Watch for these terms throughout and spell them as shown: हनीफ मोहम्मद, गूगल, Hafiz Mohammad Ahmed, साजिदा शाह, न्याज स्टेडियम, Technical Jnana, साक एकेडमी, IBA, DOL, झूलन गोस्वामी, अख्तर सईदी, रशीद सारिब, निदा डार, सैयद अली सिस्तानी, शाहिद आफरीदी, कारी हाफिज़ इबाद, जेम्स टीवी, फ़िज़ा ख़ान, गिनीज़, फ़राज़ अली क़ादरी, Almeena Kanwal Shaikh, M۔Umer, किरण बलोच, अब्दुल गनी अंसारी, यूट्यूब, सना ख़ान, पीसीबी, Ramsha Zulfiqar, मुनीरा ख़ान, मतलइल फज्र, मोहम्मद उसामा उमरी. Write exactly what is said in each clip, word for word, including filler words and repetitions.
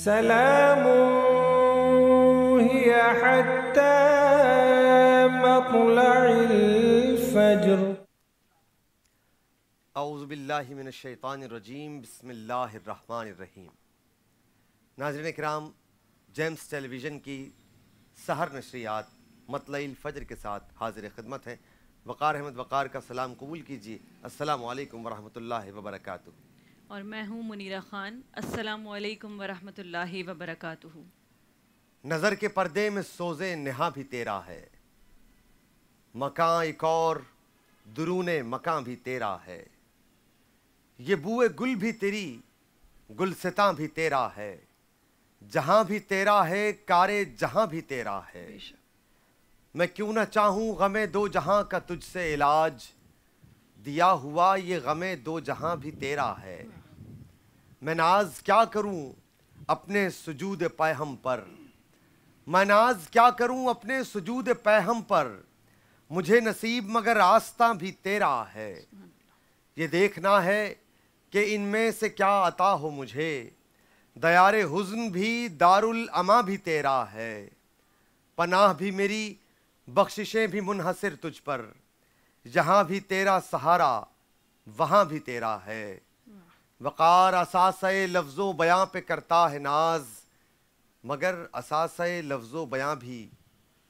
सलाम हिया हत्ता मत्लइल फज्र। औज़ु बिल्लाहि मिनश शैतानिर रजीम, बिस्मिल्लाहिर रहमानिर रहीम। नाज़रीन किराम, जेम्स टेलीविज़न की सहर नशरियात मत्लइल फज्र के साथ हाजिर खिदमत हैं। वक़ार अहमद वक़ार का सलाम कबूल कीजिए। अस्सलामु अलैकुम वरहमतुल्लाहि वबरकातुहू। और मैं हूँ मुनीरा ख़ान। अस्सलामु अलैकुम वरहमतुल्लाहि वबरकातुहू। नज़र के पर्दे में सोज़े नहा भी तेरा है, मकान एक और दुरूने मकान भी तेरा है, ये बुए गुल भी तेरी गुलसितां भी तेरा है, जहाँ भी तेरा है कारे जहाँ भी तेरा है। मैं क्यों ना चाहूँ गमे दो जहाँ का तुझसे इलाज, दिया हुआ ये गमे दो जहाँ भी तेरा है। मैं नाज क्या करूँ अपने सुजूद पैहम पर, मैं नाज क्या करूँ अपने सुजूद पैहम पर, मुझे नसीब मगर रास्ता भी तेरा है। ये देखना है कि इनमें से क्या अता हो मुझे, दयारे हुज़्न भी दारुल अमा भी तेरा है। पनाह भी मेरी बख्शिशें भी मुनहसर तुझ पर, यहाँ भी तेरा सहारा वहाँ भी तेरा है। वक़ार असासे लफ्ज़ो बयां पे करता है नाज, मगर असासे लफ्ज़ो बयां भी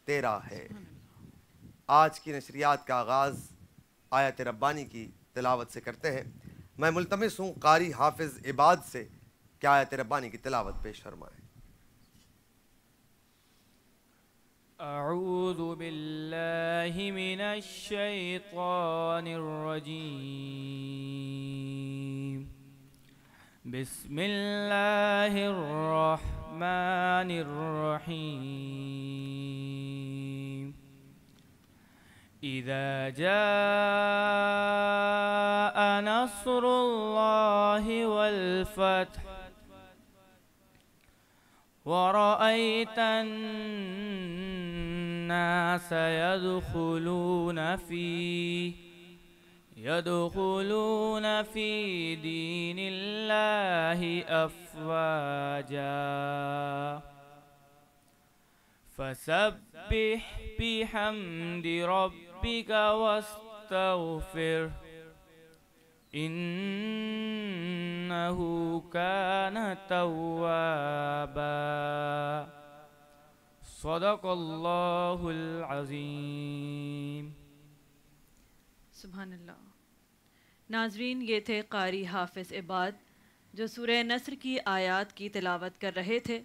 तेरा है। आज की नशरियात का आगाज़ आयत रब्बानी की तिलावत से करते हैं। मैं मुल्तमिस हूँ कारी हाफिज़ इबाद से कि आयत रब्बानी की तिलावत पेश फरमाएं। أعوذ بالله من الشيطان الرجيم بسم الله الرحمن الرحيم إذا جاء نصر الله والفتح ورأيت الناس يدخلون في يدخلون في دين الله أفواجا فسبح بحمد ربك واستغفر إنه كان توابا صدق الله العظيم। सुभान अल्लाह। नाजरीन, ये थे कारी हाफिज़ इबाद जो सूरह नस्र की आयात की तिलावत कर रहे थे।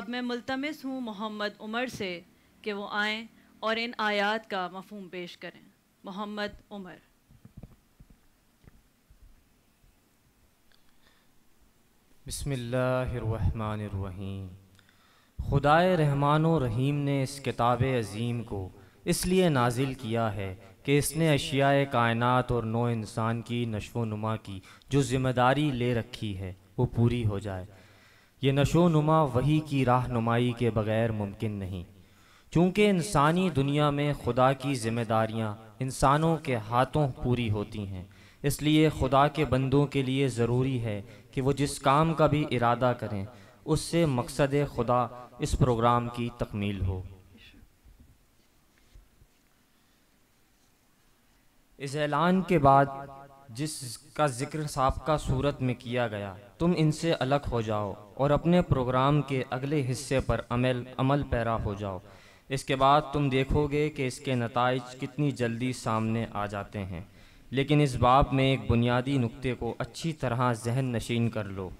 अब मैं मुल्तमिस हूँ मोहम्मद उमर से कि वो आएँ और इन आयात का मफ़हूम पेश करें। मोहम्मद उमर। बिस्मिल्लाहिर्रहमानिर्रहीम। खुदाए रहमान और रहीम ने इस किताब अज़ीम को इसलिए नाजिल किया है कि इसने अशियाए कायनात और नौ इंसान की नशो नुमा की जो ज़िम्मेदारी ले रखी है वो पूरी हो जाए। ये नशो नुमा वही की राहनुमाई के बग़ैर मुमकिन नहीं, चूँकि इंसानी दुनिया में खुदा की ज़िम्मेदारियाँ इंसानों के हाथों पूरी होती हैं। इसलिए खुदा के बंदों के लिए ज़रूरी है कि वो जिस काम का भी इरादा करें उससे मकसद खुदा इस प्रोग्राम की तकमील हो। इस ऐलान के बाद जिसका जिक्र साबका सूरत में किया गया, तुम इनसे अलग हो जाओ और अपने प्रोग्राम के अगले हिस्से पर अमल अमल पैरा हो जाओ। इसके बाद तुम देखोगे कि इसके नताइज कितनी जल्दी सामने आ जाते हैं। लेकिन इस बाब में एक बुनियादी नुक्ते को अच्छी तरह जहन नशीन कर लो,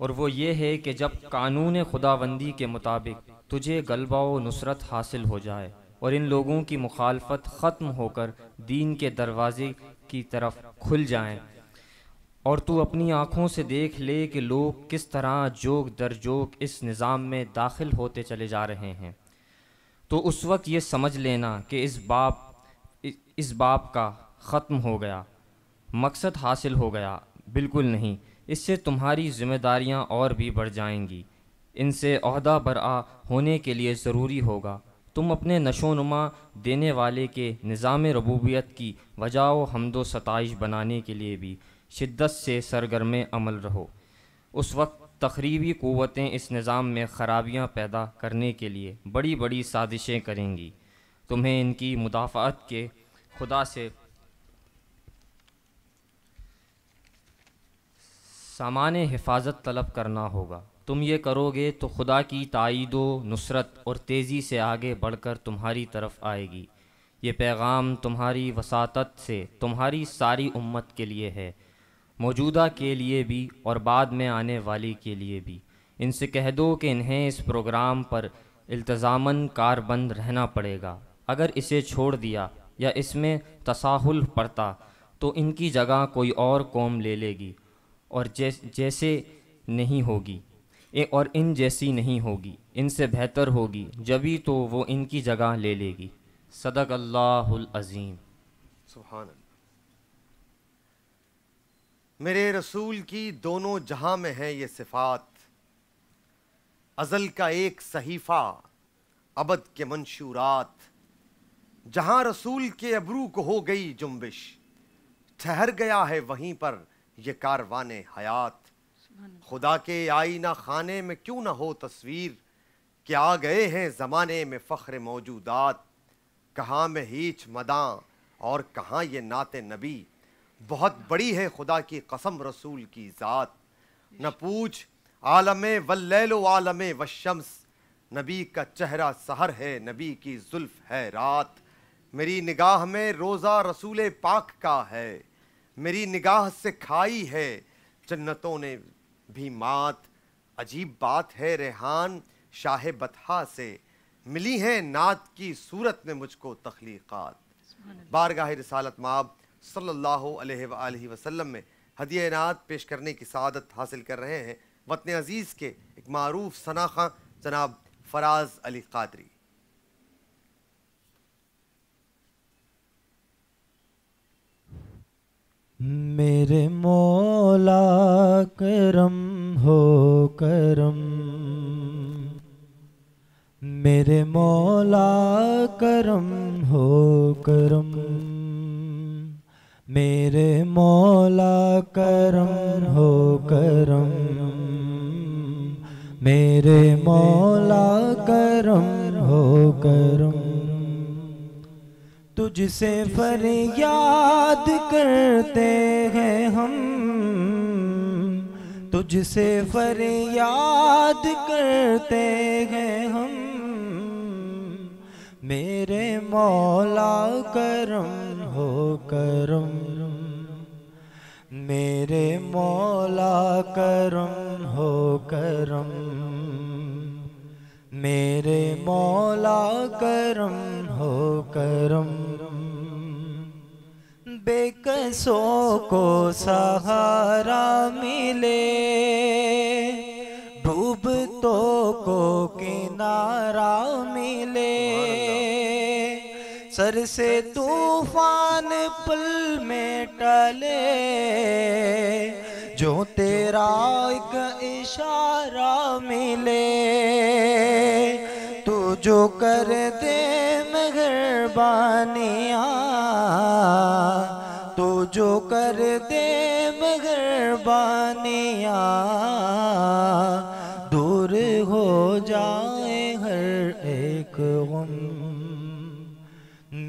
और वो ये है कि जब कानून खुदाबंदी के मुताबिक तुझे गलबा व नुसरत हासिल हो जाए और इन लोगों की मुखालफत ख़त्म होकर दीन के दरवाज़े की तरफ खुल जाएं, और तू अपनी आँखों से देख ले कि लोग किस तरह जोग दर जोग इस निज़ाम में दाखिल होते चले जा रहे हैं, तो उस वक्त ये समझ लेना कि इस बाब इस बाब का ख़त्म हो गया, मकसद हासिल हो गया। बिल्कुल नहीं, इससे तुम्हारी जिम्मेदारियां और भी बढ़ जाएंगी। इनसे ओहदा बरआ होने के लिए ज़रूरी होगा तुम अपने नशोनुमा देने वाले के निज़ाम रबूबियत की वजह व हमदो सताइश बनाने के लिए भी शिद्दत से सरगर्म अमल रहो। उस वक्त तखरीबी क़ुव्वतें इस निज़ाम में ख़राबियाँ पैदा करने के लिए बड़ी बड़ी साजिशें करेंगी। तुम्हें इनकी मुदाफ़अत के खुदा से सामाने हिफाजत तलब करना होगा। तुम ये करोगे तो खुदा की ताईदो नुसरत और तेज़ी से आगे बढ़कर तुम्हारी तरफ आएगी। ये पैगाम तुम्हारी वसातत से तुम्हारी सारी उम्मत के लिए है, मौजूदा के लिए भी और बाद में आने वाली के लिए भी। इनसे कह दो कि इन्हें इस प्रोग्राम पर इल्तज़ामन कारबंद रहना पड़ेगा। अगर इसे छोड़ दिया या इसमें तसाहुल पड़ता तो इनकी जगह कोई और कौम ले लेगी और जैसे नहीं होगी और इन जैसी नहीं होगी, इनसे बेहतर होगी, जभी तो वो इनकी जगह ले लेगी। सदक अल्लाहुल अज़ीम। सुभान अल्लाह। मेरे रसूल की दोनों जहां में है ये सिफ़ात, अज़ल का एक सहीफ़ा अबद के मंशूरात। जहां रसूल के अबरू को हो गई जुम्बिश, ठहर गया है वहीं पर ये कारवाने हयात। खुदा के आईना खाने में क्यों ना हो तस्वीर, कि आ गए हैं ज़माने में फ़ख्र मौजूदात। कहाँ में हीच मदां और कहाँ ये नाते नबी, बहुत बड़ी है खुदा की कसम रसूल की ज़ात। न पूछ आलमे वल्लैलो आलमे वश्शम्स, नबी का चेहरा सहर है, नबी की जुल्फ़ है रात। मेरी निगाह में रोज़ा रसूल पाक का है, मेरी निगाह से खाई है जन्नतों ने भी मात। अजीब बात है रेहान शाह बतहा से, मिली है नात की सूरत में मुझको तख्लीक़ात। बारगाह रिसालत माब सल्लल्लाहु अलैहि वसल्लम में हदिया नात पेश करने की सआदत हासिल कर रहे हैं वतन अज़ीज़ के एक मारूफ सनाख़ा जनाब फ़राज़ अली क़ादरी। मेरे मौला करम हो करम, मेरे मौला करम हो करम, मेरे मौला करम हो करम, मेरे मौला करम हो करम। तुझसे फरियाद करते हैं हम, तुझसे फरियाद करते हैं हम, मेरे मौला करम हो करम, मेरे मौला करम हो करम, मेरे मौला करम हो करम। बेकसों को सहारा मिले, डूबतों को किनारा मिले, सर से तूफान पल में टले, जो तेरा एक इशारा मिले। तू जो कर दे मेहरबानियाँ, तू जो कर दे मेहरबानियाँ, दूर हो जाए हर एक गम,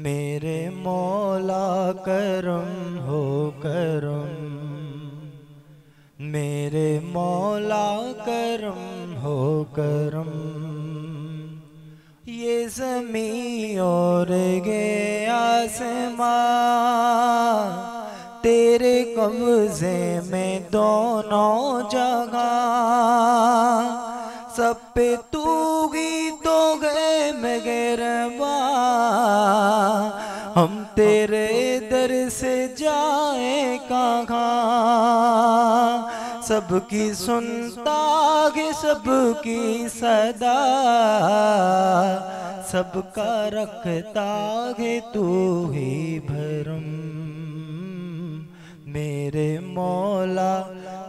मेरे मौला करम हो करम, मेरे मौला करम हो करम। ये ज़मीं और ये आसमां तेरे कब्ज़े में दोनों जगह, सब पे तू ही तो है मेहरबान, हम तेरे दर से जाए कहाँ। सबकी सुनता है सबकी सदा, सबका रखता है तू ही भरम, मेरे मौला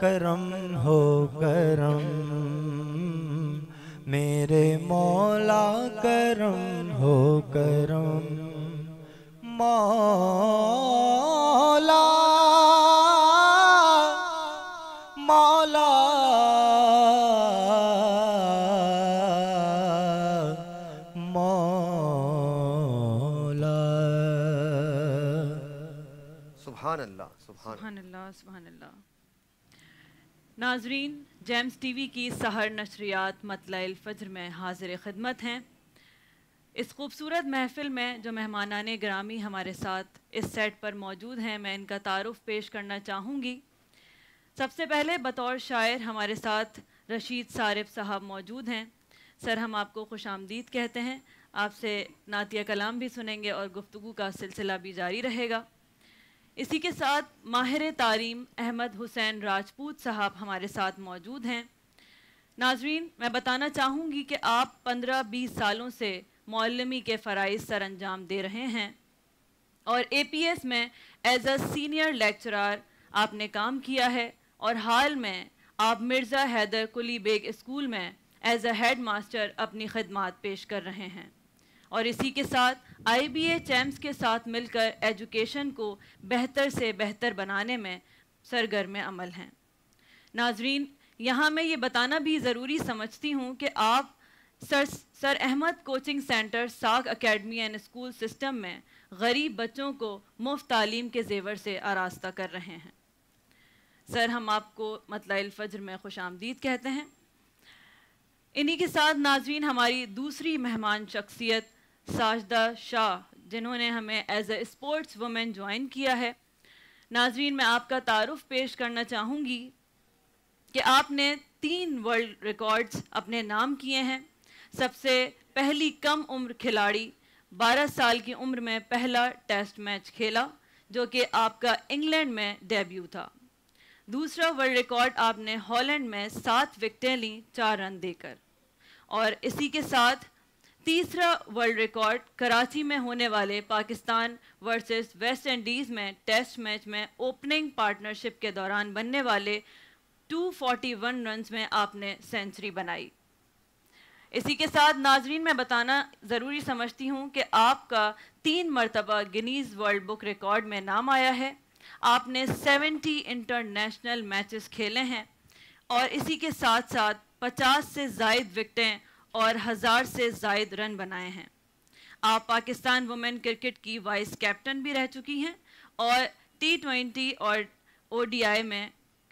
करम हो करम, मेरे मौला करम हो करम। मौला मौला मौला। सुभान अल्लाह, सुभान अल्लाह, सुभान अल्लाह। नाजरीन, जेम्स टीवी की सहर नशरियात मतलइल फज्र में हाजिर खिदमत हैं। इस खूबसूरत महफिल में जो मेहमानाने ग्रामी हमारे साथ इस सेट पर मौजूद हैं, मैं इनका तारुफ पेश करना चाहूँगी। सबसे पहले बतौर शायर हमारे साथ रशीद सारिब साहब मौजूद हैं। सर, हम आपको खुश आमदीद कहते हैं। आपसे नातिया कलाम भी सुनेंगे और गुफ्तगू का सिलसिला भी जारी रहेगा। इसी के साथ माहिर तारीम अहमद हुसैन राजपूत साहब हमारे साथ मौजूद हैं। नाजरीन, मैं बताना चाहूँगी कि आप पंद्रह बीस सालों से मौलमी के फ़राइज़ सर अंजाम दे रहे हैं और ए पी एस में एज अ सीनियर लेक्चरार आपने काम किया है और हाल में आप मिर्ज़ा हैदर कुली बेग स्कूल में एज अ हेड मास्टर अपनी खदमात पेश कर रहे हैं। और इसी के साथ आई बी ए चैम्स के साथ मिलकर एजुकेशन को बेहतर से बेहतर बनाने में सरगर्म अमल हैं। नाजरीन, यहाँ मैं ये बताना भी ज़रूरी समझती हूँ कि आप sir sir Ahmad coaching centre साग एकेडमी एंड स्कूल सिस्टम में गरीब बच्चों को मुफ्त तालीम के जेवर से आरास्ता कर रहे हैं। सर, हम आपको मतलइल फज्र में खुश आमदीद कहते हैं। इन्हीं के साथ नाजरीन हमारी दूसरी मेहमान शख्सियत साजदा शाह, जिन्होंने हमें as a sports women join किया है। नाजरीन, मैं आपका तारुफ पेश करना चाहूँगी कि आपने तीन वर्ल्ड रिकॉर्ड्स अपने नाम किए हैं। सबसे पहली कम उम्र खिलाड़ी बारह साल की उम्र में पहला टेस्ट मैच खेला, जो कि आपका इंग्लैंड में डेब्यू था। दूसरा वर्ल्ड रिकॉर्ड आपने हॉलैंड में सात विकेटें लीं चार रन देकर। और इसी के साथ तीसरा वर्ल्ड रिकॉर्ड कराची में होने वाले पाकिस्तान वर्सेस वेस्ट इंडीज़ में टेस्ट मैच में ओपनिंग पार्टनरशिप के दौरान बनने वाले दो सौ इकतालीस रन में आपने सेंचुरी बनाई। इसी के साथ नाजरीन मैं बताना ज़रूरी समझती हूँ कि आपका तीन मरतबा गिनीज़ वर्ल्ड बुक रिकॉर्ड में नाम आया है। आपने सत्तर इंटरनेशनल मैचेस खेले हैं और इसी के साथ साथ पचास से ज़ायद विकटें और हज़ार से ज़ायद रन बनाए हैं। आप पाकिस्तान वुमेन क्रिकेट की वाइस कैप्टन भी रह चुकी हैं और टी ट्वेंटी और ओ डी आई में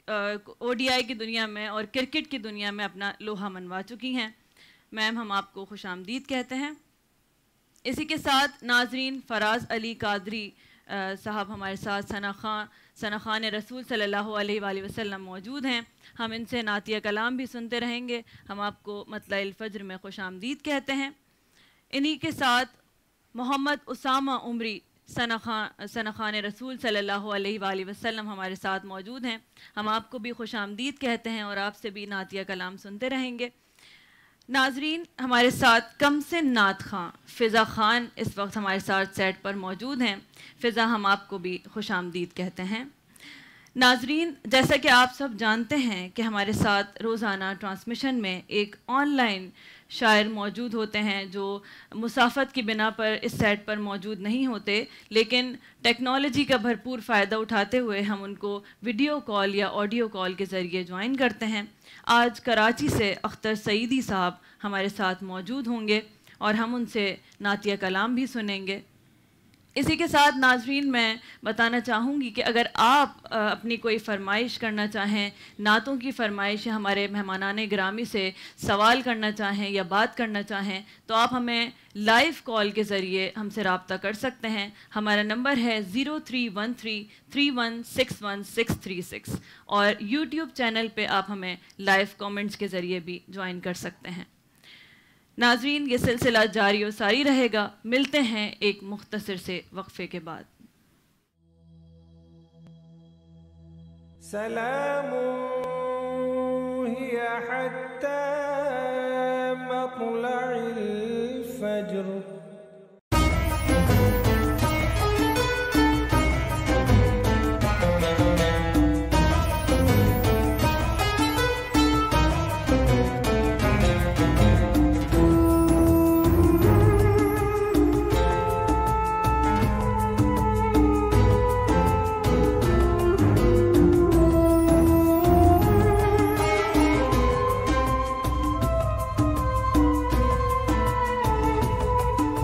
ओ डी आई की दुनिया में और क्रिकेट की दुनिया में अपना लोहा मनवा चुकी हैं। मैम, हम आपको खुश आमदीद कहते हैं। इसी के साथ नाजरीन फ़राज़ अली कादरी साहब हमारे साथ सना खान सना खान रसूल सल्लल्लाहु अलैहि वसल्लम मौजूद हैं। हम इनसे नातिया कलाम भी सुनते रहेंगे। हम आपको मतलइल फज्र में खुश आमदीद कहते हैं। इन्हीं के साथ मोहम्मद उसामा उमरी सना खान सना खान रसूल सल्लल्लाहु अलैहि वसल्लम हमारे साथ मौजूद हैं। हम आपको भी खुश आमदीद कहते हैं और आपसे भी नातिया कलाम सुनते रहेंगे। नाजरीन, हमारे साथ कमसिन नात खां फ़िज़ा ख़ान इस वक्त हमारे साथ सेट पर मौजूद हैं। फ़िज़ा, हम आपको भी खुश आमदीद कहते हैं। नाजरीन, जैसा कि आप सब जानते हैं कि हमारे साथ रोज़ाना ट्रांसमिशन में एक ऑनलाइन शायर मौजूद होते हैं जो मुसाफत की बिना पर इस सेट पर मौजूद नहीं होते, लेकिन टेक्नोलॉजी का भरपूर फ़ायदा उठाते हुए हम उनको वीडियो कॉल या ऑडियो कॉल के ज़रिए ज्वाइन करते हैं। आज कराची से अख्तर सईदी साहब हमारे साथ मौजूद होंगे और हम उनसे नातिया कलाम भी सुनेंगे। इसी के साथ नाजरीन मैं बताना चाहूँगी कि अगर आप अपनी कोई फरमाइश करना चाहें, नातों की फरमाइश या हमारे मेहमानाने ग्रामी से सवाल करना चाहें या बात करना चाहें, तो आप हमें लाइव कॉल के ज़रिए हमसे रब्ता कर सकते हैं। हमारा नंबर है zero three one three three one six one six three six और यूट्यूब चैनल पे आप हमें लाइव कमेंट्स के ज़रिए भी ज्वाइन कर सकते हैं। नाजरीन, ये सिलसिला जारी और सारी रहेगा। मिलते हैं एक मुख्तसर से वक्फे के बाद। सलामुन हिया हत्ता मतलइल फज्र।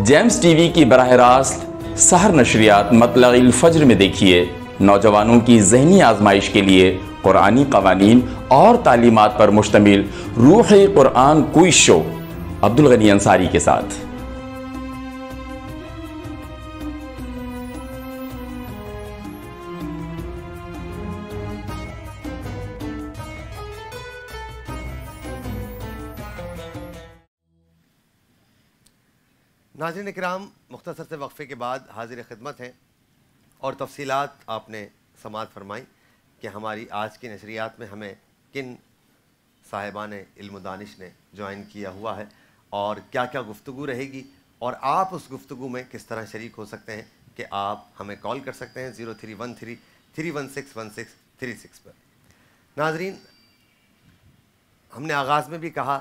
जेम्स टीवी की बराह रास्त सहर नशरियात मतलगिल फज्र में देखिए। नौजवानों की जहनी आजमाइश के लिए कुरानी कवानीन और तालीमात पर मुश्तमिल रूह कुरान क्विज़ शो अब्दुल गनी अंसारी के साथ। नाज़रीन इकराम, मुख्तसर से वक्फे के बाद हाजिर खिदमत हैं और तफसीलात आपने समाअत फरमाई कि हमारी आज की नशरियात में हमें किन साहिबान इल्म दानिश ने ज्वाइन किया हुआ है और क्या क्या गुफ्तगू रहेगी और आप उस गुफ्तगू में किस तरह शरीक हो सकते हैं कि आप हमें कॉल कर सकते हैं zero three one three three one six one six three six पर। नाजरीन, हमने आगाज़ में भी कहा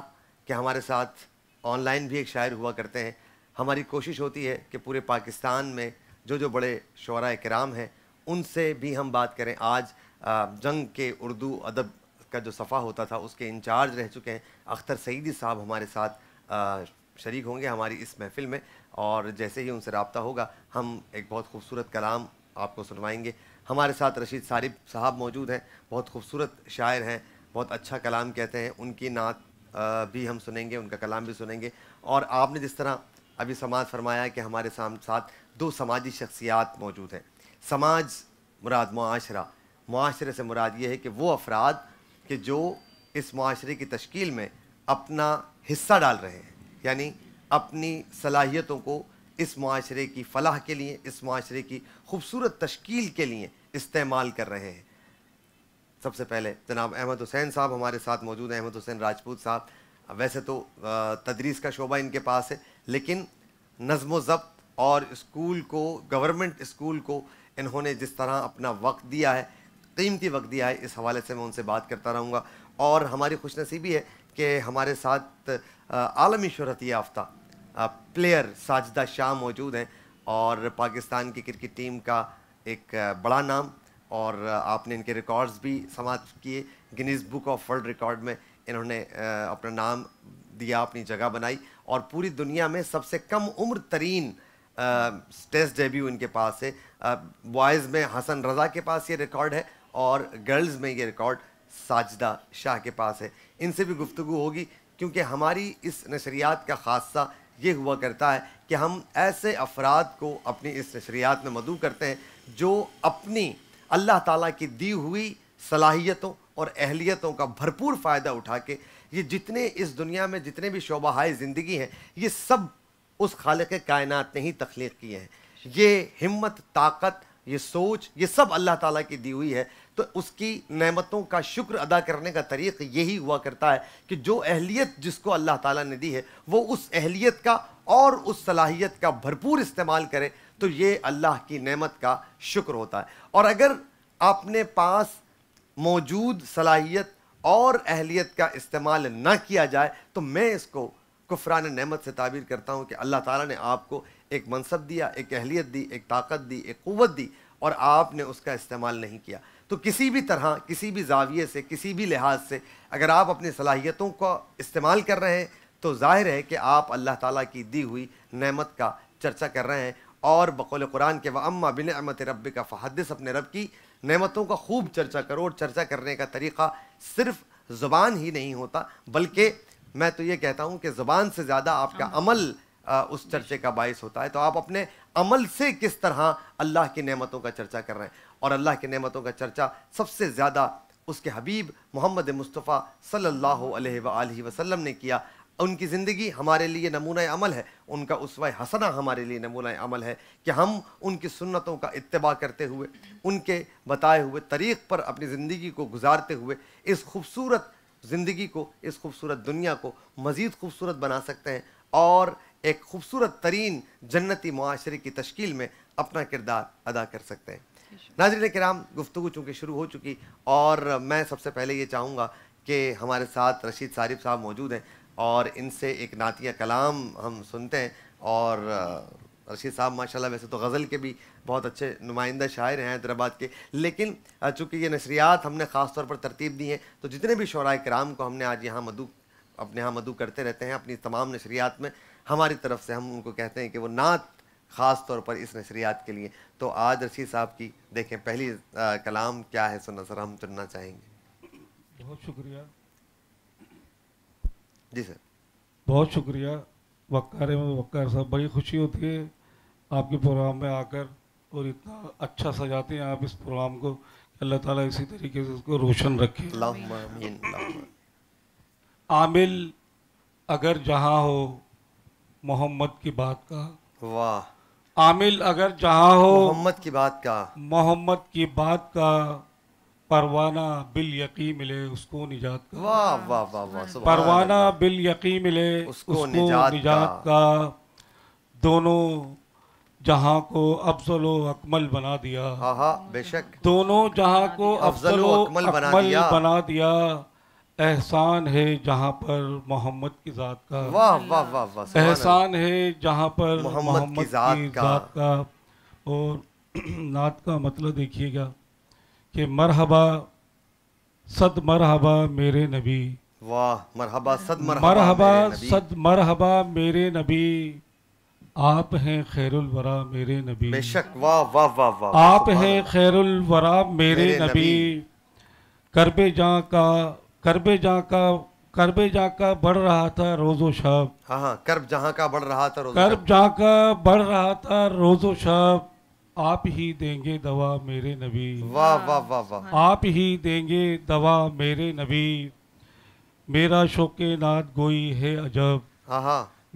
कि हमारे साथ ऑनलाइन भी एक शायर हुआ करते हैं। हमारी कोशिश होती है कि पूरे पाकिस्तान में जो जो बड़े शोराए किराम हैं उनसे भी हम बात करें। आज जंग के उर्दू अदब का जो सफ़ा होता था उसके इंचार्ज रह चुके हैं अख्तर सईदी साहब, हमारे साथ शरीक होंगे हमारी इस महफ़िल में और जैसे ही उनसे रब्ता होगा हम एक बहुत खूबसूरत कलाम आपको सुनवाएंगे। हमारे साथ रशीद सारिब साहब मौजूद हैं, बहुत खूबसूरत शायर हैं, बहुत अच्छा कलाम कहते हैं। उनकी नात भी हम सुनेंगे, उनका कलाम भी सुनेंगे। और आपने जिस तरह अभी समाज फरमाया कि हमारे साथ दो समाजी शख्सियात मौजूद हैं। समाज मुराद मुआशरा, मुआशरे से मुराद ये है कि वो अफराद कि जो इस मुआशरे की तश्कील में अपना हिस्सा डाल रहे हैं, यानी अपनी सलाहियतों को इस मुआशरे की फलाह के लिए, इस मुआशरे की खूबसूरत तश्कील के लिए इस्तेमाल कर रहे हैं। सबसे पहले जनाब अहमद हुसैन साहब हमारे साथ मौजूद हैं, अहमद हुसैन राजपूत साहब। वैसे तो तदरीस का शोबा इनके पास है, लेकिन नज़्म ज़ब्त और स्कूल को, गवर्नमेंट स्कूल को इन्होंने जिस तरह अपना वक्त दिया है, कीमती वक्त दिया है, इस हवाले से मैं उनसे बात करता रहूँगा। और हमारी खुशनसीबी है कि हमारे साथ आलमी शोहरत याफ्ता प्लेयर साजिदा शाह मौजूद हैं और पाकिस्तान की क्रिकेट टीम का एक बड़ा नाम, और आपने इनके रिकॉर्ड्स भी समाप्त किए। गिनीज़ book of world record में इन्होंने अपना नाम दिया, अपनी जगह बनाई और पूरी दुनिया में सबसे कम उम्र तरीन टेस्ट डेब्यू इनके पास है। बॉयज़ में हसन रज़ा के पास ये रिकॉर्ड है और गर्ल्स में ये रिकॉर्ड साजिदा शाह के पास है। इनसे भी गुफ्तगू होगी क्योंकि हमारी इस नशरियात का खासा ये हुआ करता है कि हम ऐसे अफराद को अपनी इस नशरियात में मदऊ करते हैं जो अपनी अल्लाह ताला की दी हुई सलाहियतों और अहलियतों का भरपूर फ़ायदा उठा के ये जितने इस दुनिया में जितने भी शोबाहाय ज़िंदगी हैं ये सब उस खालिक़े कायनात ने ही तख्लीक़ किए हैं। ये हिम्मत, ताकत, ये सोच, ये सब अल्लाह ताला की दी हुई है। तो उसकी नेमतों का शुक्र अदा करने का तरीक़ यही हुआ करता है कि जो अहलियत जिसको अल्लाह ताला ने दी है वो उस अहलियत का और उस सलाहियत का भरपूर इस्तेमाल करे, तो ये अल्लाह की नेमत का शुक्र होता है। और अगर आपने पास मौजूद सलाहियत और अहलियत का इस्तेमाल ना किया जाए तो मैं इसको कुफरान नेमत से ताबीर करता हूँ कि अल्लाह ताला ने आपको एक मनसब दिया, एक अहलियत दी, एक ताकत दी, एक क़ुव्वत दी और आपने उसका इस्तेमाल नहीं किया। तो किसी भी तरह, किसी भी जाविये से, किसी भी लिहाज से अगर आप अपनी सलाहियतों का इस्तेमाल कर रहे हैं तो जाहिर है कि आप अल्लाह ताला की दी हुई नेमत का चर्चा कर रहे हैं। और बकौल कुरान के वअम्मा बिनिअमति रब्बिका फहद्दिस, अपने रब की नेमतों का खूब चर्चा करो। और चर्चा करने का तरीक़ा सिर्फ ज़ुबान ही नहीं होता, बल्कि मैं तो ये कहता हूँ कि ज़ुबान से ज़्यादा आपका अमल आ, उस चर्चे का बायस होता है। तो आप अपने अमल से किस तरह अल्लाह की नेमतों का चर्चा कर रहे हैं, और अल्लाह की नेमतों का चर्चा सबसे ज़्यादा उसके हबीब मोहम्मद मुस्तफ़ा सल्लल्लाहु अलैहि वसल्लम ने किया। उनकी ज़िंदगी हमारे लिए नमूना अमल है, उनका उसवा हसना हमारे लिए नमूना अमल है कि हम उनकी सुन्नतों का इत्तबा करते हुए, उनके बताए हुए तरीक़ पर अपनी ज़िंदगी को गुजारते हुए इस खूबसूरत ज़िंदगी को, इस खूबसूरत दुनिया को मज़ीद खूबसूरत बना सकते हैं और एक खूबसूरत तरीन जन्नती मुआशरे की तश्कील में अपना किरदार अदा कर सकते हैं। नाज़रीन किराम, गुफ्तगू चूँकि शुरू हो चुकी और मैं सबसे पहले ये चाहूँगा कि हमारे साथ रशीद सारिब साहब मौजूद हैं और इनसे एक नातिया कलाम हम सुनते हैं। और रशीद साहब माशाल्लाह वैसे तो गज़ल के भी बहुत अच्छे नुमाइंदा शायर हैं हैदराबाद के, लेकिन चूँकि ये नशरियात हमने ख़ास तौर पर तरतीब दी हैं तो जितने भी शोराए कराम को हमने आज यहाँ मधु अपने यहाँ मधु करते रहते हैं अपनी तमाम नशरियात में, हमारी तरफ से हम उनको कहते हैं कि वो नात ख़ास तौर पर इस नशरियात के लिए। तो आज रशीद साहब की देखें पहली आ, कलाम क्या है, सुनना सर हम चुनना चाहेंगे। बहुत शुक्रिया जी सर, बहुत शुक्रिया वक़्कार अहमद वक़्कार साहब। बड़ी खुशी होती है आपके प्रोग्राम में आकर और इतना अच्छा सजाते हैं आप इस प्रोग्राम को। अल्लाह ताला इसी तरीके से इसको रोशन रखे। आमिल अगर जहाँ हो मोहम्मद की बात का, वाह। आमिल अगर जहाँ हो मोहम्मद की बात का, मोहम्मद की बात का परवाना बिल यकी मिले उसको निजात का, वाह वाह वाह वाह। परवाना बिल यकी मिले उसको निजात का, दोनों जहाँ को अफजल व अकमल बना दिया, बेशक। दोनों जहाँ को अफजल व अकमल बना दिया, एहसान है जहाँ पर मोहम्मद की जात का, वाह वाह वाह वाह। एहसान है जहाँ पर मोहम्मद की जात का। और नात का मतलब देखिएगा कि मरहबा सद मरहबा मेरे नबी, वाह। मरहबा सद मरहबा सद मरहबा मेरे नबी, आप हैं खैरुल वरा मेरे नबी, बेशक। वाह वाह वाह वाह। आप हैं खैरुल वरा मेरे नबी, करबे जाँ का करबे जाँ का करबे जाँ का बढ़ रहा था रोज़ो शब, हाँ। करब जहाँ का बढ़ रहा था करब जहाँ का बढ़ रहा था रोज़ो शब, आप ही देंगे दवा मेरे नबी, वाह वाह वाह वाह। आप ही देंगे दवा मेरे नबी, मेरा शौक़े नात गोई है अजब, हाँ।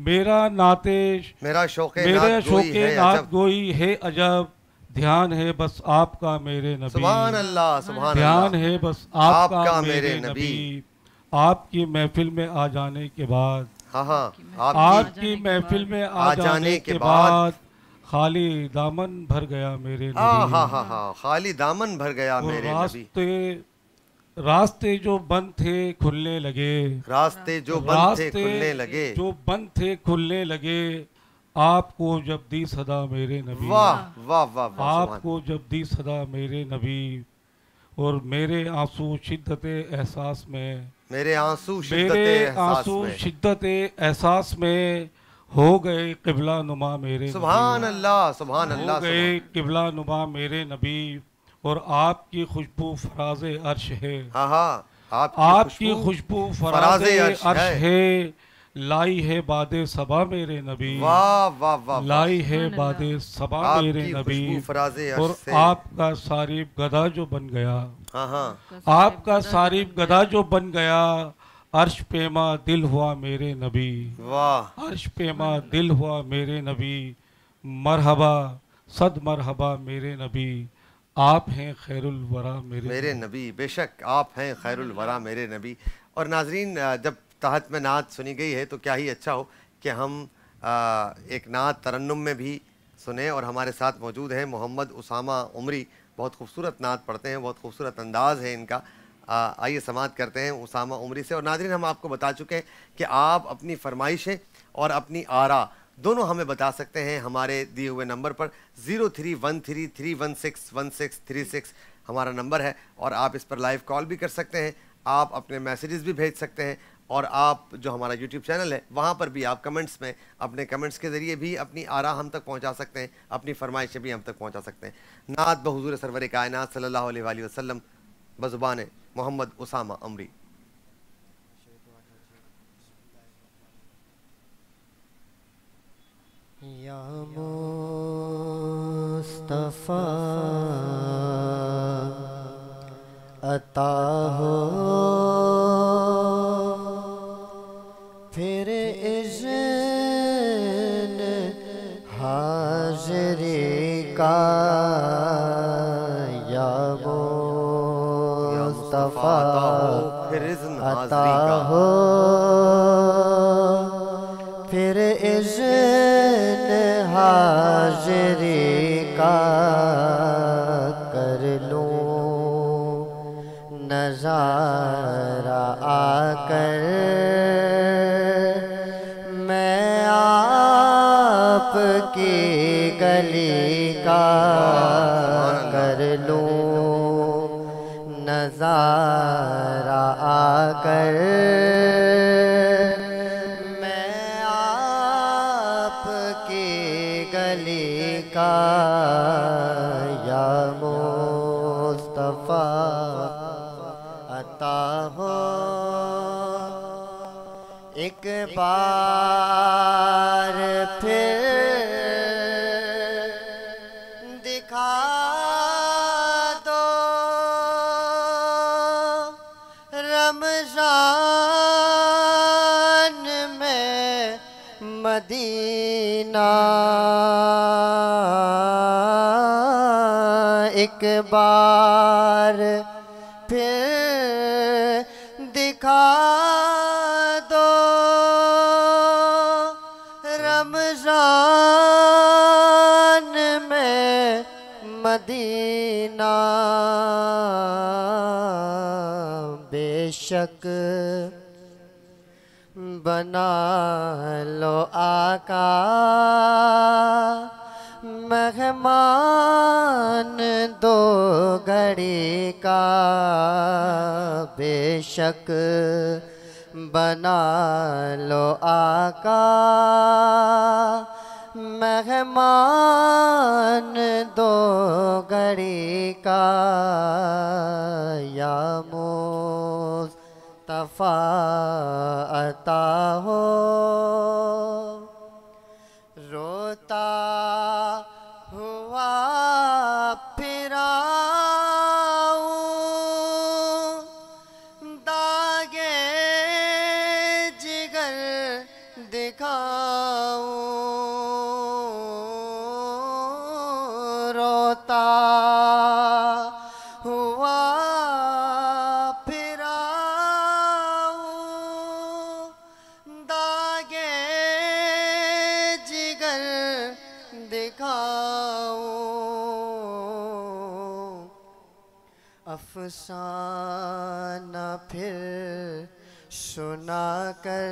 मेरा नाते मेरा शौके मेरे शौके नात गोई है अजब, ध्यान है बस आपका मेरे नबी, सुभान अल्लाह सुभान अल्लाह। ध्यान है बस आपका, आपका मेरे नबी, आपकी महफिल में आ जाने के बाद, हाँ हाँ। आपकी महफिल में आ जाने के बाद खाली दामन भर गया मेरे नबी, हाँ हाँ हाँ हाँ। खाली दामन भर गया मेरे रास्ते रास्ते जो बंद थे खुलने लगे, रास्ते जो बंद थे खुलने लगे जो बंद थे खुलने लगे, आपको जब दी सदा मेरे नबी, वाह वाह वाह। आपको जब दी सदा मेरे नबी, और मेरे आंसू शिद्दत एहसास में मेरे आंसू मेरे आंसू शिद्दत एहसास में हो गए किबला नुमा मेरे, सुभान अल्लाह सुभान अल्लाह। हो गए किबला नुमा मेरे नबी, और आपकी खुशबू फराज अर्श है, हाँ हाँ। आपकी खुशबू फराज अर्श है, लाई है बादे सबा मेरे नबी, वाह वाह वाह। लाई है बादे सबा मेरे नबी, और आपका सारिब गदा जो बन गया, हाँ हाँ। आपका सारिब गदा जो बन गया, अर्श पेमा दिल हुआ मेरे नबी, वाह। अर्श पेमा दिल हुआ मेरे नबी, मरहबा सद मरहबा मेरे नबी, आप हैं खैरुल वरा मेरे मेरे नबी, बेशक। आप हैं खैरुल वरा मेरे नबी। और नाजरीन, जब तहत में नात सुनी गई है तो क्या ही अच्छा हो कि हम आ, एक नात तरन्नुम में भी सुने। और हमारे साथ मौजूद हैं मोहम्मद उसामा उमरी, बहुत खूबसूरत नात पढ़ते हैं, बहुत खूबसूरत अंदाज़ है इनका। आइए समाअत करते हैं उसामा उमरी से। और नाजरीन, हम आपको बता चुके हैं कि आप अपनी फरमाइशें और अपनी आरा दोनों हमें बता सकते हैं हमारे दिए हुए नंबर पर। Zero three one three three one six one six three six हमारा नंबर है, और आप इस पर लाइव कॉल भी कर सकते हैं, आप अपने मैसेजेस भी भेज सकते हैं, और आप जो हमारा यूट्यूब चैनल है वहाँ पर भी आप कमेंट्स में अपने कमेंट्स के ज़रिए भी अपनी आरा हम तक पहुँचा सकते हैं, अपनी फरमाइशें भी हम तक पहुँचा सकते हैं। नात बहुज़ूर सरवर कायनात सल्लल्लाहु अलैहि वसल्लम बज़ुबान मोहम्मद उसामा उमरी। या मुस्तफा अता हो फिर इज़्न हाज़री का, या मुस्तफा अता हो फिर इज़्न हाज़री का, कर लूँ नज़ारा आकर मैं आपकी गली का, कर लूँ नज़ारा आकर मैं गली का या मुस्तफा अता हो एक बार फिर दिखा दो रमजान में मदीना एक बार फिर दिखा दो रमजान में मदीना। बेशक बना लो आका मेहमान दो घड़ी का, बेशक बना लो आका मेहमान दो घड़ी का या मुस्तफा अता हो। रोता हुआ फिरा दागे जिगर दिखाऊं, रोता हुआ फिरा दागे जिगर दिखाऊं। अफसाना फिर सुना कर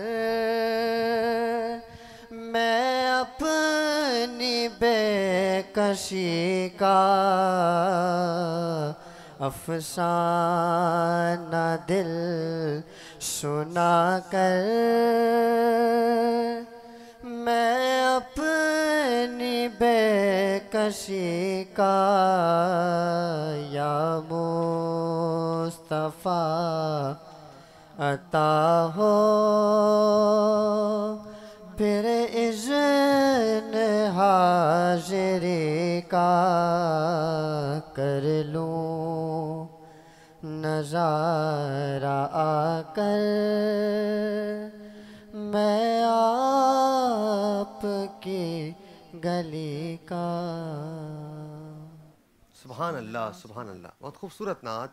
मैं अपनी बेकसी का, अफसाना दिल सुना कर मैं अपनी बेकसी का या मुस्तफा अता हो। फिर इज़्न हाज़िरी का कर लूँ नज़ारा आकर मैं आपकी गली का। सुभान अल्लाह सुभान अल्लाह, बहुत खूबसूरत नात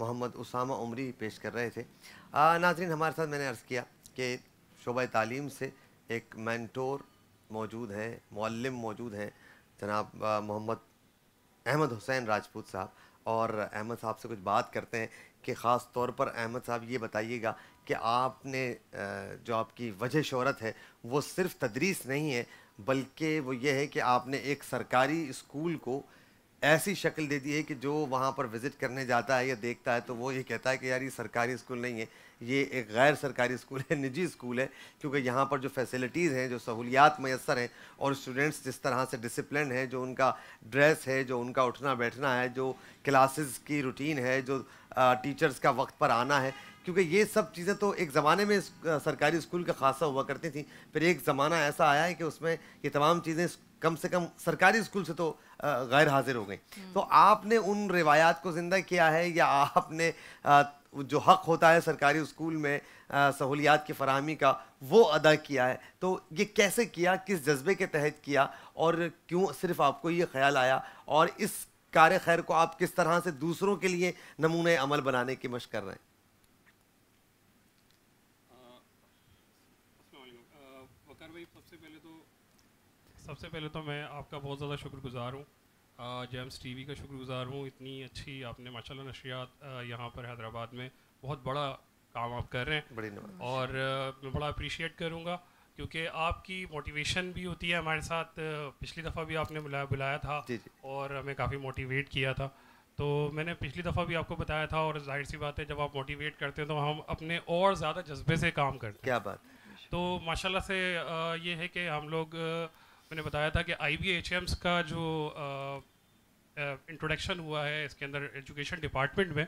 मोहम्मद उसामा उमरी पेश कर रहे थे। आ, नाजरीन हमारे साथ मैंने अर्ज़ किया कि शोबा तालीम से एक मैंटोर मौजूद हैं, मुअल्लिम मौजूद हैं, जनाब मोहम्मद अहमद हुसैन राजपूत साहब। और अहमद साहब से कुछ बात करते हैं कि ख़ास तौर पर अहमद साहब ये बताइएगा कि आपने जो आपकी वजह शोहरत है वो सिर्फ़ तदरीस नहीं है, बल्कि वो ये है कि आपने एक सरकारी स्कूल को ऐसी शक्ल दे दी है कि जो वहाँ पर विज़िट करने जाता है या देखता है तो वो ये कहता है कि यार ये सरकारी स्कूल नहीं है, ये एक गैर सरकारी स्कूल है, निजी स्कूल है, क्योंकि यहाँ पर जो फैसिलिटीज़ हैं, जो सहूलियात मैसर हैं और स्टूडेंट्स जिस तरह से डिसिप्लिन है, जो उनका ड्रेस है, जो उनका उठना बैठना है, जो क्लासेस की रूटीन है, जो टीचर्स का वक्त पर आना है, क्योंकि ये सब चीज़ें तो एक ज़माने में सरकारी स्कूल का खासा हुआ करती थी। फिर एक ज़माना ऐसा आया है कि उसमें ये तमाम चीज़ें कम से कम सरकारी स्कूल से तो गैर हाजिर हो गई। तो आपने उन रिवायात को ज़िंदा किया है या आपने जो हक़ होता है सरकारी स्कूल में सहूलियात की फराहमी का वो अदा किया है, तो ये कैसे किया, किस जज्बे के तहत किया और क्यों सिर्फ आपको ये ख्याल आया, और इस कार्य खैर को आप किस तरह से दूसरों के लिए नमूने अमल बनाने की मशक़ कर रहे हैं? सबसे पहले तो मैं आपका बहुत ज़्यादा शुक्रगुज़ार हूँ, जेम्स टीवी का शुक्रगुज़ार हूँ। इतनी अच्छी आपने माशाल्लाह नशरियात यहाँ पर हैदराबाद में बहुत बड़ा काम आप कर रहे हैं, बड़ी और मैं बड़ा अप्रिशिएट करूँगा क्योंकि आपकी मोटिवेशन भी होती है हमारे साथ। पिछली दफ़ा भी आपने बुलाया बुलाया था जी जी। और हमें काफ़ी मोटिवेट किया था, तो मैंने पिछली दफ़ा भी आपको बताया था। और जाहिर सी बात है जब आप मोटिवेट करते हैं तो हम अपने और ज़्यादा जज्बे से काम करते हैं। क्या बात! तो माशाल्लाह से ये है कि हम लोग मैंने बताया था कि I B A H MS का जो इंट्रोडक्शन हुआ है इसके अंदर एजुकेशन डिपार्टमेंट में,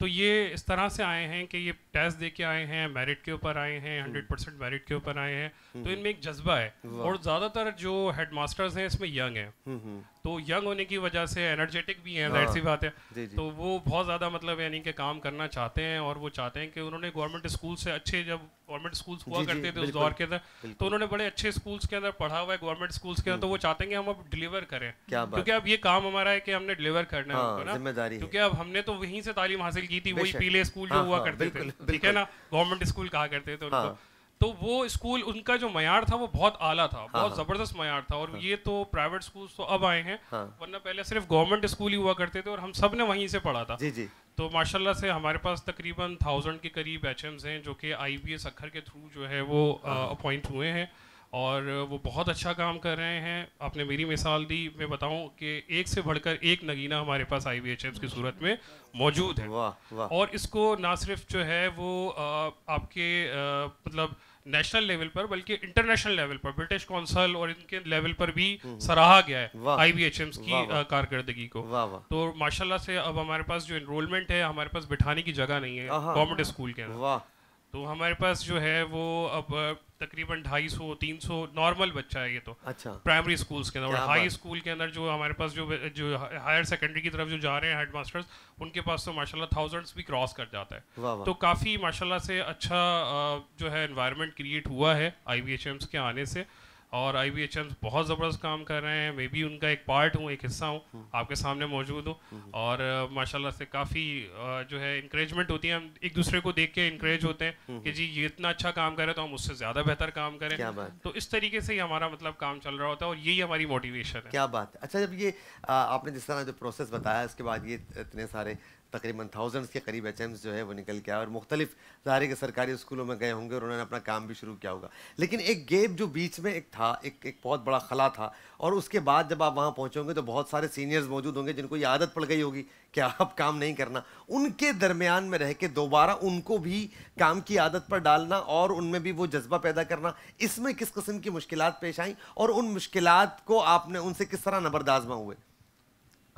तो ये इस तरह से आए हैं कि ये टेस्ट दे के आए हैं, मेरिट के ऊपर आए हैं, हंड्रेड परसेंट मेरिट के ऊपर आए हैं, तो इनमें एक जज्बा है। और ज़्यादातर जो हेड मास्टर्स हैं इसमें यंग हैं, तो यंग होने की वजह से एनर्जेटिक भी हैं, ज़ाहिर सी बात है, तो वो बहुत ज़्यादा मतलब यानी कि काम करना चाहते हैं। और वो चाहते हैं कि उन्होंने गवर्नमेंट स्कूल से अच्छे, जब गवर्नमेंट स्कूल्स हुआ करते थे उस दौर के अंदर, तो उन्होंने बड़े अच्छे स्कूल्स के अंदर पढ़ा हुआ है, गवर्नमेंट स्कूल्स के अंदर, तो वो चाहते हैं कि हम अब डिलीवर करें, क्योंकि अब ये काम हमारा है कि हमने डिलीवर करना है ना, जिम्मेदारी, क्योंकि अब हमने तो वहीं से तालीम हासिल की थी, वही पीले स्कूल जो हुआ करते थे, ठीक है ना, गवर्नमेंट स्कूल कहा करते थे उनको, तो वो स्कूल उनका जो मयार था वो बहुत आला था, बहुत जबरदस्त मयार था। और ये तो प्राइवेट स्कूल्स तो अब आए हैं, वरना पहले सिर्फ गवर्नमेंट स्कूल ही हुआ करते थे और हम सब ने वहीं से पढ़ा था। जी जी। तो माशाल्लाह से हमारे पास तकरीबन थाउजेंड के करीब एच एम्स हैं जो कि आई बी ए सखर के थ्रू जो है वो अपॉइंट हुए हैं और वो बहुत अच्छा काम कर रहे हैं। आपने मेरी मिसाल दी, मैं बताऊं कि एक से बढ़कर एक नगीना हमारे पास I B A H MS की सूरत में मौजूद है। वाह वाह। और इसको ना सिर्फ जो है वो आपके मतलब नेशनल लेवल पर बल्कि इंटरनेशनल लेवल पर ब्रिटिश काउंसिल और इनके लेवल पर भी सराहा गया है I B A H MS की कारकर्दगी को। वाह वाह। तो माशाल्लाह से अब हमारे पास जो एनरोलमेंट है, हमारे पास बिठाने की जगह नहीं है गवर्नमेंट स्कूल के अंदर, तो हमारे पास जो है वो अब तकरीबन ढाई सौ तीन सौ नॉर्मल बच्चा है ये तो, अच्छा, प्राइमरी स्कूल्स के अंदर। और हाई स्कूल के अंदर जो हमारे पास जो जो हायर सेकेंडरी की तरफ जो जा रहे हैं हेड मास्टर्स, उनके पास तो माशाल्लाह थाउजेंड्स भी क्रॉस कर जाता है। वाह वाह। तो काफ़ी माशाल्लाह से अच्छा जो है एनवायरनमेंट क्रिएट हुआ है I B A H MS के आने से, और I B A H MS बहुत ज़बरदस्त काम कर रहे हैं। मैं भी उनका एक पार्ट हूँ, एक हिस्सा हूँ, आपके सामने मौजूद हूँ, और माशाल्लाह से काफ़ी जो है इंकरेजमेंट होती है, हम एक दूसरे को देख के इंकरेज होते हैं कि जी ये इतना अच्छा काम कर रहा है तो हम उससे ज़्यादा बेहतर काम करें। क्या बात। तो इस तरीके से ही हमारा मतलब काम चल रहा होता है और यही हमारी मोटिवेशन है। क्या बात है। अच्छा, जब ये आपने जिस तरह जो प्रोसेस बताया, इसके बाद ये इतने सारे तकरीबन थाउजेंड्स के करीब एच एम्स जो है वो निकल के आए और मुख्तलिफ ज़ाहिर के सरकारी स्कूलों में गए होंगे और उन्होंने अपना काम भी शुरू किया होगा, लेकिन एक गैप जो बीच में एक था, एक एक बहुत बड़ा खला था, और उसके बाद जब आप वहाँ पहुँचोगे तो बहुत सारे सीनियर्स मौजूद होंगे जिनको ये आदत पड़ गई होगी कि आप काम नहीं करना, उनके दरमियान में रह के दोबारा उनको भी काम की आदत पर डालना और उनमें भी वो जज्बा पैदा करना, इसमें किस किस्म की मुश्किलात पेश आईं और उन मुश्किलात को आपने उनसे किस तरह नबरदाज़मा हुए?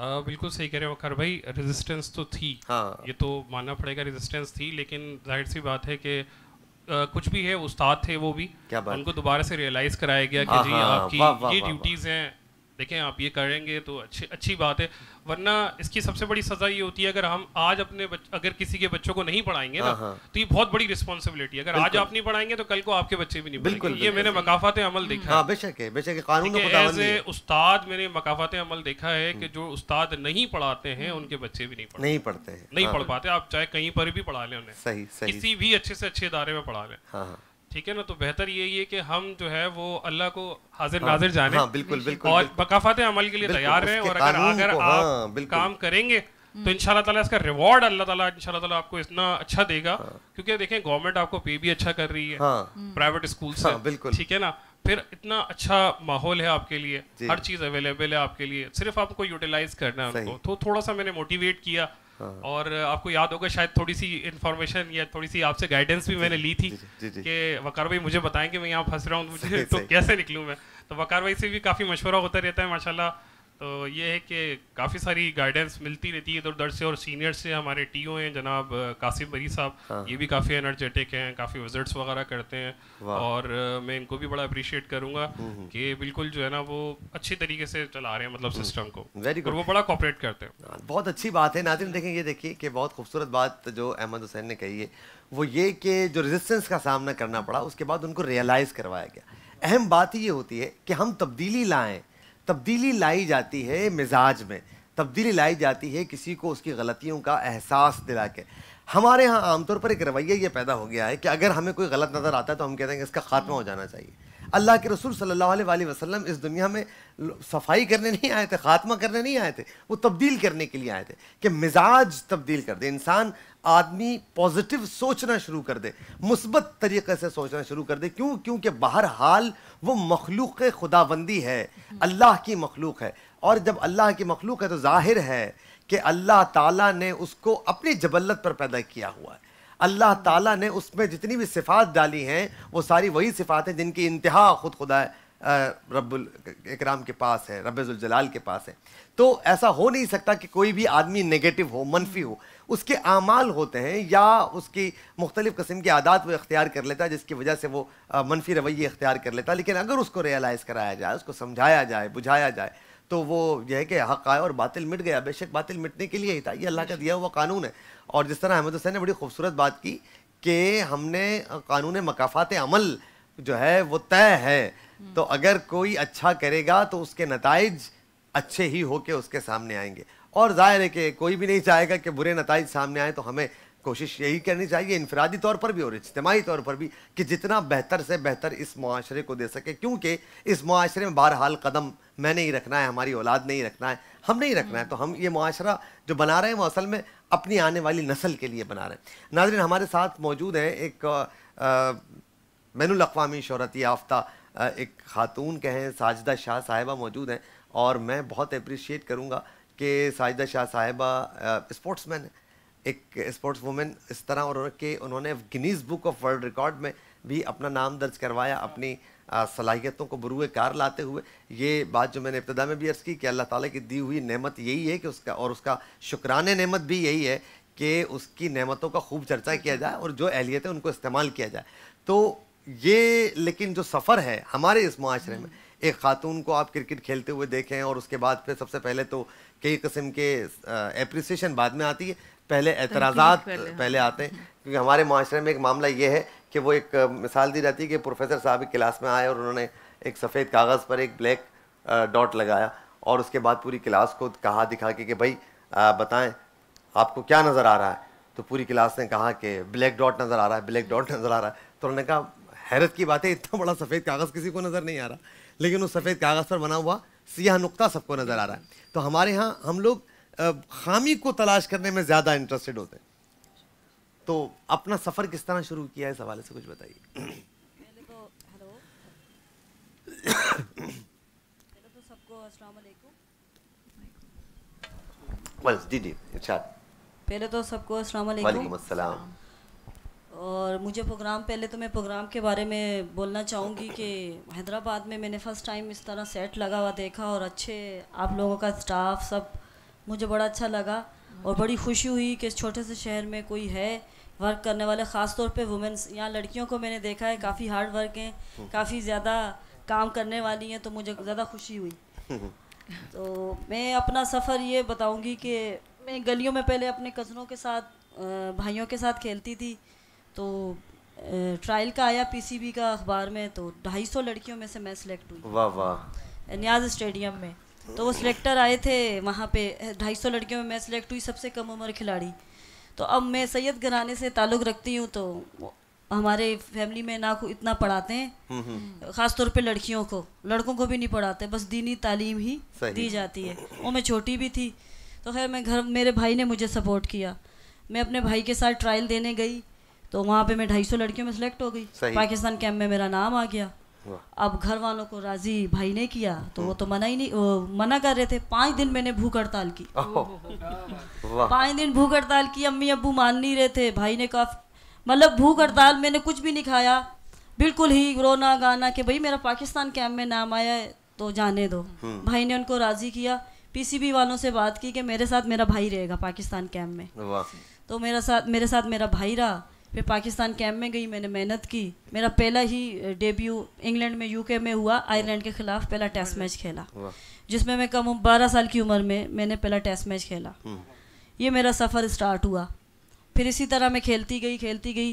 आ, बिल्कुल सही कह रहे हो वकार भाई, रेजिस्टेंस तो थी, हाँ, ये तो मानना पड़ेगा, रेजिस्टेंस थी, लेकिन जाहिर सी बात है कि आ, कुछ भी है, उस्ताद थे वो भी, क्या बात, उनको दोबारा से रियलाइज़ कराया गया कि जी आपकी ये ड्यूटीज़ हैं, देखें आप ये करेंगे तो अच्छी अच्छी बात है, वरना इसकी सबसे बड़ी सज़ा ये होती है अगर हम आज अपने अगर किसी के बच्चों को नहीं पढ़ाएंगे ना, तो ये बहुत बड़ी रिस्पॉन्सिबिलिटी है, अगर आज आप नहीं पढ़ाएंगे तो कल को आपके बच्चे भी नहीं पढ़ेंगे। ये मैंने मकाफात अमल देखा है, बेशक है, बेशक है, कानून को पता नहीं है, उस्ताद मैंने मकाफात अमल देखा है कि जो उस्ताद नहीं पढ़ाते हैं उनके बच्चे भी नहीं नहीं पढ़ते हैं, नहीं पढ़ पाते, आप चाहे कहीं पर भी पढ़ा लें उन्हें, किसी भी अच्छे से अच्छे इदारे में पढ़ा लें, ठीक है ना। तो बेहतर यही है कि हम जो है वो अल्लाह को हाजिर नाजिर जाने, हाँ, बिल्कुल, बिल्कुल, और बकाफाते अमल के लिए तैयार रहें, और अगर अगर आप हाँ, काम करेंगे तो इंशाल्लाह ताला इसका रिवॉर्ड अल्लाह ताला इंशाल्लाह ताला आपको इतना अच्छा देगा, हाँ, क्योंकि देखें गवर्नमेंट आपको पे भी अच्छा कर रही है, हाँ, प्राइवेट स्कूल से, बिल्कुल, ठीक है ना, फिर इतना अच्छा माहौल है आपके लिए, हर चीज़ अवेलेबल है आपके लिए, सिर्फ आपको यूटिलाइज करना है उनको। तो थोड़ा सा मैंने मोटिवेट किया, और आपको याद होगा शायद थोड़ी सी इन्फॉर्मेशन या थोड़ी सी आपसे गाइडेंस भी मैंने ली थी कि वकार भाई मुझे बताएं कि मैं यहाँ फंस रहा हूँ, मुझे तो कैसे निकलूँ मैं, तो वकार भाई से भी काफ़ी मशवरा होता रहता है माशाल्लाह। तो ये है कि काफ़ी सारी गाइडेंस मिलती रहती है इधर उधर से, और सीनियर से हमारे टी ओ हैं जनाब कासिम बरी साहब, ये भी काफ़ी एनर्जेटिक हैं, काफ़ी विजिट्स वगैरह करते हैं, और मैं इनको भी बड़ा अप्रिशिएट करूँगा कि बिल्कुल जो है ना वो अच्छी तरीके से चला रहे हैं मतलब सिस्टम को, वेरी गुड, वो बड़ा कोऑपरेट करते हैं। बहुत अच्छी बात है नाज़रीन, देखें ये देखिए कि बहुत खूबसूरत बात जो अहमद हुसैन ने कही है वो ये कि जो रेजिस्टेंस का सामना करना पड़ा उसके बाद उनको रियलाइज़ करवाया गया। अहम बात ये होती है कि हम तब्दीली लाएँ, तब्दीली लाई जाती है मिजाज में, तब्दीली लाई जाती है किसी को उसकी गलतियों का एहसास दिला के। हमारे यहाँ आमतौर पर एक रवैया ये पैदा हो गया है कि अगर हमें कोई गलत नज़र आता है तो हम कहते हैं कि इसका खात्मा हो जाना चाहिए। अल्लाह के रसूल सल्लल्लाहु अलैहि वसल्लम इस दुनिया में सफाई करने नहीं आए थे, खात्मा करने नहीं आए थे, वो तब्दील करने के लिए आए थे कि मिजाज तब्दील कर दे इंसान, आदमी पॉजिटिव सोचना शुरू कर दे, मुस्बत तरीक़े से सोचना शुरू कर दे। क्यों? क्योंकि बहरहाल वो मखलूक़ खुदाबंदी है, अल्लाह की मखलूक़ है, और जब अल्लाह की मखलूक़ है तो ज़ाहिर है कि अल्लाह ताला ने उसको अपनी जबल्लत पर पैदा किया हुआ है। अल्लाह ताला ने उसमें जितनी भी सिफ़ात डाली हैं वो सारी वही सिफ़ात हैं जिनकी इंतहा खुद खुदा रब्बुल इकराम के पास है, रब्बे जुल जलाल के पास है। तो ऐसा हो नहीं सकता कि कोई भी आदमी नेगेटिव हो, मनफी हो। उसके आमाल होते हैं या उसकी मुख्तलिफ़ किस्म की आदात वो इख्तियार कर लेता है जिसकी वजह से वो मनफी रवैये इख्तियार कर लेता है। लेकिन अगर उसको रियलाइज़ कराया जाए, उसको समझाया जाए, बुझाया जाए तो वो यह है कि हक़ आया और बातिल मिट गया। बेशक बातिल मिटने के लिए ही था, ये अल्लाह का दिया हुआ कानून है। और जिस तरह अहमद हुसैन ने बड़ी खूबसूरत बात की कि हमने कानून मकाफ़ात अमल जो है वो तय है, तो अगर कोई अच्छा करेगा तो उसके नताइज अच्छे ही होके उसके सामने आएंगे। और ज़ाहिर है कि कोई भी नहीं चाहेगा कि बुरे नताइज सामने आए, तो हमें कोशिश यही करनी चाहिए इनफरादी तौर पर भी और इज्तिमाई तौर पर भी कि जितना बेहतर से बेहतर इस मुआशरे को दे सके, क्योंकि इस मुआशरे में बहरहाल कदम मैंने ही रखना है, हमारी औलाद ने ही रखना है, हम नहीं रखना है। तो हम ये मुआशरा जो बना रहे हैं वो असल में अपनी आने वाली नस्ल के लिए बना रहे हैं। नाज़रीन, हमारे साथ मौजूद हैं एक बैनुल अक़वामी शोहरत याफ्ता एक खातून कहें साजिदा शाह साहिबा मौजूद हैं। और मैं बहुत अप्रिशिएट करूँगा कि साजिदा शाह साहिबा स्पोर्ट्समैन है, एक स्पोर्ट्स वूमेन इस तरह, और कि उन्होंने गिनीज़ book of world record में भी अपना नाम दर्ज करवाया अपनी सलाहियतों को बरूए कार लाते हुए। ये बात जो मैंने इब्तदा में भी अर्ज़ की कि अल्लाह ताला की दी हुई नेमत यही है कि उसका और उसका शुक्राने नेमत भी यही है कि उसकी नेमतों का खूब चर्चा किया जाए और जो अहलियत है उनको इस्तेमाल किया जाए। तो ये लेकिन जो सफ़र है हमारे इस माशरे में, एक खातून को आप क्रिकेट खेलते हुए देखें और उसके बाद फिर सबसे पहले तो कई किस्म के एप्रिसिएशन बाद में आती है, पहले एतराज़ात पहले आते हैं। क्योंकि हमारे माशरे में एक मामला ये है कि वो एक मिसाल दी जाती है कि प्रोफेसर साहब एक क्लास में आए और उन्होंने एक सफ़ेद कागज़ पर एक ब्लैक डॉट लगाया और उसके बाद पूरी क्लास को कहा दिखा के कि भाई बताएं आपको क्या नज़र आ रहा है। तो पूरी क्लास ने कहा कि ब्लैक डॉट नज़र आ रहा है, ब्लैक डॉट नज़र आ रहा है। तो उन्होंने कहा हैरत की बात है, इतना बड़ा सफ़ेद कागज़ किसी को नज़र नहीं आ रहा, लेकिन उस सफ़ेद कागज़ पर बना हुआ सियाह नुक्ता सबको नज़र आ रहा है। तो हमारे यहाँ हम लोग खामी को तलाश करने में ज़्यादा इंटरेस्टेड होते हैं। तो अपना सफ़र किस तरह शुरू किया है, इस हवाले से कुछ बताइए। पहले तो हेलो, पहले तो सबको अस्सलाम वालेकुम। बस दीदी अच्छा, पहले तो सबको अस्सलाम वालेकुम। वालेकुम अस्सलाम। और मुझे प्रोग्राम, पहले तो मैं प्रोग्राम के बारे में बोलना चाहूँगी कि हैदराबाद में मैंने फ़र्स्ट टाइम इस तरह सेट लगा हुआ देखा और अच्छे आप लोगों का स्टाफ सब मुझे बड़ा अच्छा लगा और बड़ी खुशी हुई कि इस छोटे से शहर में कोई है वर्क करने वाले, ख़ास तौर पे वुमेंस। यहाँ लड़कियों को मैंने देखा है काफ़ी हार्ड वर्क हैं, काफ़ी ज़्यादा काम करने वाली हैं, तो मुझे ज़्यादा खुशी हुई। तो मैं अपना सफ़र ये बताऊँगी कि मैं गलियों में पहले अपने कज़नों के साथ, भाइयों के साथ खेलती थी। तो ट्रायल का आया पीसीबी का अखबार में, तो ढाई सौ लड़कियों में से मैं सिलेक्ट हुई। वाह वाह। न्याज स्टेडियम में तो वो सिलेक्टर आए थे, वहाँ पे ढाई सौ लड़कियों में मैं सिलेक्ट हुई, सबसे कम उम्र खिलाड़ी। तो अब मैं सैयद घराने से ताल्लुक़ रखती हूँ, तो हमारे फैमिली में ना को इतना पढ़ाते हैं, ख़ास तौर पे लड़कियों को, लड़कों को भी नहीं पढ़ाते, बस दीनी तालीम ही दी जाती है। वो मैं छोटी भी थी, तो खैर मैं घर, मेरे भाई ने मुझे सपोर्ट किया। मैं अपने भाई के साथ ट्रायल देने गई तो वहाँ पे मैं ढाई सौ लड़कियों में सिलेक्ट हो गई। पाकिस्तान कैंप में मेरा नाम आ गया। अब घर वालों को राजी भाई ने किया तो वो तो मना ही नहीं, वो मना कर रहे थे। पाँच दिन मैंने भूख हड़ताल की, पाँच दिन भूख हड़ताल की। अम्मी अब्बू मान नहीं रहे थे, भाई ने कहा, मतलब भूख हड़ताल, मैंने कुछ भी नहीं खाया, बिल्कुल ही रोना गाना कि भाई मेरा पाकिस्तान कैंप में नाम आया है तो जाने दो। भाई ने उनको राज़ी किया। पीसीबी वालों से बात की कि मेरे साथ मेरा भाई रहेगा पाकिस्तान कैंप में, तो मेरा साथ मेरे साथ मेरा भाई रहा। फिर पाकिस्तान कैंप में गई, मैंने मेहनत की। मेरा पहला ही डेब्यू इंग्लैंड में, यूके में हुआ। आयरलैंड के खिलाफ पहला टेस्ट मैच खेला, जिसमें मैं कम बारह साल की उम्र में मैंने पहला टेस्ट मैच खेला। ये मेरा सफ़र स्टार्ट हुआ। फिर इसी तरह मैं खेलती गई खेलती गई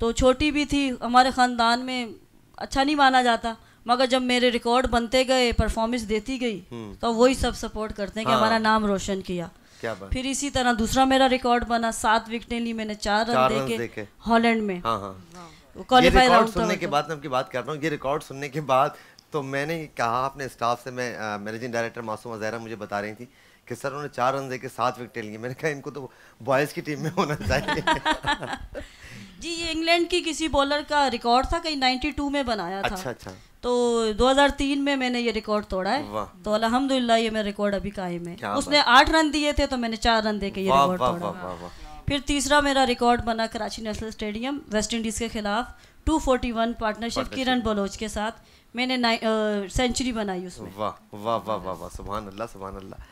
तो छोटी भी थी, हमारे ख़ानदान में अच्छा नहीं माना जाता, मगर जब मेरे रिकॉर्ड बनते गए, परफॉर्मेंस देती गई, तो वही सब सपोर्ट करते हैं कि हमारा नाम रोशन किया। फिर इसी तरह दूसरा मेरा रिकॉर्ड बना, सात विकेटें ली मैंने, चार रन देके हॉलैंड में। हाँ हाँ, क्वालीफाई राउंड सुनने के बाद मैं आपकी बात कर रहा हूँ। ये रिकॉर्ड सुनने के बाद तो मैंने कहा अपने स्टाफ से, मैं मैनेजिंग डायरेक्टर मासूम अज़हरा मुझे बता रही थी कि सर उन्होंने चार रन देके सात विकेटें ली। मैंने कहा इनको तो बॉयज़ की टीम में होना चाहिए। जी, ये इंग्लैंड की किसी बॉलर का रिकॉर्ड था, कहीं नाइन्टी टू में बनाया था। अच्छा अच्छा। तो दो हज़ार तीन में मैंने ये रिकॉर्ड तोड़ा है, तो अल्हम्दुलिल्लाह ये मेरा रिकॉर्ड अभी कायम है। उसने आठ रन दिए थे तो मैंने चार रन देके ये रिकॉर्ड तोड़ा। वाह, वाह, वाह। फिर तीसरा मेरा रिकॉर्ड बना Karachi national stadium, West Indies के खिलाफ two forty one partnership किरण बलोच के साथ। मैंने सेंचुरी बनाई उसमें। वाह वाह वाह वाह वाह, सुभान अल्लाह सुभान अल्लाह।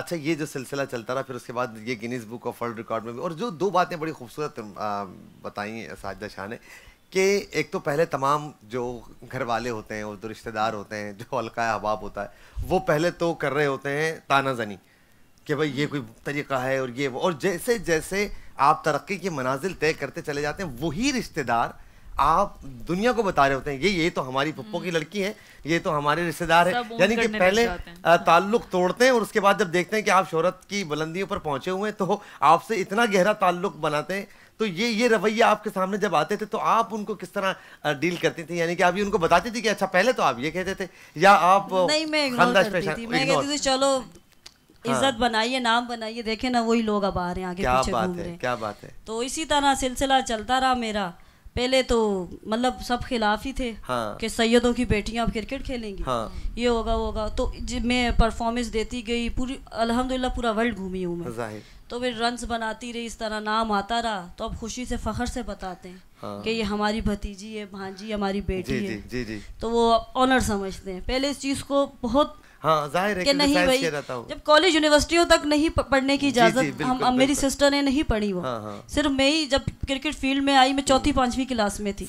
अच्छा, ये जो सिलसिला चलता रहा, फिर उसके बाद ये Guinness book of world record में भी। और जो दो बातें बड़ी खूबसूरत बताई साजिदा शाह ने कि एक तो पहले तमाम जो घर वाले होते हैं और जो रिश्तेदार होते हैं, जो हल्का अहबाब होता है, वो पहले तो कर रहे होते हैं तानाजनी कि भाई ये कोई तरीका है और ये वो, और जैसे जैसे आप तरक्की के मनाजिल तय करते चले जाते हैं, वही रिश्तेदार आप दुनिया को बता रहे होते हैं ये ये तो हमारी पप्पो की लड़की है, ये तो हमारे रिश्तेदार है। यानी कि पहले ताल्लुक तोड़ते हैं और उसके बाद जब देखते हैं कि आप शोहरत की बुलंदियों पर पहुंचे हुए हैं तो आपसे इतना गहरा ताल्लुक बनाते हैं। तो ये ये रवैया आपके सामने जब आते थे तो आप उनको किस तरह डील करती थी? यानी कि आप ये उनको बताती थी कि अच्छा पहले तो आप ये कहते थे, या आप नहीं? मैं इग्नोर करती थी, मैं कहती थी चलो इज्जत बनाइए, नाम बनाइए, देखे ना वही लोग अब आ रहे हैं आगे पीछे घूम रहे हैं। क्या बात है। तो इसी तरह सिलसिला चलता रहा मेरा। पहले तो मतलब सब खिलाफ ही थे, हाँ। कि सैयदों की बेटियां अब क्रिकेट खेलेंगी, हाँ। ये होगा वो होगा। तो मैं परफॉर्मेंस देती गई पूरी, अल्हम्दुलिल्लाह पूरा वर्ल्ड घूमी हूँ मैं। तो फिर रन्स बनाती रही, इस तरह नाम आता रहा। तो अब खुशी से फखर से बताते हैं, हाँ। कि ये हमारी भतीजी है, भांजी हमारी बेटी जी, है जी, जी, जी। तो वो ऑनर समझते हैं। पहले इस चीज़ को बहुत, हाँ, जाहिर है कि नहीं भाई, जब कॉलेज यूनिवर्सिटियों तक नहीं पढ़ने की इजाज़त, हम मेरी सिस्टर ने नहीं पढ़ी वो, हाँ, हाँ। सिर्फ मैं ही जब क्रिकेट फील्ड में आई, मैं चौथी पांचवीं क्लास में थी,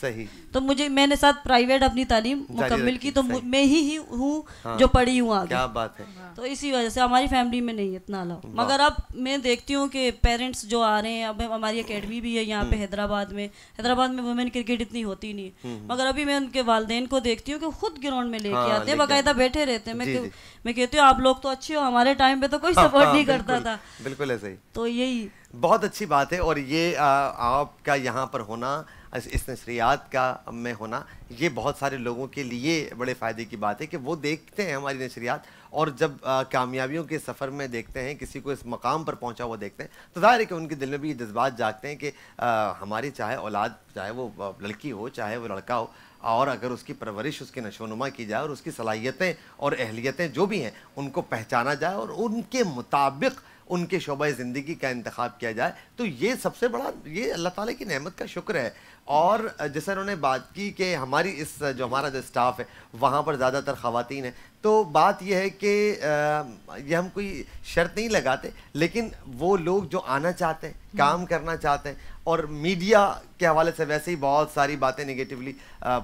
तो मुझे मैंने साथ प्राइवेट अपनी तालीम मुकम्मल की, तो मैं ही हूँ जो पढ़ी हूँ आगे। क्या बात है। तो इसी वजह से हमारी फैमिली में नहीं इतना अलाउ, मगर अब मैं देखती हूँ कि पेरेंट्स जो आ रहे हैं, अब हमारी अकेडमी भी है यहाँ पे हैदराबाद में, हैदराबाद में वुमेन क्रिकेट इतनी होती नहीं है, मगर अभी मैं उनके वालदेन को देखती हूँ कि खुद ग्राउंड में लेके आते हैं, बाकायदा बैठे रहते हैं। मैं मैं कहती हूँ आप लोग तो अच्छे हो, हमारे टाइम पे तो कोई सपोर्ट हाँ, नहीं बिल्कुल, करता था। बिल्कुल ऐसे ही। तो यही बहुत अच्छी बात है। और ये आ, आपका यहाँ पर होना, इस नशरियात का में होना, ये बहुत सारे लोगों के लिए बड़े फ़ायदे की बात है कि वो देखते हैं हमारी नशरियात, और जब आ, कामयाबियों के सफ़र में देखते हैं किसी को इस मकाम पर पहुँचा हुआ देखते हैं, तो ज़ाहिर है कि उनके दिल में भी ये जज्बात जागते हैं कि आ, हमारी चाहे औलाद, चाहे वो लड़की हो चाहे वो लड़का हो, और अगर उसकी परवरिश, उसकी नशोनुमा की जाए और उसकी सलाहियतें और अहलियतें जो भी हैं उनको पहचाना जाए और उनके मुताबिक उनके शोबा ज़िंदगी का इंतखाब किया जाए, तो ये सबसे बड़ा, ये अल्लाह ताला की नेमत का शुक्र है। और जैसे उन्होंने बात की कि हमारी इस जो हमारा जो स्टाफ है वहाँ पर ज़्यादातर ख़वातीन हैं, तो बात यह है कि ये हम कोई शर्त नहीं लगाते, लेकिन वो लोग जो आना चाहते हैं, काम करना चाहते हैं, और मीडिया के हवाले से वैसे ही बहुत सारी बातें नेगेटिवली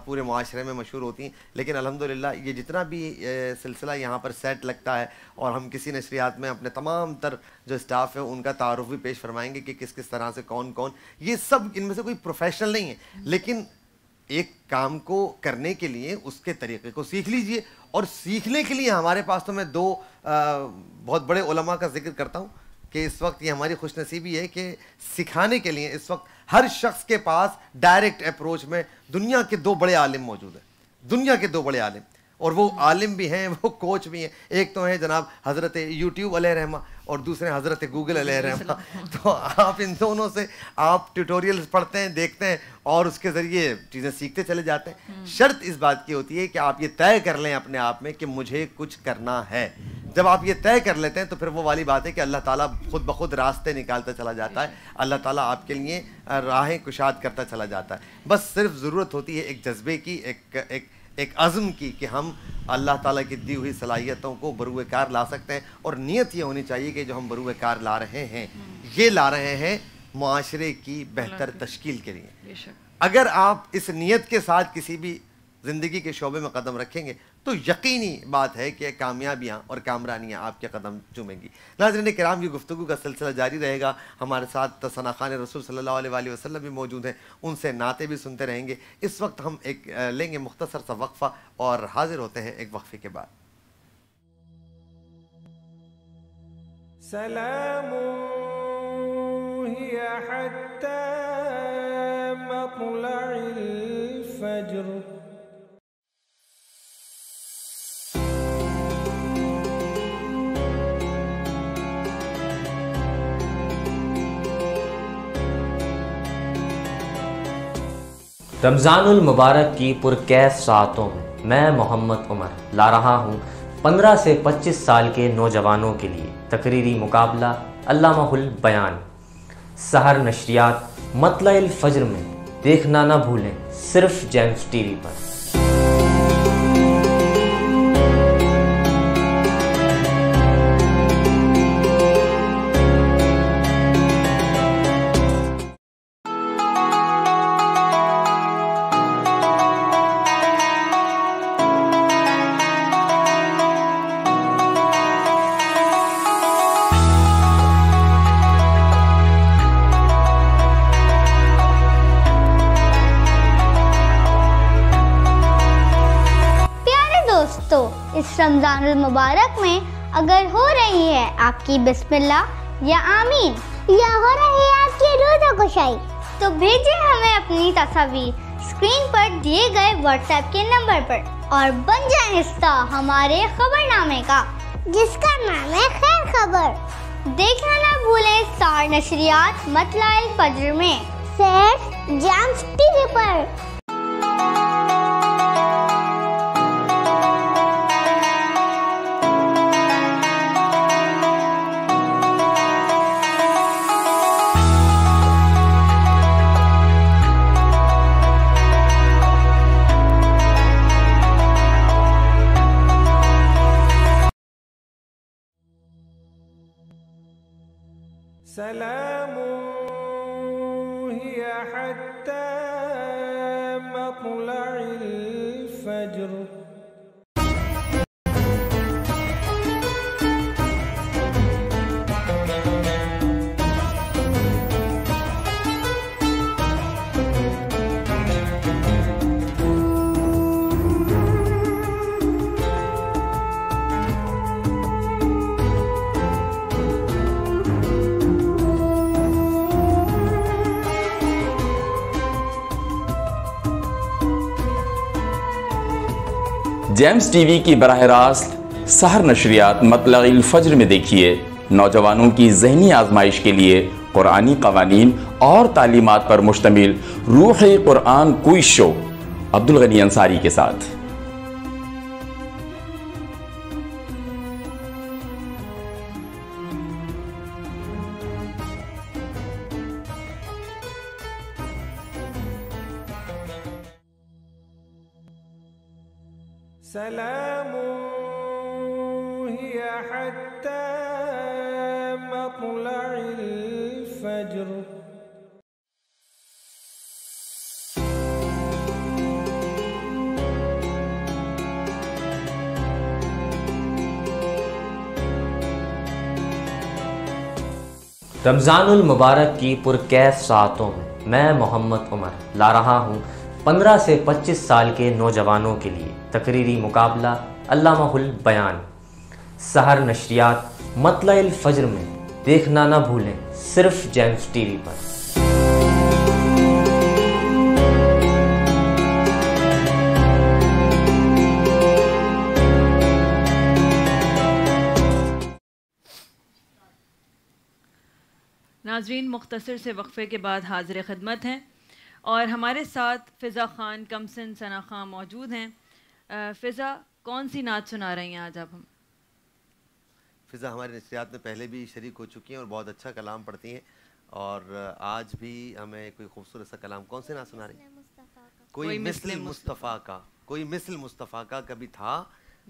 पूरे माशरे में मशहूर होती हैं, लेकिन अल्हम्दुलिल्लाह ये जितना भी सिलसिला यहाँ पर सेट लगता है और हम किसी नशरियात में अपने तमाम तर जो स्टाफ है उनका तारुफ भी पेश फरमाएंगे कि किस किस तरह से कौन कौन, ये सब इनमें से कोई प्रोफेशनल नहीं है, लेकिन एक काम को करने के लिए उसके तरीक़े को सीख लीजिए। और सीखने के लिए हमारे पास तो मैं दो आ, बहुत बड़े उलमा का जिक्र करता हूँ कि इस वक्त ये हमारी खुशनसीबी है कि सिखाने के लिए इस वक्त हर शख्स के पास डायरेक्ट अप्रोच में दुनिया के दो बड़े आलिम मौजूद हैं, दुनिया के दो बड़े आलिम, और वो आलिम भी हैं, वो कोच भी हैं। एक तो हैं जनाब हज़रत यूट्यूब अलैहिर्रहमा और दूसरे हज़रत गूगल अलैहिर्रहमा। तो आप इन दोनों से आप ट्यूटोरियल्स पढ़ते हैं, देखते हैं और उसके ज़रिए चीज़ें सीखते चले जाते हैं। शर्त इस बात की होती है कि आप ये तय कर लें अपने आप में कि मुझे कुछ करना है। जब आप ये तय कर लेते हैं तो फिर वो वाली बात है कि अल्लाह ताला खुद ब खुद रास्ते निकालता चला जाता है, अल्लाह ताला आपके लिए राहें कुशाद करता चला जाता है। बस सिर्फ ज़रूरत होती है एक जज्बे की, एक एक एक अज़्म की कि हम अल्लाह ताला की दी हुई सलाहियतों को बरूए कार ला सकते हैं। और नीयत ये होनी चाहिए कि जो हम बरूए कार ला रहे हैं, ये ला रहे हैं माशरे की बेहतर तश्कील के लिए। अगर आप इस नीयत के साथ किसी भी ज़िंदगी के शोबे में कदम रखेंगे तो यकीनी बात है कि कामयाबियाँ और कामरानियाँ आपके कदम चूमेंगी। नाज़रीन किराम, की गुफ्तगू का सिलसिला जारी रहेगा। हमारे साथ सना खान रसूल सल्लल्लाहु अलैहि वसल्लम भी मौजूद हैं, उनसे नाते भी सुनते रहेंगे। इस वक्त हम एक लेंगे मुख्तसर सा वक्फ़ा और हाजिर होते हैं एक वक्फ़े के बाद। सलाम रमज़ानुल मुबारक की पुरकैफ़ सातों में मैं मोहम्मद उमर ला रहा हूँ पंद्रह से पच्चीस साल के नौजवानों के लिए तकरीरी मुकाबला अल्लामाहुल बयान सहर नशरियात मतलइल फज्र में। देखना ना भूलें सिर्फ जेम्स टीवी पर। इस रमजान मुबारक में अगर हो रही है आपकी बिस्मिल्लाह या आमीन या हो रही है आपकी रोजा कुशाई, तो भेजें हमें अपनी तस्वीर स्क्रीन पर दिए गए व्हाट्सएप के नंबर पर और बन जाए हिस्सा हमारे खबरनामे का, जिसका नाम है खैर खबर। देखना ना भूलें स्टार नशरियात मतलाइल फज्र में सिर्फ जाम्स टीवी पर। सलाम हिया हत्ता मतलइल फज्र। जेम्स टीवी की बराह रास्त सहर नशरियात मतलइल फज्र में देखिए नौजवानों की जहनी आजमाइश के लिए कुरानी कवानीन और तालीमात पर मुश्तमिल रूह कुरान क्विज़ शो अब्दुल गनी अंसारी के साथ। सलाम हिया हत्ता मतलइल फज्र। रमजानुल मुबारक की पुरकैफ सातों में मैं मोहम्मद उमर ला रहा हूँ पंद्रह से पच्चीस साल के नौजवानों के लिए तकरीरी मुकाबला अल्लामाहुल बयान सहर नशरियात मतलइल फज्र में। देखना ना भूलें सिर्फ जेम्स टीवी पर। नाज़रीन, मुख्तसर से वक्फे के बाद हाजिर खिदमत हैं और हमारे साथ फ़िज़ा ख़ान, कमसन, सना ख़ान मौजूद हैं। फ़िज़ा, कौन सी नात सुना रही हैं आज आप हम? फ़िज़ा हमारे नशरियात में पहले भी शरीक हो चुकी हैं और बहुत अच्छा कलाम पढ़ती हैं, और आज भी हमें कोई खूबसूरत सा कलाम, कौन सी नात सुना रही हैं? कोई मिसल मुस्तफ़ा का, कोई मिसल मुस्तफ़ा का कभी था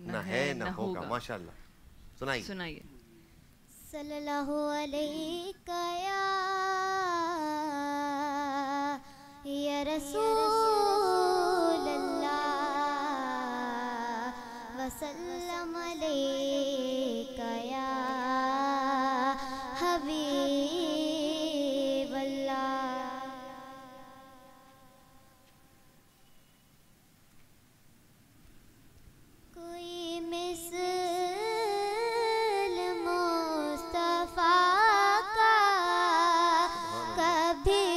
ना है ना होगा। माशाल्लाह, सुनाइए सुनाइए। सल्लल्लाहु अलैहि या रसूल अल्लाह वसल्लम अलैका या हबीब अल्लाह। कोई मिसल मुस्तफा का कभी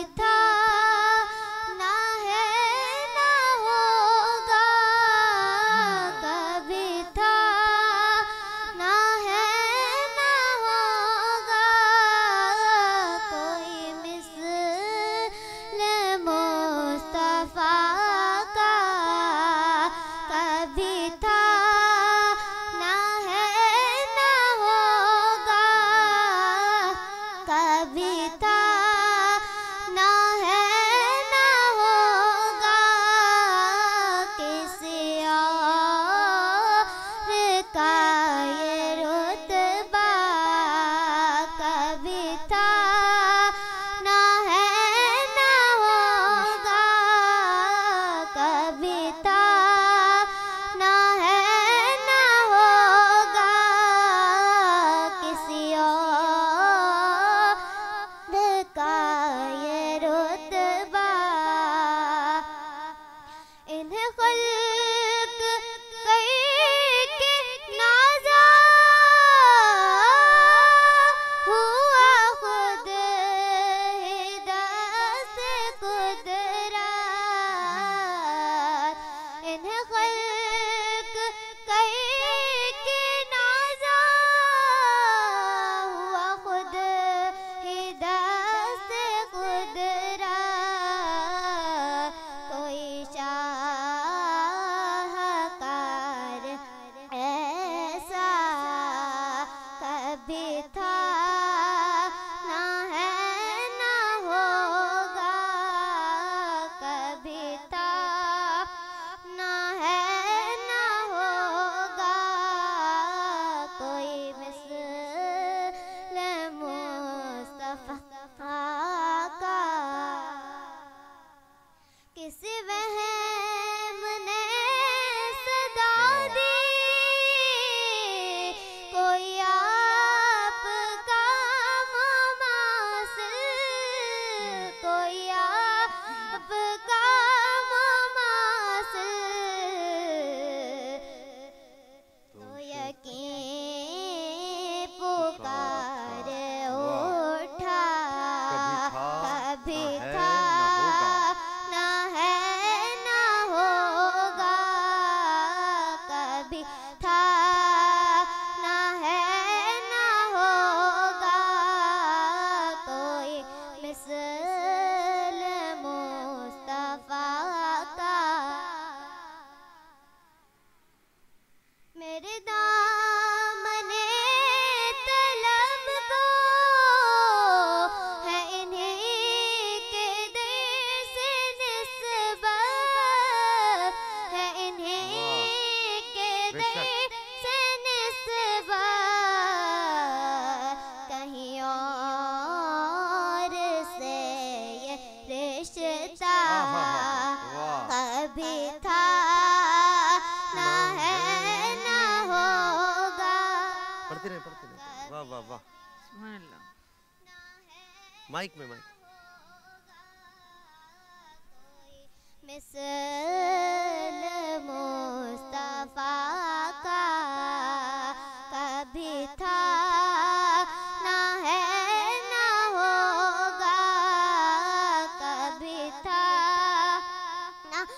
मेरे दामने तलब को है इन्हीं के दिल से निस्बत, है इन्हीं के दिल से निस्बत, कहीं और से ये रिश्ता कभी था वाह वाह वाह सुभानअल्लाह माइक में माइक मिसल मुस्तफा का कभी था ना है ना होगा, कभी था ना है ना होगा कोई मिसल मुस्तफा का।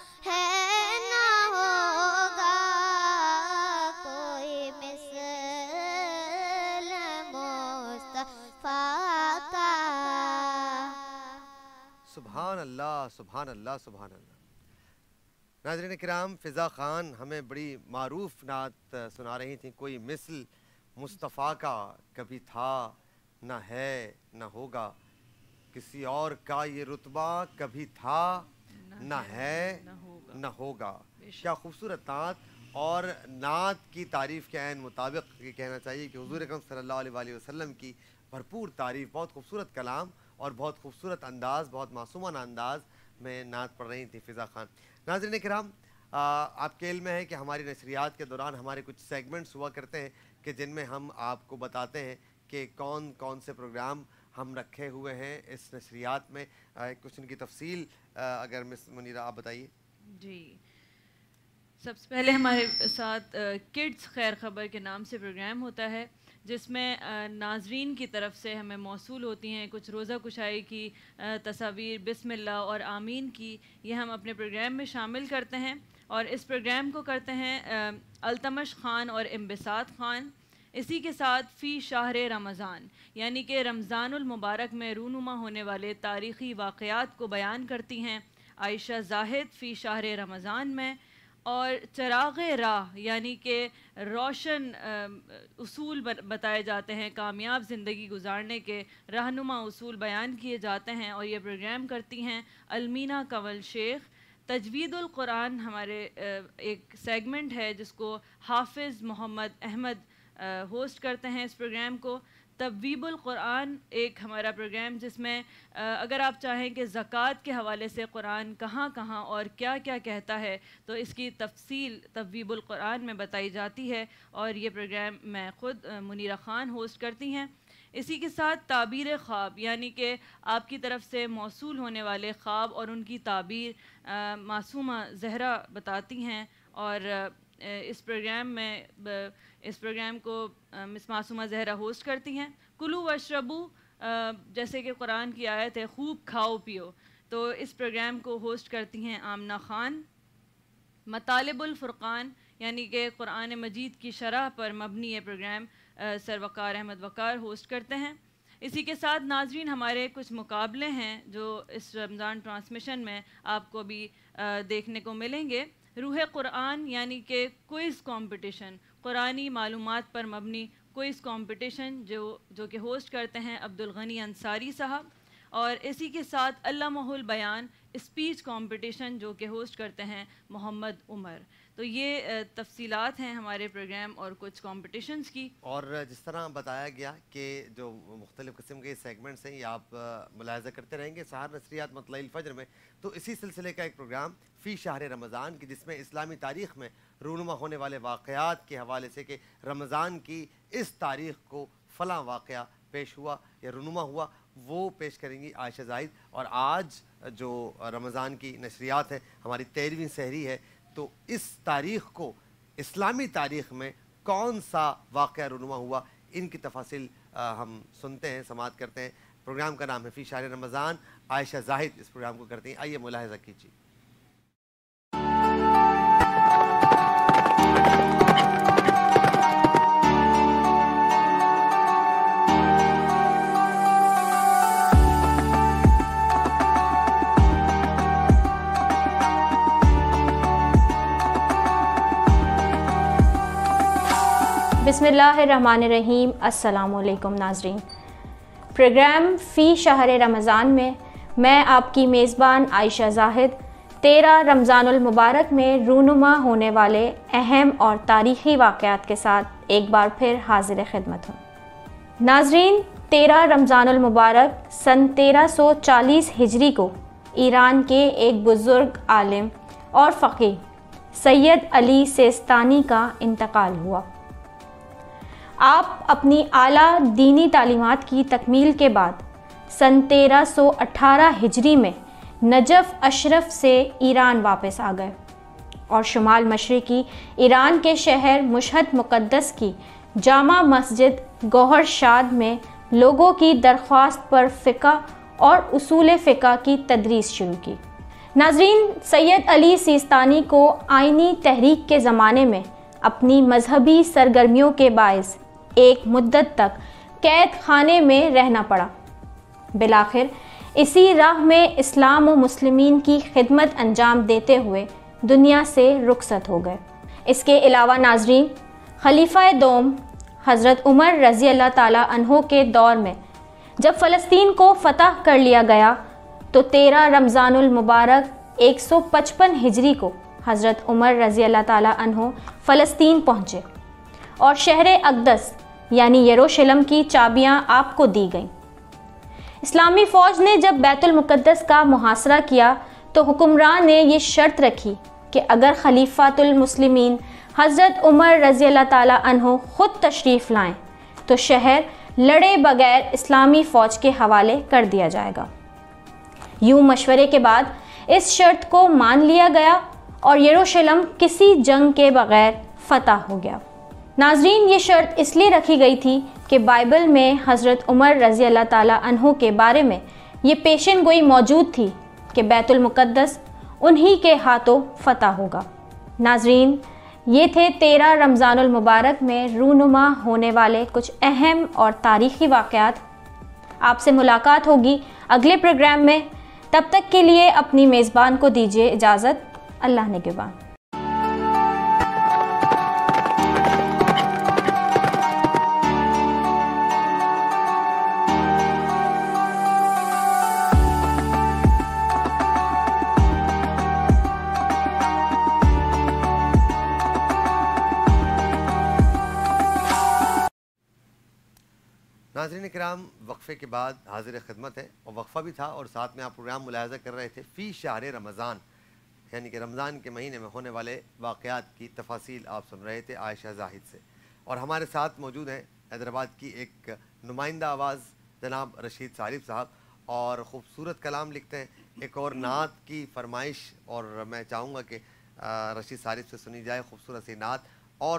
सुभान अल्लाह सुभान अल्लाह सुभान अल्लाह। नाज़रीन किराम, फ़िज़ा ख़ान हमें बड़ी मारूफ नात सुना रही थी, कोई मिसल मुस्तफ़ा का कभी था ना है ना होगा, किसी और का ये रुतबा कभी था ना है ना होगा। क्या खूबसूरत नात, और नात की तारीफ़ के ऐन मुताबिक ये कहना चाहिए कि हुज़ूर अकरम सल्लल्लाहु अलैहि वसल्लम की भरपूर तारीफ़, बहुत खूबसूरत कलाम और बहुत खूबसूरत अंदाज़, बहुत मासूमाना अंदाज़ में नात पढ़ रही थी फ़िज़ा ख़ान। नाज़रीन किराम, आपके इल्म में है कि हमारी नशरियात के दौरान हमारे कुछ सेगमेंट्स हुआ करते हैं कि जिनमें हम आपको बताते हैं कि कौन कौन से प्रोग्राम हम रखे हुए हैं इस नशरियात में। आ, कुछ इनकी तफसील आ, अगर मिस मुनीरा आप बताइए। जी, सबसे पहले हमारे साथ किड्स खैर खबर के नाम से प्रोग्राम होता है जिसमें नाजरीन की तरफ से हमें मौसूल होती हैं कुछ रोज़ा कुशाई की तस्वीर, बिस्मिल्लाह और आमीन की, ये हम अपने प्रोग्राम में शामिल करते हैं। और इस प्रोग्राम को करते हैं अल्तमश ख़ान और इम्बिसात ख़ान। इसी के साथ फ़ी शाहरे रमज़ान यानी कि रमज़ानुल मुबारक में रूनुमा होने वाले तारीख़ी वाक़यात को बयान करती हैं आयशा जाहिद फ़ी शाहरे रमज़ान में। और चराग़े राह यानी के रोशन उसूल बताए जाते हैं, कामयाब ज़िंदगी गुजारने के रहनुमा उसूल बयान किए जाते हैं। और ये प्रोग्राम करती हैं अलमीना कंवल शेख। तजवीदुल कुरान हमारे एक सेगमेंट है जिसको हाफिज़ मोहम्मद अहमद होस्ट करते हैं इस प्रोग्राम को। तबवीबुल कुरान एक हमारा प्रोग्राम जिसमें अगर आप चाहें कि ज़कात के हवाले से कुरान कहाँ कहाँ और क्या क्या कहता है तो इसकी तफसील तबवीबुल कुरान में बताई जाती है। और ये प्रोग्राम मैं ख़ुद मुनीरा ख़ान होस्ट करती हैं। इसी के साथ ताबीर ख्वाब यानी कि आपकी तरफ से मौसूल होने वाले ख्वाब और उनकी ताबीर मासूमा जहरा बताती हैं। और इस प्रोग्राम में इस प्रोग्राम को मिस मासूमा जहरा होस्ट करती हैं। कुलू वशरबू जैसे कि कुरान की आयत है, खूब खाओ पियो, तो इस प्रोग्राम को होस्ट करती हैं आमना ख़ान। मतालिबुल फुरक़ान यानी कि कुरान मजीद की शरह पर मबनी ये programme sir Waqar Ahmad Waqar host करते हैं। इसी के साथ नाजरीन हमारे कुछ मुकाबले हैं जो इस रमज़ान ट्रांसमिशन में आपको भी देखने को मिलेंगे। रूह कुरान यानी के क्विज़ कंपटीशन, कुरानी मालूमात पर मबनी क्विज़ कंपटीशन जो जो कि होस्ट करते हैं अब्दुल गनी अंसारी साहब। और इसी के साथ अल्लाहुल बयान स्पीच कंपटीशन जो कि होस्ट करते हैं मोहम्मद उमर। तो ये तफसीलात हैं हमारे प्रोग्राम और कुछ कंपटीशंस की। और जिस तरह बताया गया कि जो मुख्तलिफ़ किस्म के सेगमेंट्स हैं ये आप मुलाहिज़ा करते रहेंगे सहार नसरियात मतलइल फ़ज्र में। तो इसी सिलसिले का एक प्रोग्राम फ़ी शाहरे रमज़ान की जिसमें इस्लामी तारीख़ में रूनुमा होने वाले वाक़यात के हवाले से कि रमज़ान की इस तारीख़ को फ़लाँ वाक़या पेश हुआ या रूनुमा हुआ, वो पेश करेंगी आयशा जाहिद। और आज जो रमज़ान की नशरियात है, हमारी तेरहवीं सहरी है, तो इस तारीख़ को इस्लामी तारीख़ में कौन सा वाक़या रूनुमा हुआ, इनकी तफासिल हम सुनते हैं, समाअत करते हैं। प्रोग्राम का नाम है फ़ी शाहरे रमज़ान, आयशा जाहिद इस प्रोग्राम को करती हैं। आइए मुलाहिज़ा कीजिए। बिस्मिल्लाहिर्रहमानिर्रहीम। अस्सलामुअलैकुम नाजरीन, प्रोग्राम फ़ी शहर रमज़ान में मैं आपकी मेज़बान आयशा जाहिद तेरह रमज़ानुल मुबारक में रूनुमा होने वाले अहम और तारीख़ी वाक़यात के साथ एक बार फिर हाजिर खिदमत हूँ। नाजरीन, तेरह रमज़ानुल मुबारक सन तेरह सौ चालीस हिजरी को ईरान के एक बुज़ुर्ग आलिम और फ़कीर सैयद अली सिस्तानी का इंतकाल हुआ। आप अपनी आला दीनी तालीमात की तकमील के बाद सन तेरह सौ अठारह हिजरी में नजफ़ अशरफ से ईरान वापस आ गए और शुमाल मशरक़ी ईरान के शहर मुशहद मुक़द्दस की जामा मस्जिद गौहर शाद में लोगों की दरख्वास्त पर फ़िक़ा और उसूल फ़िक़ा की तदरीस शुरू की। नाज़रीन, सैयद अली सिस्तानी को आइनी तहरीक के ज़माने में अपनी मजहबी सरगर्मियों के बायस एक मुद्दत तक कैद खाने में रहना पड़ा। बिलाखिर इसी राह में इस्लाम व मुस्लिमीन की खिदमत अंजाम देते हुए दुनिया से रुखसत हो गए। इसके अलावा नाजरीन, खलीफा दोम हज़रत उमर रज़ी अल्लाह ताला अन्हो के दौर में जब फ़लस्तीन को फ़तह कर लिया गया तो तेरह रमज़ानुल मुबारक एक सौ पचपन हिजरी को हज़रत उमर रज़ी अल्लाह ताला अन्हो फ़लस्तीन पहुँचे और शहर अक़दस यानी यरूशलेम की चाबियाँ आपको दी गईं। इस्लामी फ़ौज ने जब बैतुल मुक़द्दस का मुहासरा किया तो हुक्मरान ने ये शर्त रखी कि अगर खलीफातुल मुस्लिमीन हज़रत उमर रज़ी अल्लाह ताला अन्हो ख़ुद तशरीफ़ लाएँ तो शहर लड़े बगैर इस्लामी फ़ौज के हवाले कर दिया जाएगा। यूँ मशवरे के बाद इस शर्त को मान लिया गया और यरूशलेम किसी जंग के बग़ैर फ़तह हो गया। नाजरीन, ये शर्त इसलिए रखी गई थी कि बाइबल में हज़रत उमर रज़ी अल्लाह ताला अन्हु के बारे में ये पेशन गोई मौजूद थी कि बैतुल मुक़द्दस उन्हीं के हाथों फ़तह होगा। नाजरीन, ये थे तेरह रमज़ानुल मुबारक में रूनुमा होने वाले कुछ अहम और तारीख़ी वाक़यात। आपसे मुलाकात होगी अगले प्रोग्राम में। तब तक के लिए अपनी मेज़बान को दीजिए इजाज़त। अल्लाह निगहबान। नाज़रीन इकराम, वक्फ़े के बाद हाजिर खिदमत है और वक्फ़ा भी था और साथ में आप प्रोग्राम मुलाहज़ा कर रहे थे फ़ी शहर रमज़ान यानी कि रमज़ान के महीने में होने वाले वाक़यात की तफासील आप सुन रहे थे आयशा जाहिद से। और हमारे साथ मौजूद हैं हैदराबाद की एक नुमाइंदा आवाज़ जनाब रशीद सारिफ साहब, और ख़ूबसूरत कलाम लिखते हैं। एक और नात की फरमाइश और मैं चाहूँगा कि रशीद सारिफ से सुनी जाए, ख़ूबसूरत सी नात, और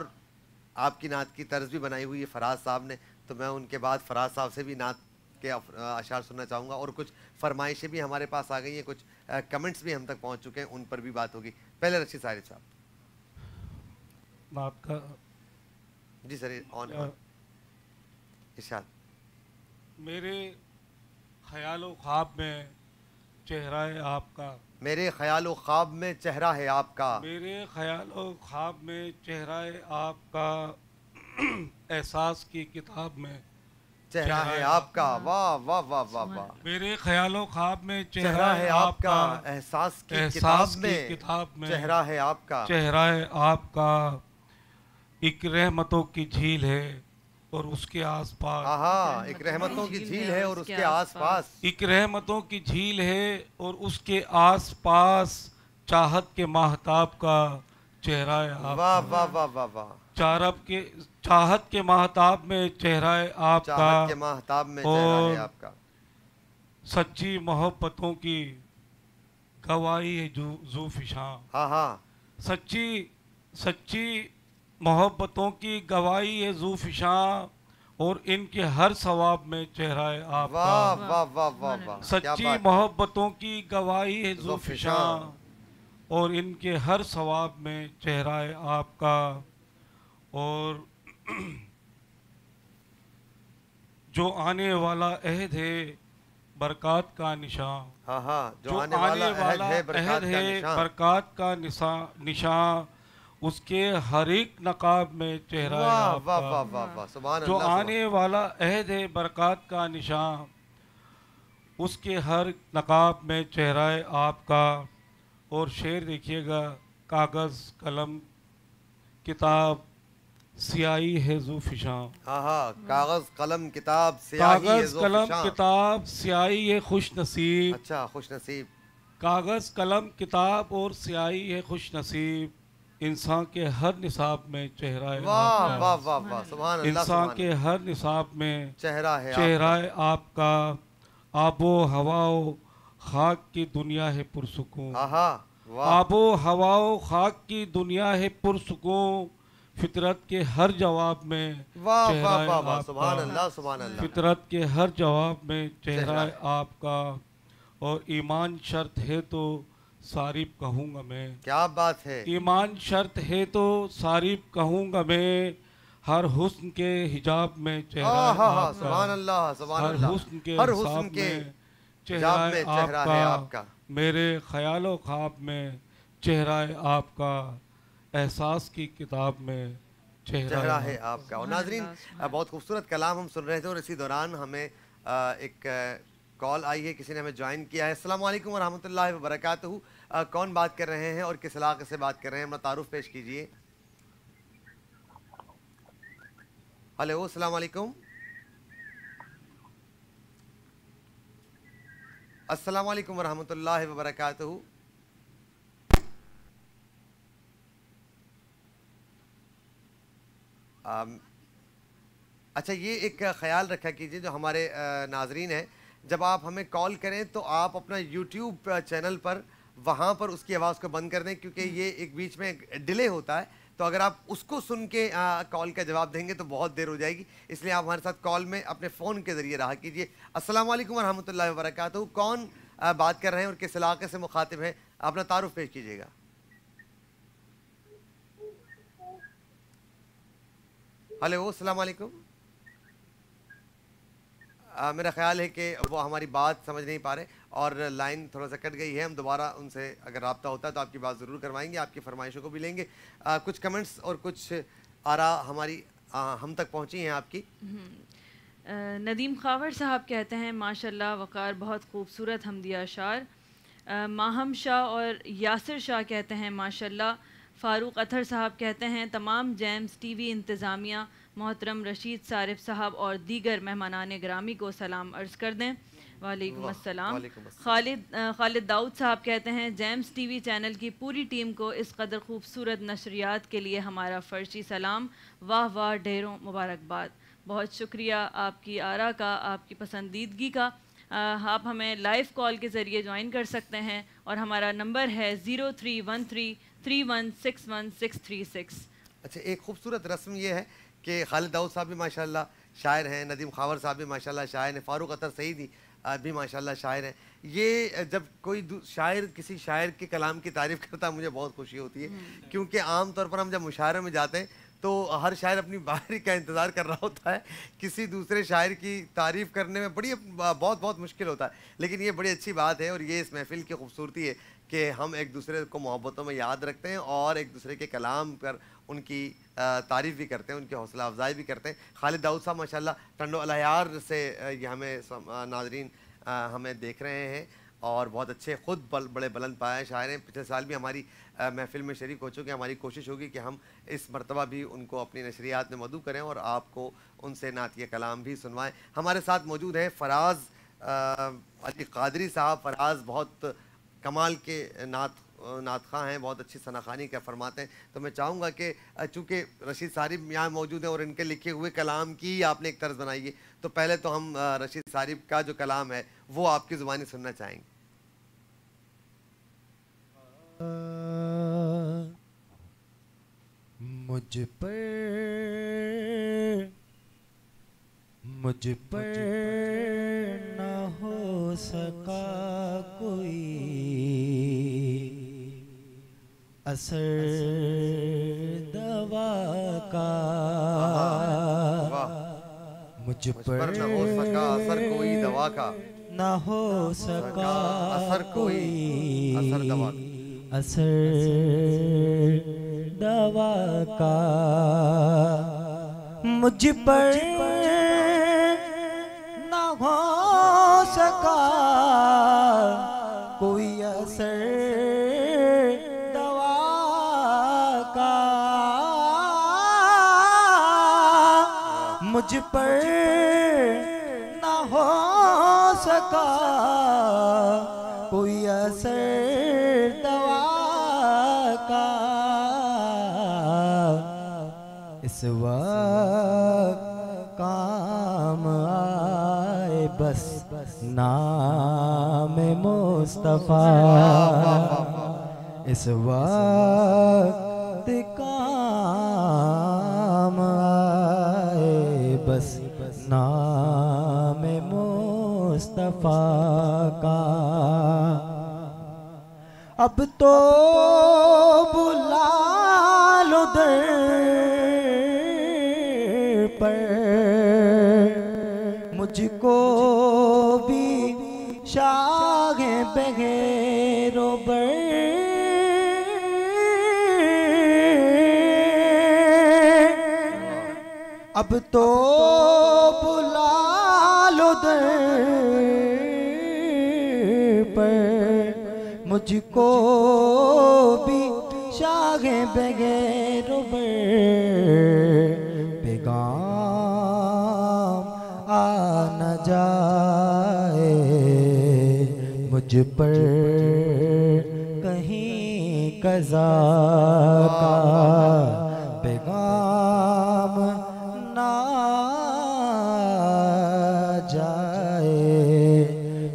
आपकी नात की तर्ज भी बनाई हुई है फराज साहब ने, तो मैं उनके बाद फराज साहब से भी नात के अशार सुनना चाहूँगा। और कुछ फरमाइशें भी हमारे पास आ गई हैं, कुछ कमेंट्स भी हम तक पहुँच चुके हैं, उन पर भी बात होगी। पहले रशीद सारिफ साहब आपका। जी सर, ऑन इरशाद। मेरे ख्याल व ख्वाब में चेहरा है आपका, मेरे ख्याल व ख्वाब में चेहरा है आपका, मेरे ख्याल व ख्वाब में चेहरा है आपका, एहसास की किताब में चेहरा है आपका। वाह वाह वाह वाह वाह। मेरे ख्यालों ख्वाब में चेहरा है आपका, एहसास की एहसास की किताब में चेहरा है आपका, चेहरा है आपका। एक रहमतों की झील है और उसके आसपास, हाँ, एक रहमतों की झील है और उसके आसपास, एक रहमतों की झील है और उसके आसपास, चाहत के महताब का चेहरा है आपका। वाह वाह वाह वाह वाह। चारब के चाहत के महताब में चेहरा है आपका, चाहत के महताब में चेहरा है आपका। सच्ची मोहब्बतों की गवाही है ज़ूफ़िशां, हाँ हाँ, सच्ची सच्ची मोहब्बतों की गवाही है ज़ूफ़िशां, और इनके हर सवाब में चेहरा है आपका। वाह वाह वाह वाह वाह। सच्ची मोहब्बतों की गवाही है ज़ूफ़िशां और इनके हर सवाब में चेहरा है आपका। और जो आने वाला अहद है बरक़ात का निशान, हाँ हाँ, जो, जो आने वाला अहद है बरक़ात का निशान, उसके हर एक नकाब में चेहरा है, जो आने वाला अहद है बरक़ात का निशान, उसके हर नकाब में चेहरा है आपका। और शेर देखिएगा, कागज़ कलम किताब स्याही है ज़ूफ़िशां। कागज़ कलम किताब स्याही है ज़ूफ़िशां, कागज़ कलम किताब स्याही है खुश नसीब। अच्छा, खुश नसीब। कागज़ कलम किताब और स्याही है खुश नसीब, इंसान के हर निसाब में चेहरा है। वाह वाह वाह वाह, सुभान अल्लाह। इंसान के हर निसाब में चेहरा है, चेहरा है आपका। आबो हवाओ खाक की दुनिया है पुरसुकून। आबो हवाओ खाक की दुनिया है पुरसुकून, फितरत के हर जवाब में चेहरा है आपका। फितरत के हर जवाब में चेहरा है आपका। और ईमान शर्त है तो सारिब कहूँगा मैं। क्या बात है। ईमान शर्त है तो सारिब कहूँगा मैं, हर हुस्न के हिजाब में चेहरा है आपका। हर हुस्न के हिजाब में चेहरा है आपका। मेरे ख्यालों ख्वाब में चेहरा है आपका। एहसास की किताब में चेहरा है आपका। और नाजरीन, बहुत खूबसूरत कलाम हम सुन रहे थे, और इसी दौरान हमें एक कॉल आई है, किसी ने हमें ज्वाइन किया है। अस्सलाम वालेकुम वरहमतुल्लाहि वबरकातुहू, कौन बात कर रहे हैं और किस इलाके से बात कर रहे हैं, अपना तारुफ पेश कीजिए। हेलो, अस्सलाम वालेकुम। अस्सलाम वालेकुम वरहमतुल्लाहि वबरकातुहू। अच्छा, ये एक ख्याल रखा कीजिए जो हमारे नाजरीन हैं, जब आप हमें कॉल करें तो आप अपना यूट्यूब चैनल पर वहाँ पर उसकी आवाज़ को बंद कर दें, क्योंकि ये एक बीच में डिले होता है, तो अगर आप उसको सुन के कॉल का जवाब देंगे तो बहुत देर हो जाएगी, इसलिए आप हमारे साथ कॉल में अपने फ़ोन के ज़रिए रहा कीजिए। अस्सलाम वालेकुम वरहमतुल्लाहि वबरकातुहू, कौन बात कर रहे हैं और किस इलाके से मुखातिब हैं, अपना तारुफ पेश कीजिएगा। हेलो, अस्सलाम वालेकुम। आ, मेरा ख्याल है कि वो हमारी बात समझ नहीं पा रहे और लाइन थोड़ा सा कट गई है। हम दोबारा उनसे अगर रब्ता होता है तो आपकी बात ज़रूर करवाएंगे, आपकी फरमाइशों को भी लेंगे। आ, कुछ कमेंट्स और कुछ आरा हमारी आ, हम तक पहुंची हैं आपकी। नदीम खावर साहब कहते हैं, माशाल्लाह वक़ार, बहुत खूबसूरत हमदिया अशार। माहम शाह और यासर शाह कहते हैं माशाल्लाह। फ़ारूक अतहर साहब कहते हैं, तमाम जैम्स टी वी इंतज़ामिया मोहतरम रशीद सारिफ साहब और दीगर मेहमानान ग्रामी को सलाम अर्ज़ कर दें। वालेकुम अस्सलाम। खालिद खालिद दाऊद साहब कहते हैं, जैम्स टीवी चैनल की पूरी टीम को इस कदर खूबसूरत नशरियात के लिए हमारा फ़र्शी सलाम। वाह वाह, ढेरों मुबारकबाद। बहुत शुक्रिया आपकी आरा का, आपकी पसंदीदगी का। आप हमें लाइव कॉल के ज़रिए ज्वाइन कर सकते हैं, और हमारा नंबर है zero three one three three one six one six three six. अच्छा, एक खूबसूरत रस्म यह है कि खालिद दाऊद साहब भी माशाल्लाह शायर हैं, नदीम खावर साहब भी माशाल्लाह शायर हैं, फ़ारूक अतर सईदी भी माशाल्लाह शायर हैं। ये जब कोई शायर किसी शायर के कलाम की तारीफ़ करता है मुझे बहुत खुशी होती है, क्योंकि आम तौर पर हम जब मुशायरे में जाते हैं तो हर शायर अपनी बारी का इंतज़ार कर रहा होता है, किसी दूसरे शायर की तारीफ़ करने में बड़ी बहुत बहुत मुश्किल होता है। लेकिन ये बड़ी अच्छी बात है और ये इस महफिल की खूबसूरती है कि हम एक दूसरे को मोहब्बतों में याद रखते हैं और एक दूसरे के कलाम पर उनकी तारीफ़ भी करते हैं, उनकी हौसला अफजाई भी करते हैं। खालिद दाऊद साहब माशाल्लाह टंडो अलयार से ये हमें नाजरीन हमें देख रहे हैं और बहुत अच्छे ख़ुद बल, बड़े बुलंद पाए शायर हैं। पिछले साल भी हमारी महफिल में शरीक हो चुके हैं। हमारी कोशिश होगी कि हम इस मरतबा भी उनको अपनी नशरियात में मदू करें और आपको उनसे नातिया कलाम भी सुनवाएँ। हमारे साथ मौजूद हैं फ़राज़ अली कादरी साहब। फ़राज़ बहुत कमाल के नात नात खां हैं, बहुत अच्छी सनाखानी क्या फरमाते हैं। तो मैं चाहूँगा कि चूँकि रशीद सारिब यहाँ मौजूद हैं और इनके लिखे हुए कलाम की आपने एक तर्ज बनाई है, तो पहले तो हम रशीद सारिब का जो कलाम है वो आपकी ज़ुबानी सुनना चाहेंगे। मुझ पर मुझ पर ना हो सका कोई असर दवा का, मुझ पर ना हो सका असर कोई दवा का, ना हो सका असर कोई असर दवा असर दवा का मुझ पर ना हो सका कोई असर दवा का मुझ पर ना हो सका कोई असर दवा का। इस वक्त काम आए बस नाम मुस्तफ़ा, इस वक्त काम आए बस नाम मुस्तफ़ा का। अब तो बुला लो दर पर मुझको भी शागे बगैरो बर, अब तो बुला लो दर पर मुझको भी शागे बगैर बेगाम आ न जाए मुझ पर कहीं कज़ा का, बेगाम ना जाए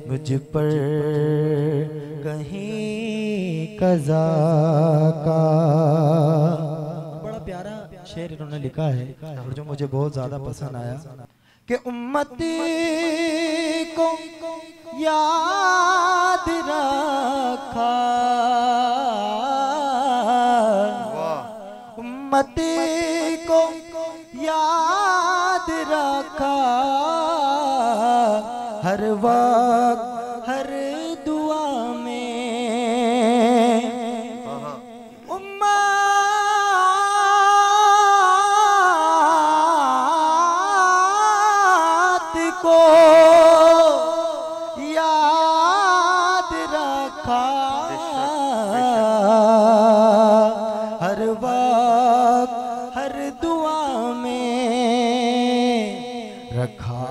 मुझ पर कहीं कज़ा का। बड़ा प्यारा शेर इन्होंने लिखा है और जो मुझे बहुत ज़्यादा पसंद आया कि उम्मती को याद रखा, उम्मती को याद रखा हर वक्त हर दुआ में, हर वक्त हर दुआ में रखा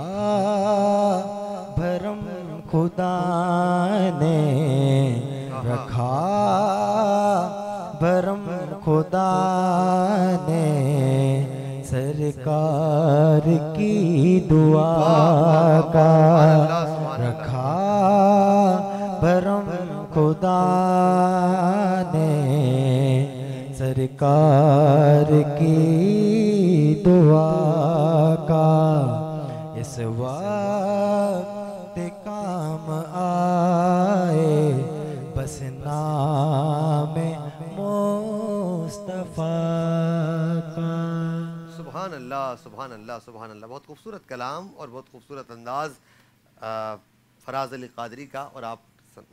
भरम खुदा ने, रखा भरम खुदा ने सरकार की दुआ का, रखा भरम खुदा ने सरकार की दुआ का। इस वक्त काम आए बस नाम मुस्तफ़ा का। सुभान अल्लाह सुभान अल्लाह सुभान अल्लाह। बहुत खूबसूरत कलाम और बहुत खूबसूरत अंदाज फ़राज़ अली क़ादरी का, और आप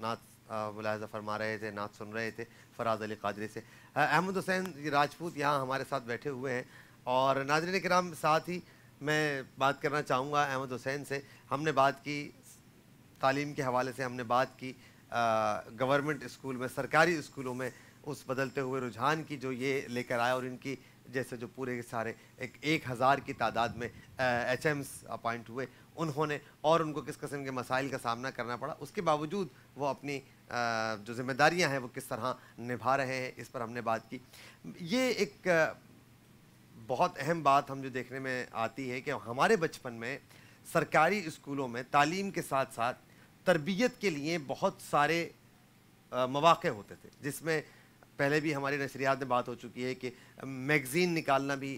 नात मुलाहिज़ा फरमा रहे थे, नात सुन रहे थे फ़राज़ अली क़ादरी से। अहमद हुसैन राजपूत यहाँ हमारे साथ बैठे हुए हैं और नाज़रीन किराम साथ ही मैं बात करना चाहूँगा अहमद हुसैन से। हमने बात की तालीम के हवाले से, हमने बात की गवर्नमेंट स्कूल में, सरकारी स्कूलों में उस बदलते हुए रुझान की जो ये लेकर आया, और इनकी जैसे जो पूरे के सारे एक एक हज़ार की तादाद में एच एम्स अपॉइंट हुए उन्होंने, और उनको किस किस्म के मसाइल का सामना करना पड़ा, उसके बावजूद वो अपनी आ, जो जिम्मेदारियां हैं वो किस तरह निभा रहे हैं, इस पर हमने बात की। ये एक बहुत अहम बात हम जो देखने में आती है कि हमारे बचपन में सरकारी स्कूलों में तालीम के साथ साथ तरबियत के लिए बहुत सारे आ, मौक़े होते थे, जिसमें पहले भी हमारी नशरियात में बात हो चुकी है कि मैगज़ीन निकालना भी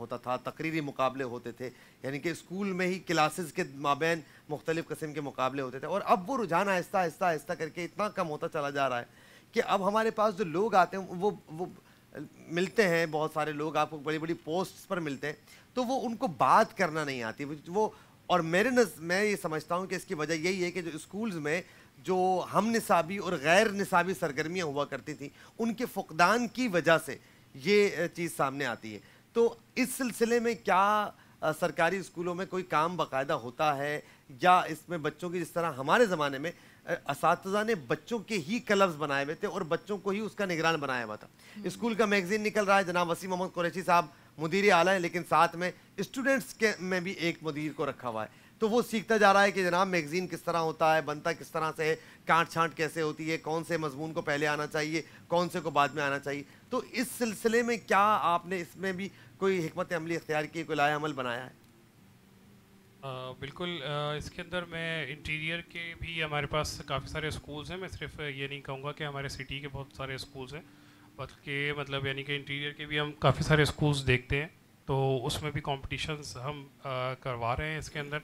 होता था, तकरीरी मुकाबले होते थे, यानी कि स्कूल में ही क्लासेस के माबैन मुख्तलिफ़ किस्म के मुकाबले होते थे। और अब वो रुझान आहिस्ता आहिस्ता आहिस्ता करके इतना कम होता चला जा रहा है कि अब हमारे पास जो लोग आते हैं वो वो मिलते हैं, बहुत सारे लोग आपको बड़ी बड़ी पोस्ट्स पर मिलते हैं, तो वो उनको बात करना नहीं आती वो। और मेरे नज मैं ये समझता हूँ कि इसकी वजह यही है कि जो स्कूल्स में जो हम निसाबी और गैर निसाबी सरगर्मियाँ हुआ करती थी, उनके फ़ुक़दान की वजह से ये चीज़ सामने आती है। तो इस सिलसिले में क्या आ, सरकारी स्कूलों में कोई काम बाकायदा होता है या इसमें बच्चों की, जिस तरह हमारे ज़माने में असातिज़ा ने बच्चों के ही क्लब्स बनाए हुए थे और बच्चों को ही उसका निगरान बनाया हुआ था। स्कूल का मैगजीन निकल रहा है, जनाब वसीम अहमद कुरैशी साहब मुदीर आला है, लेकिन साथ में स्टूडेंट्स के में भी एक मुदीर को रखा हुआ है, तो वो सीखता जा रहा है कि जनाब मैगजीन किस तरह होता है, बनता किस तरह से है, काट छाँट कैसे होती है, कौन से मजमून को पहले आना चाहिए, कौन से को बाद में आना चाहिए। तो इस सिलसिले में क्या आपने इसमें भी कोई हिकमत अमली इख्तियार की, कोई लाया अमल बनाया है? आ, बिल्कुल, आ, इसके अंदर मैं इंटीरियर के भी हमारे पास काफ़ी सारे स्कूल्स हैं। मैं सिर्फ ये नहीं कहूँगा कि हमारे सिटी के बहुत सारे स्कूल्स हैं, बल्कि मतलब यानी कि इंटीरियर के भी हम काफ़ी सारे स्कूल्स देखते हैं, तो उसमें भी कॉम्पिटिशन्स हम आ, करवा रहे हैं इसके अंदर,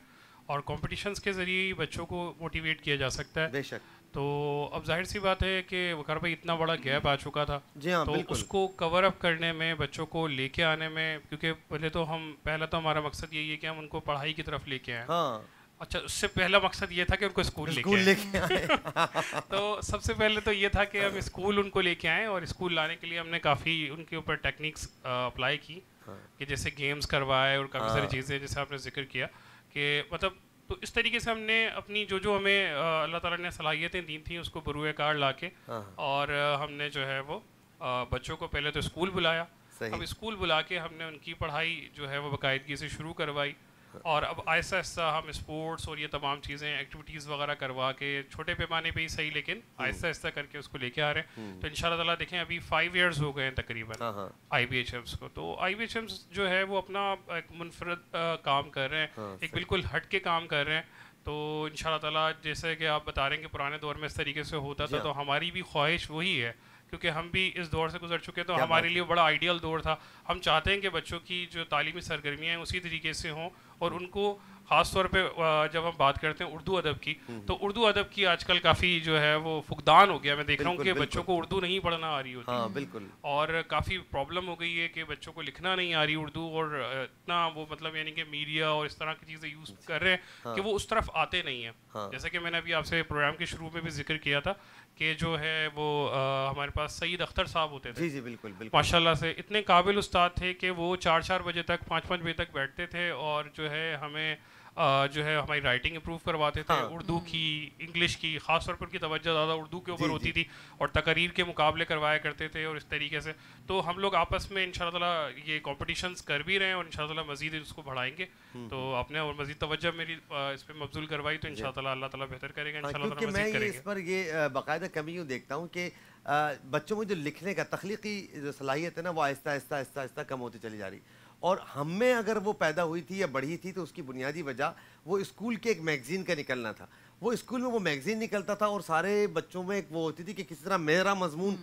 और कॉम्पिटिशन्स के ज़रिए बच्चों को मोटिवेट किया जा सकता है। बेशक। तो अब जाहिर सी बात है कि वकार भाई इतना बड़ा गैप आ चुका था, जी हाँ, तो उसको कवर अप करने में, बच्चों को लेके आने में, क्योंकि पहले तो हम पहला तो हमारा मकसद यही है कि हम उनको पढ़ाई की तरफ लेके आए। हाँ। अच्छा, उससे पहला मकसद ये था कि उनको स्कूल लेके लेके आए। तो सबसे पहले तो ये था कि हम स्कूल उनको लेके आएँ, और स्कूल लाने के लिए हमने काफ़ी उनके ऊपर टेक्निक्स अप्लाई की, कि जैसे गेम्स करवाए और काफ़ी सारी चीज़ें, जैसे आपने जिक्र किया कि मतलब, तो इस तरीके से हमने अपनी जो जो हमें अल्लाह ताला ने सलाहियतें दी थी उसको बरूए कार ला के, और हमने जो है वो बच्चों को पहले तो स्कूल बुलाया। अब स्कूल बुला के हमने उनकी पढ़ाई जो है वो बाकायदगी से शुरू करवाई, और अब आहिस्ता आहिस्ता हम स्पोर्ट्स और ये तमाम चीज़ें, एक्टिविटीज़ वगैरह करवा के, छोटे पैमाने पे ही सही लेकिन आहिस्ता आहिस्ता करके उसको लेके आ रहे हैं। तो इंशाल्लाह ताला देखें अभी फाइव इयर्स हो गए हैं तकरीबन आई बी एच एम्स को, तो आई बी एच एम्स जो है वो अपना एक मुनफरद काम कर रहे हैं, एक बिल्कुल हट के काम कर रहे हैं। तो इंशाल्लाह ताला जैसे कि आप बता रहे हैं कि पुराने दौर में इस तरीके से होता था, तो हमारी भी ख्वाहिश वही है, क्योंकि हम भी इस दौर से गुजर चुके हैं, तो हमारे लिए बड़ा आइडियल दौर था। हम चाहते हैं कि बच्चों की जो तालीमी सरगर्मियाँ हैं उसी तरीके से हों, और उनको ख़ास तौर पे जब हम बात करते हैं उर्दू अदब की, तो उर्दू अदब की आजकल काफ़ी जो है वो फुकदान हो गया। मैं देख रहा हूँ कि बच्चों को उर्दू नहीं पढ़ना आ रही होती। हाँ, बिल्कुल। और काफ़ी प्रॉब्लम हो गई है कि बच्चों को लिखना नहीं आ रही उर्दू, और इतना वो मतलब यानी कि मीडिया और इस तरह की चीज़ें यूज़ कर रहे हैं। हाँ। कि वो उस तरफ आते नहीं हैं। हाँ। जैसे कि मैंने अभी आपसे प्रोग्राम के शुरू में भी जिक्र किया था कि जो है वो आ, हमारे पास सईद अख्तर साहब होते थे। जी जी, बिल्कुल बिल्कुल। माशाल्लाह से इतने काबिल उस्ताद थे कि वो चार चार बजे तक, पाँच पाँच बजे तक बैठते थे, और जो है हमें आ, जो है हमारी राइटिंग इम्प्रूव करवाते थे। हाँ। उर्दू की, इंग्लिश की, ख़ास तौर पर उनकी तवज्जो ज़्यादा उर्दू के ऊपर होती थी, और तकरीर के मुकाबले करवाया करते थे। और इस तरीके से तो हम लोग आपस में इंशाल्लाह ताला ये कॉम्पिटिशन्स कर भी रहे हैं, और इंशाल्लाह ताला मज़ीद इसको बढ़ाएंगे। तो आपने और मज़ीद तवज्जो मेरी इस पर मबजूल करवाई, तो इंशाल्लाह ताला अल्लाह ताला बेहतर करेगा, इंशाल्लाह ताला मज़ीद करेंगे। इस पर ये बाकायदा कमी यूँ देखता हूँ कि बच्चों में जो लिखने का तख्लीकी जो सलाहियत है ना, वो आहिस्ता आहिस्ता आहिस्ता आहिस्ता कम होती चली जा रही है। और हम में अगर वो पैदा हुई थी या बढ़ी थी, तो उसकी बुनियादी वजह वो स्कूल के एक मैगज़ीन का निकलना था। वो स्कूल में वो मैगज़ीन निकलता था, और सारे बच्चों में एक वो होती थी कि किस तरह मेरा मजमून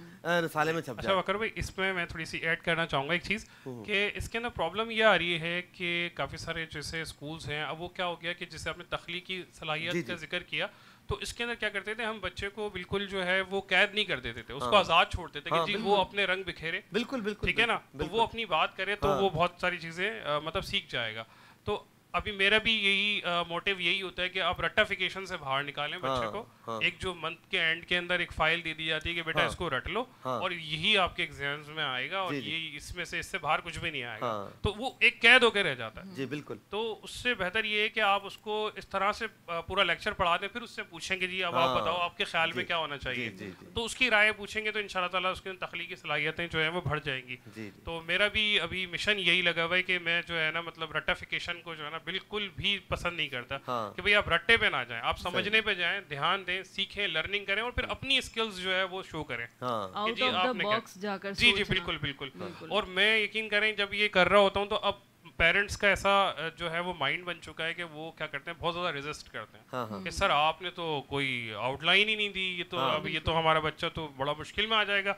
रसाले में छप जाए। अच्छा वकार भाई, इसमें मैं थोड़ी सी ऐड करना चाहूँगा एक चीज़, कि इसके अंदर प्रॉब्लम यह आ रही है कि काफ़ी सारे जैसे स्कूल्स हैं, अब वो क्या हो गया कि जैसे आपने तख्लीकी सलाहियत का जिक्र किया, तो इसके अंदर क्या करते थे हम बच्चे को बिल्कुल जो है वो कैद नहीं कर देते थे, उसको आज़ाद छोड़ते थे। हाँ, कि जी वो अपने रंग बिखेरे, बिल्कुल बिल्कुल ठीक है ना, तो वो अपनी बात करे तो हाँ, वो बहुत सारी चीज़ें मतलब सीख जाएगा। तो अभी मेरा भी यही आ, मोटिव यही होता है कि आप रट्टाफिकेशन से बाहर निकालें बच्चे हाँ, को। हाँ, एक जो मंथ के एंड के अंदर एक फाइल दे दी जाती है कि बेटा हाँ, इसको रट लो हाँ, और यही आपके एग्जाम्स में आएगा, और यही इसमें से इससे बाहर कुछ भी नहीं आएगा। हाँ, तो वो एक कैद होकर रह जाता है। जी बिल्कुल। तो उससे बेहतर ये है कि आप उसको इस तरह से पूरा लेक्चर पढ़ा दें, फिर उससे पूछेंगे जी अब हाँ, आप बताओ आपके ख्याल में क्या होना चाहिए, तो उसकी राय पूछेंगे, तो इंशाल्लाह ताला उसकी तख्लीकी सलाहियतें जो है वो बढ़ जाएंगी। तो मेरा भी अभी मिशन यही लगा हुआ है कि मैं जो है ना मतलब रट्टाफिकेशन को जो है ना बिल्कुल भी पसंद नहीं करता। हाँ, कि भाई आप रट्टे पे ना जाएं, आप समझने पे जाएं, ध्यान दें, सीखें, लर्निंग करें, और फिर अपनी स्किल्स जो है वो शो करें। हाँ, जी आपने बॉक्स जाकर जी जी बिल्कुल बिल्कुल, बिल्कुल। और मैं यकीन करें जब ये कर रहा होता हूँ तो अब पेरेंट्स का ऐसा जो है वो माइंड बन चुका है कि वो क्या करते हैं बहुत ज़्यादा रेजिस्ट करते हैं। हाँ, कि सर आपने तो कोई आउटलाइन ही नहीं दी, ये तो अब ये तो हमारा बच्चा तो बड़ा मुश्किल में आ जाएगा।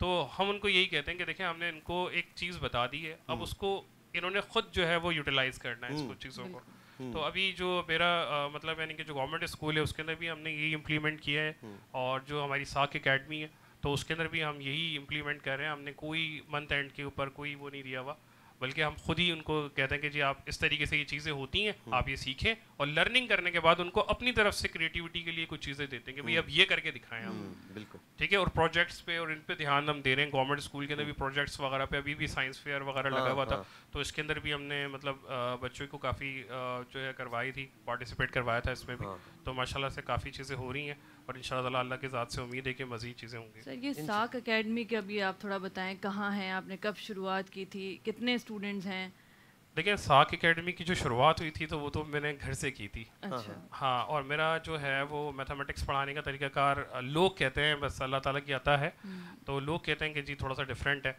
तो हम उनको यही कहते हैं कि देखें हमने इनको एक चीज़ बता दी है, अब उसको इन्होंने खुद जो है वो यूटिलाइज करना है इसको चीज़ों को। तो अभी जो मेरा आ, मतलब यानी कि जो गवर्नमेंट स्कूल है उसके अंदर भी हमने यही इम्प्लीमेंट किया है, और जो हमारी साक एकेडमी है तो उसके अंदर भी हम यही इम्प्लीमेंट कर रहे हैं। हमने कोई मंथ एंड के ऊपर कोई वो नहीं दिया हुआ, बल्कि हम खुद ही उनको कहते हैं कि जी आप इस तरीके से ये चीज़ें होती हैं, आप ये सीखें, और लर्निंग करने के बाद उनको अपनी तरफ से क्रिएटिविटी के लिए कुछ चीज़ें देते हैं कि भाई अब ये करके दिखाएं हम। बिल्कुल ठीक है। और प्रोजेक्ट्स पे और इन पे ध्यान हम दे रहे हैं। गवर्नमेंट स्कूल के अंदर भी प्रोजेक्ट्स वगैरह पे, अभी भी साइंस फेयर वगैरह लगा हुआ था, तो इसके अंदर भी हमने मतलब बच्चों को काफ़ी जो है करवाई थी, पार्टिसिपेट करवाया था इसमें भी। तो माशाल्लाह से काफ़ी चीज़ें हो रही हैं और इंशाल्लाह अल्लाह के ज़ात से उम्मीद है कि मज़ीद चीज़ें होंगी। सर ये साक एकेडमी के अभी आप थोड़ा बताएं, कहाँ हैं, आपने कब शुरुआत की थी, कितने स्टूडेंट्स हैं? देखिए साक एकेडमी की जो शुरुआत हुई थी तो वो तो मैंने घर से की थी। अच्छा। हाँ, और मेरा जो है वो मैथमेटिक्स पढ़ाने का तरीक़ाकार, लोग कहते हैं बस अल्लाह ताला की आता है, तो लोग कहते हैं कि जी थोड़ा सा डिफरेंट है,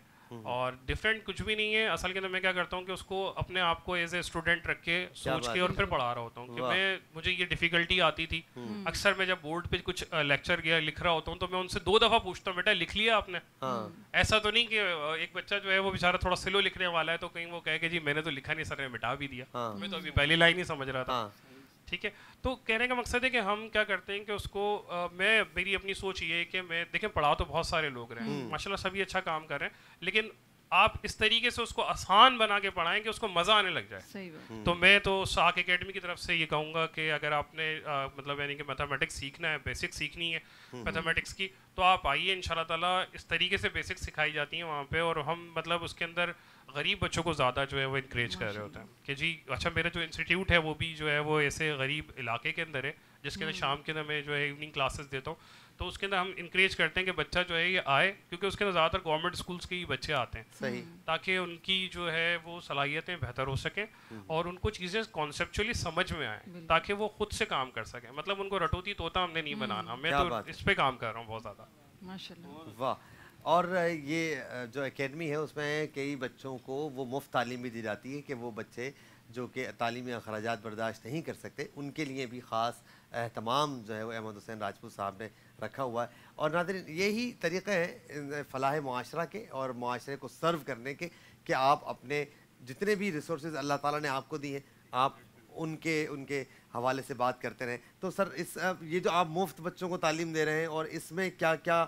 और डिफरेंट कुछ भी नहीं है असल के अंदर। मैं क्या करता हूँ कि उसको अपने आप को एज ए स्टूडेंट रख के सोच के और फिर पढ़ा रहा होता हूँ कि मैं मुझे ये डिफिकल्टी आती थी अक्सर। मैं जब बोर्ड पे कुछ लेक्चर गया लिख रहा होता हूँ तो मैं उनसे दो दफ़ा पूछता हूँ, बेटा लिख लिया आपने? ऐसा तो नहीं कि एक बच्चा जो है वो बेचारा थोड़ा स्लो लिखने वाला है तो कहीं वो कहे कि जी मैंने तो लिखा नहीं सर, ने मिटा भी दिया, मैं तो अभी पहली लाइन ही समझ रहा था। ठीक है, तो कहने का मकसद है कि हम क्या करते हैं कि उसको आ, मैं मेरी अपनी सोच ये है कि मैं देखें पढ़ा तो बहुत सारे लोग रहे हैं माशाल्लाह, सभी अच्छा काम कर रहे हैं, लेकिन आप इस तरीके से उसको आसान बना के पढ़ाएं कि उसको मज़ा आने लग जाए। सही बात। तो मैं तो साक एकेडमी की तरफ से ये कहूँगा कि अगर आपने आ, मतलब यानी कि मैथमेटिक्स सीखना है, बेसिक सीखनी है मैथमेटिक्स की, तो आप आइए, इंशाल्लाह ताला इस तरीके से बेसिक्स सिखाई जाती हैं वहाँ पे, और हम मतलब उसके अंदर गरीब बच्चों को ज़्यादा जो है वो इनक्रेज कर रहे होते हैं कि जी अच्छा। मेरा जो इंस्टीट्यूट है वो भी जो है वो ऐसे गरीब इलाके के अंदर है, जिसके अंदर शाम के अंदर मैं जो है इवनिंग क्लासेस देता हूँ, तो उसके अंदर हम इनक्रेज करते हैं कि बच्चा जो है ये आए, क्योंकि उसके अंदर ज़्यादातर गवर्नमेंट स्कूल्स के ही बच्चे आते हैं। सही। ताकि उनकी जो है वो सलाहियतें बेहतर हो सकें और उनको चीज़ें कॉन्सेप्चुअली समझ में आएँ, ताकि वो खुद से काम कर सकें। मतलब उनको रटोती तोता हमने नहीं बनाना। मैं तो इस पर काम कर रहा हूँ बहुत ज़्यादा। माशाल्लाह, वाह। और ये जो एकेडमी है उसमें कई बच्चों को वो मुफ्त तालीम भी दी जाती है कि वो बच्चे जो कि तालीमी अखराजात बर्दाश्त नहीं कर सकते, उनके लिए भी ख़ास एहतमाम जो है वो अहमद हुसैन राजपूत साहब ने रखा हुआ है। और नाज़रीन यही तरीक़े हैं फलाह मुआशरा के और मुआशरे को सर्व करने के, कि आप अपने जितने भी रिसोर्सेज अल्लाह ताला ने आपको दिए हैं आप उनके उनके हवाले से बात करते रहें। तो सर इस ये जो आप मुफ्त बच्चों को तालीम दे रहे हैं, और इसमें क्या क्या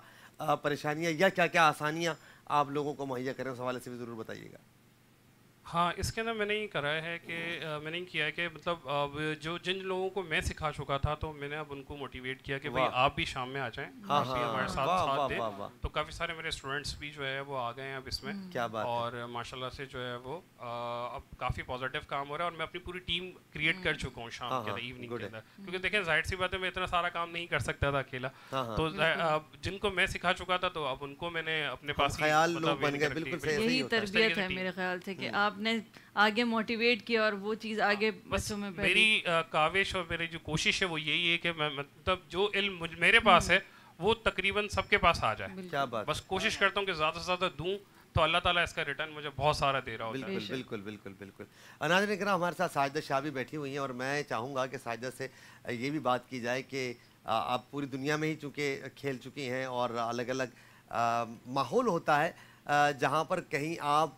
परेशानियाँ या क्या क्या आसानियाँ आप लोगों को मुहैया करें, उस हवाले से भी ज़रूर बताइएगा। हाँ, इसके अंदर मैंने ये करा है कि मैंने किया है कि मतलब अब जो जिन लोगों को मैं सिखा चुका था तो मैंने अब उनको मोटिवेट किया कि भाई आप भी शाम में आ जाएं, आप भी हमारे साथ साथ दें। तो काफ़ी सारे मेरे स्टूडेंट्स भी जो है वो आ गए हैं अब इसमें। क्या बात। और माशाल्लाह से जो है वो अब काफ़ी पॉजिटिव काम हो रहा है, और मैं अपनी पूरी टीम क्रिएट कर चुका हूँ शाम के अंदर, इवनिंग के अंदर, क्योंकि देखें जाहिर सी बात है मैं इतना सारा काम नहीं कर सकता था अकेला। तो जिनको मैं सिखा चुका था तो अब उनको मैंने अपने पास ख्याल आपने आगे मोटिवेट किया और वो चीज़ आगे बच्चों में। मेरी काविश और मेरी जो कोशिश है वो यही है कि मैं मतलब जो इल्म मेरे पास है वो तकरीबन सबके पास आ जाए। क्या बात। बस कोशिश करता हूँ कि ज़्यादा से ज़्यादा दूँ, तो अल्लाह ताला इसका रिटर्न मुझे बहुत सारा दे रहा होता है। बिल्कुल बिल्कुल बिल्कुल। अनाज ने कहा हमारे साथ साजिदा शाह भी बैठी हुई हैं, और मैं चाहूँगा कि साजिदा से ये भी बात की जाए कि आप पूरी दुनिया में ही चूँकि खेल चुकी हैं और अलग अलग माहौल होता है जहाँ पर कहीं आप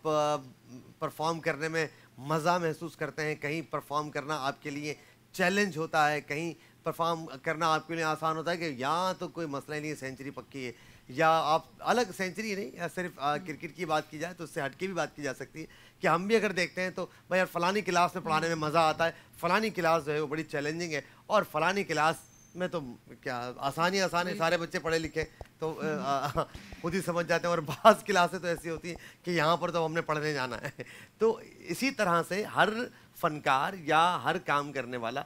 परफॉर्म करने में मज़ा महसूस करते हैं, कहीं परफॉर्म करना आपके लिए चैलेंज होता है, कहीं परफॉर्म करना आपके लिए आसान होता है कि यहाँ तो कोई मसला ही नहीं है, सेंचुरी पक्की है, या आप अलग सेंचुरी नहीं, सिर्फ आ, क्रिकेट की बात की जाए तो उससे हटके भी बात की जा सकती है कि हम भी अगर देखते हैं तो भाई यार फ़लानी क्लास में पढ़ाने में मज़ा आता है, फ़लानी क्लास जो है वो बड़ी चैलेंजिंग है, और फ़लानी क्लास में तो क्या आसानी आसान है, सारे बच्चे पढ़े लिखे तो खुद ही समझ जाते हैं, और बास क्लासें तो ऐसी होती हैं कि यहाँ पर तो हमने पढ़ने जाना है। तो इसी तरह से हर फनकार या हर काम करने वाला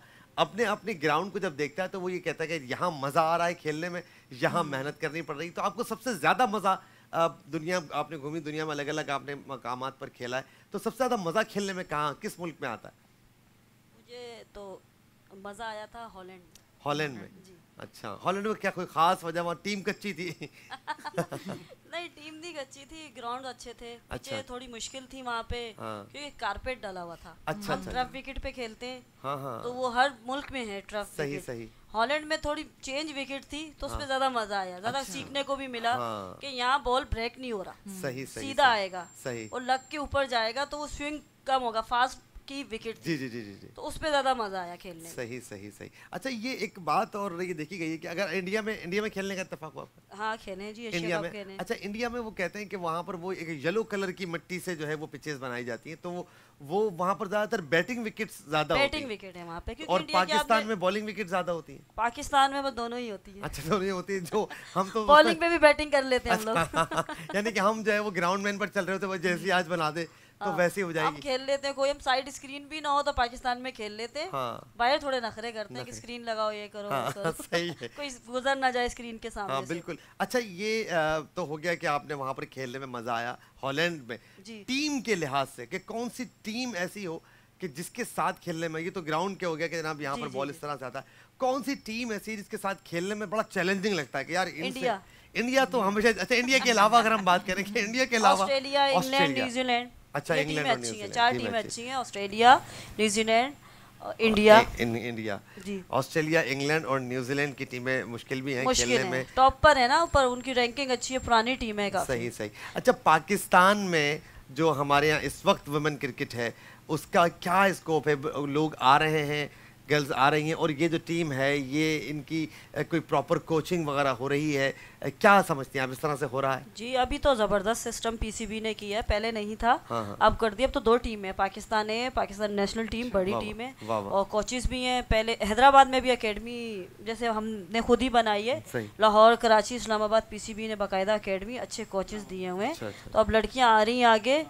अपने अपने ग्राउंड को जब देखता है तो वो ये कहता है कि यहाँ मज़ा आ रहा है खेलने में, यहाँ मेहनत करनी पड़ रही। तो आपको सबसे ज़्यादा मज़ा दुनिया आपने घूमी, दुनिया में अलग अलग आपने मकाम पर खेला है, तो सबसे ज़्यादा मज़ा खेलने में कहाँ किस मुल्क में आता है? मुझे तो मज़ा आया था हॉलैंड। हॉलैंड में? अच्छा, हॉलैंड में क्या कोई खास वजह? वहाँ टीम कच्ची थी? नहीं, टीम नहीं कच्ची थी, ग्राउंड अच्छे थे। अच्छा, थोड़ी मुश्किल थी वहाँ पे। हाँ। क्योंकि कारपेट डाला हुआ था। अच्छा, हम ट्रफ विकेट पे खेलते हैं। हाँ, हाँ। तो वो हर मुल्क में है ट्रफ। सही सही। हॉलैंड में थोड़ी चेंज विकेट थी तो उसमें ज्यादा मजा आया, ज्यादा। अच्छा। सीखने को भी मिला। हाँ। कि यहाँ बॉल ब्रेक नहीं हो रहा, सही सीधा आएगा और लग के ऊपर जाएगा, तो वो स्विंग कम होगा, फास्ट की विकेट थी। जी जी जी जी तो उस पर ज़्यादा मज़ा आया खेलने। सही सही सही। अच्छा ये एक बात और ये देखी गई है कि अगर इंडिया में इंडिया में खेलने का इत्तेफाक हुआ आपका? हाँ खेले जी, इंडिया में। अच्छा इंडिया में वो कहते हैं कि वहाँ पर वो एक येलो कलर की मिट्टी से जो है वो पिचेस बनाई जाती हैं, तो वो वहाँ पर ज़्यादातर बैटिंग विकेट्स ज़्यादा बैटिंग विकेट है वहाँ पे, और पाकिस्तान में बॉलिंग विकेट ज़्यादा होती है। पाकिस्तान में वो दोनों ही होती है। अच्छा दोनों ही होती है, जो हम तो बॉलिंग में भी बैटिंग कर लेते हैं हम लोग, यानी कि हम जो है वो ग्राउंड मैन पर चल रहे होते हैं, जैसे आज बना दे तो वैसे हो जाएगी। हम खेल लेते हैं, कोई हम साइड स्क्रीन भी ना हो तो पाकिस्तान में खेल लेते हैं। हाँ। बाहर थोड़े नखरे करते हैं कि स्क्रीन लगाओ ये करो। हाँ, करो। सही है। कोई गुजर ना जाए स्क्रीन के सामने। हाँ, बिल्कुल। अच्छा ये तो हो गया कि आपने वहाँ पर खेलने में मजा आया हॉलैंड में। टीम के लिहाज से कि कौन सी टीम ऐसी हो कि जिसके साथ खेलने में, ये तो ग्राउंड के हो गया कि जनाब यहाँ पर बॉल इस तरह से आता है, कौन सी टीम ऐसी जिसके साथ खेलने में बड़ा चैलेंजिंग लगता है कि यार इंडिया इंडिया तो हमेशा। अच्छा इंडिया के अलावा अगर हम बात करें कि इंडिया के अलावा ऑस्ट्रेलिया, इंग्लैंड, न्यूजीलैंड, अच्छा इंग्लैंड और न्यूजीलैंड चार टीमें अच्छी हैं। Australia, New Zealand, India India Australia, England और न्यूजीलैंड की टीमें मुश्किल भी हैं खेलने में, टॉप पर है ना, ऊपर उनकी रैंकिंग अच्छी है, पुरानी टीम है। सही सही। अच्छा पाकिस्तान में जो हमारे यहाँ इस वक्त वुमेन क्रिकेट है उसका क्या स्कोप है? लोग आ रहे हैं, गर्ल्स आ रही हैं, और ये जो टीम है ये इनकी कोई प्रॉपर कोचिंग वगैरह हो रही है, क्या समझती हैं आप इस तरह से हो रहा है? जी अभी तो ज़बरदस्त सिस्टम पीसीबी ने किया है, पहले नहीं था। हाँ हाँ। अब कर दिया, अब तो दो टीम है, पाकिस्तान है, पाकिस्तान नेशनल टीम बड़ी टीम है और कोचेस भी हैं। पहले हैदराबाद में भी अकेडमी जैसे हमने खुद ही बनाई है, लाहौर, कराची, इस्लामाबाद पीसीबी ने बाकायदा अकेडमी अच्छे कोचेस दिए हुए हैं, तो अब लड़कियाँ आ रही हैं आगे।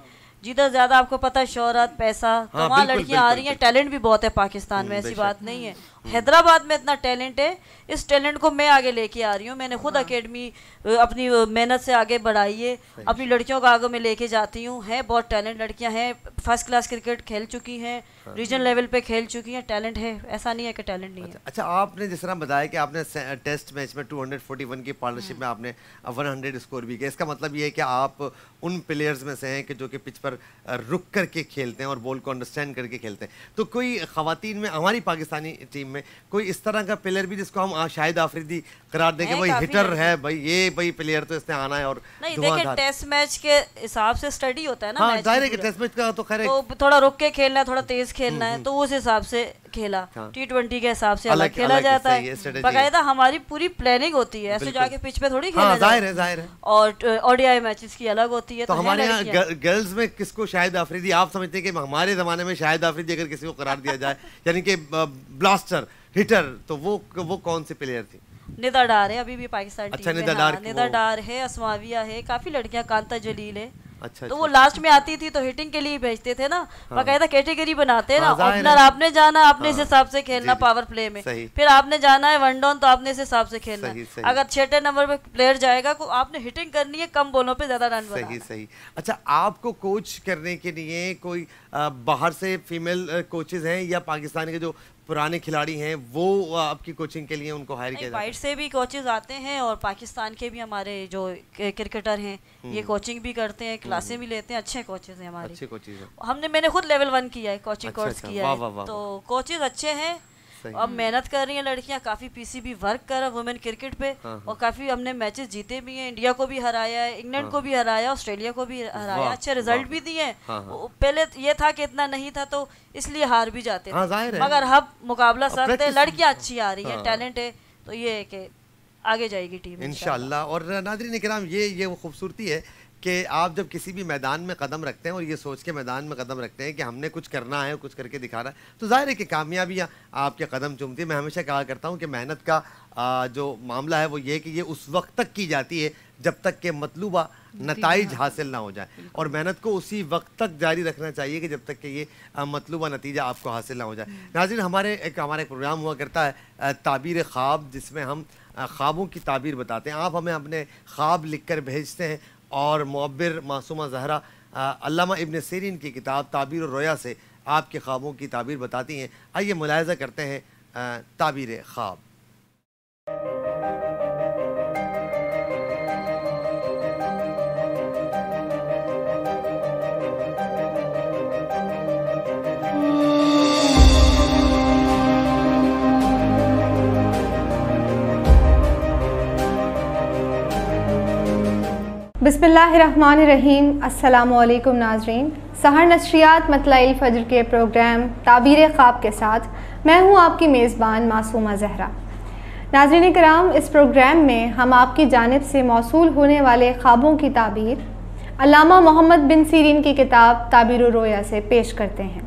जिधर ज्यादा आपको पता है शोहरत, पैसा, तो वहाँ हाँ, लड़कियाँ आ रही हैं। टैलेंट भी बहुत है पाकिस्तान में, ऐसी बात नहीं है। हैदराबाद में इतना टैलेंट है, इस टैलेंट को मैं आगे लेके आ रही हूँ। मैंने खुद एकेडमी अपनी मेहनत से आगे बढ़ाई है, अपनी लड़कियों को आगे मैं लेके जाती हूँ। है बहुत टैलेंट, लड़कियाँ हैं, फर्स्ट क्लास क्रिकेट खेल चुकी हैं, रीजनल लेवल पे खेल चुकी हैं, टैलेंट है, ऐसा नहीं है कि टैलेंट नहीं है। अच्छा आपने जिस तरह बताया कि आपने टेस्ट मैच में टू हंड्रेड फोर्टी वन की पार्टनरशिप में आपने वन हंड्रेड स्कोर भी किया, इसका मतलब ये है कि आप उन प्लेयर्स में से हैं कि जो कि पिच पर रुक करके खेलते हैं और बॉल को अंडरस्टैंड करके खेलते हैं। तो कोई ख़वातीन में हमारी पाकिस्तानी टीम में कोई इस तरह का प्लेयर भी जिसको हम शाहिद आफरीदी करार देंगे, भाई हिटर है, भाई ये भाई प्लेयर तो इसने आना है। और नहीं देखिए टेस्ट मैच के हिसाब से स्टडी होता है ना। हाँ, डायरेक्ट टेस्ट मैच का तो खैर तो थोड़ा रुक के खेलना है, थोड़ा तेज खेलना है, तो उस हिसाब से खेला। टी ट्वेंटी के हिसाब से अलग खेला जाता है, बाकायदा हमारी पूरी प्लानिंग होती है, ऐसे जाके पिच पे थोड़ी खेला है। और ओडीआई मैचेस की अलग होती है। तो हमारे यहाँ गर्ल्स में किसको शाहिद आफरीदी आप समझते हैं कि हमारे जमाने में शाहिद आफरीदी अगर किसी को करार दिया जाए, यानी कि ब्लास्टर हिटर, तो वो वो कौन सी प्लेयर थी? निदा डार है, अभी भी पाकिस्तान टीम में। अच्छा निदा डार है, असमाविया है, काफी लड़कियां, कांता जलील है। अच्छा, तो अच्छा, वो लास्ट में आती थी तो हिटिंग के लिए भेजते थे ना। हाँ, बाकायदा कैटेगरी बनाते हैं ना, ओपनर आपने जाना, आपने इस हिसाब से खेलना पावर प्ले में, फिर आपने जाना है वन डाउन तो आपने इस हिसाब से खेलना। सही, सही। अगर छठे नंबर पे प्लेयर जाएगा को आपने हिटिंग करनी है, कम बॉलों पे ज्यादा रन बनाना। सही सही। अच्छा आपको कोच करने के लिए कोई बाहर से फीमेल कोचेज हैं या पाकिस्तान के जो पुराने खिलाड़ी हैं वो आपकी कोचिंग के लिए उनको हायर किया जाता है? बाहर से भी कोचेज आते हैं और पाकिस्तान के भी हमारे जो क्रिकेटर हैं ये कोचिंग भी करते हैं, क्लासें भी लेते हैं, अच्छे कोचेज हैं हमारे। अच्छे कोचेज हैं, हमने मैंने खुद लेवल वन किया है, कोचिंग कोर्स किया है, तो कोचेज अच्छे हैं। अब मेहनत कर रही हैं लड़कियां, काफ़ी पीसीबी वर्क कर रहा है वुमेन क्रिकेट पे। हाँ, और काफ़ी हमने मैचेस जीते भी हैं, इंडिया को भी हराया है, इंग्लैंड हाँ, को भी हराया, ऑस्ट्रेलिया को भी हराया, अच्छे रिजल्ट भी दिए हैं। हाँ, पहले ये था कि इतना नहीं था तो इसलिए हार भी जाते हाँ, थे, मगर अब मुकाबला सख्त है, लड़कियाँ अच्छी आ रही हैं, टैलेंट है, तो ये है कि आगे जाएगी टीम इंशाल्लाह। और नाज़रीन इकराम ये ये वो खूबसूरती है कि आप जब किसी भी मैदान में कदम रखते हैं और ये सोच के मैदान में कदम रखते हैं कि हमने कुछ करना है, कुछ करके दिखाना है, तो जाहिर है कि कामयाबियाँ आपके कदम चूमती है। मैं हमेशा कहा करता हूँ कि मेहनत का आ, जो मामला है वो ये है कि ये उस वक्त तक की जाती है जब तक के मतलूबा नतीजे हासिल ना हो जाए, और मेहनत को उसी वक्त तक जारी रखना चाहिए कि जब तक कि ये मतलूबा नतीजा आपको हासिल ना हो जाए। नाज़रीन हमारे एक हमारा एक प्रोग्राम हुआ करता है ताबीर ख्वाब, जिसमें हम ख्वाबों की ताबीर बताते हैं। आप हमें अपने ख्वाब लिख कर भेजते हैं और मुअब्बिर मासूमा ज़हरा अल्लामा इब्न सीरीन की किताब ताबीर और रोया से आपके ख्वाबों की ताबीर बताती हैं। आइए मुलाहिज़ा करते हैं ताबीर ख्वाब। बिस्मिल्लाहिर्रहमानिर्रहीम। अस्सलामुअलैकुम नाज़रीन, सहर नशरियात मतलाइल फजर के प्रोग्राम ताबीर ख्वाब के साथ मैं हूं आपकी मेज़बान मासूमा जहरा। नाज़रीन कराम, इस प्रोग्राम में हम आपकी जानिब से मौसूल होने वाले ख्वाबों की ताबीर अल्लामा मोहम्मद बिन सीरीन की किताब ताबीर रोया से पेश करते हैं।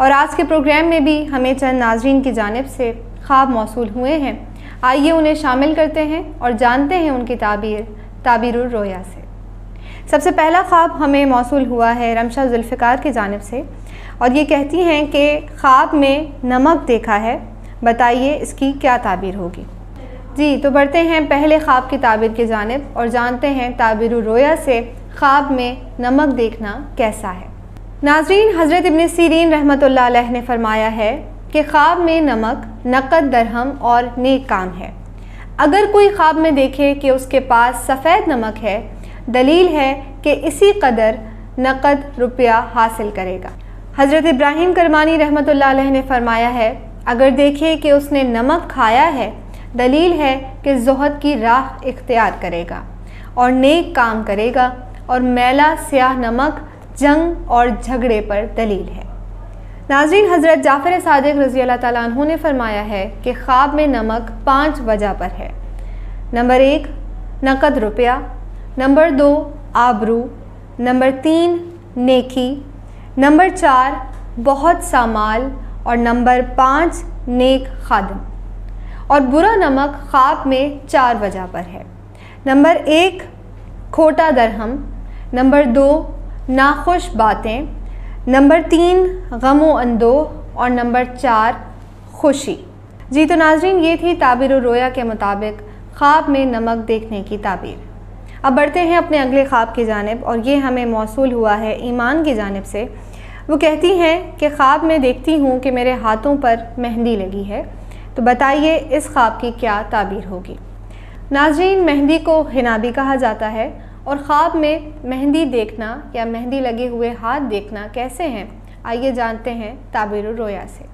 और आज के प्रोग्राम में भी हमें चंद नाज़रीन की जानिब से ख्वाब मौसूल हुए हैं, आइए उन्हें शामिल करते हैं और जानते हैं उनकी ताबीर ताबीरुर रोया से। सबसे पहला ख्वाब हमें मौसूल हुआ है रमशा जुल्फ़िकार की जानिब से और ये कहती हैं कि ख्वाब में नमक देखा है, बताइए इसकी क्या ताबीर होगी। जी, तो बढ़ते हैं पहले ख्वाब की ताबीर की जानिब और जानते हैं ताबीरुर रोया से ख्वाब में नमक देखना कैसा है। नाज़रीन, हज़रत इब्न सीरीन रहमतुल्लाह अलैह ने फरमाया है कि ख्वाब में नमक नकद दरहम और नेक काम है। अगर कोई ख्वाब में देखे कि उसके पास सफ़ेद नमक है, दलील है कि इसी कदर नकद रुपया हासिल करेगा। हज़रत इब्राहिम करमानी रहमतुल्लाह अलैह ने फरमाया है अगर देखे कि उसने नमक खाया है, दलील है कि ज़ुहद की राह इख्तियार करेगा और नेक काम करेगा। और मैला स्याह नमक जंग और झगड़े पर दलील है। नाज़रीन, हज़रत जाफ़र सादिक रज़ी अल्लाह ताला अन्हु ने फरमाया है कि ख्वाब में नमक पाँच वजह पर है। नंबर एक, नकद रुपया। नंबर दो, आबरू। नंबर तीन, नेकी। नंबर चार, बहुत सा माल। और नंबर पाँच, नेक खादम। और बुरा नमक ख्वाब में चार वजह पर है। नंबर एक, खोटा दरहम। नंबर दो, नाखुश बातें। नंबर तीन, गम व अंदोह। और नंबर चार, खुशी। जी, तो नाज़रीन, ये थी ताबीर रोया के मुताबिक ख्वाब में नमक देखने की ताबीर। अब बढ़ते हैं अपने अगले ख्वाब की जानिब और ये हमें मौसूल हुआ है ईमान की जानिब से। वो कहती हैं कि ख्वाब में देखती हूँ कि मेरे हाथों पर मेहंदी लगी है, तो बताइए इस ख्वाब की क्या ताबीर होगी। नाज़रीन, मेहंदी को हिना भी कहा जाता है और ख़्वाब में मेहंदी देखना या मेहंदी लगे हुए हाथ देखना कैसे हैं, आइए जानते हैं ताबीर रोया से।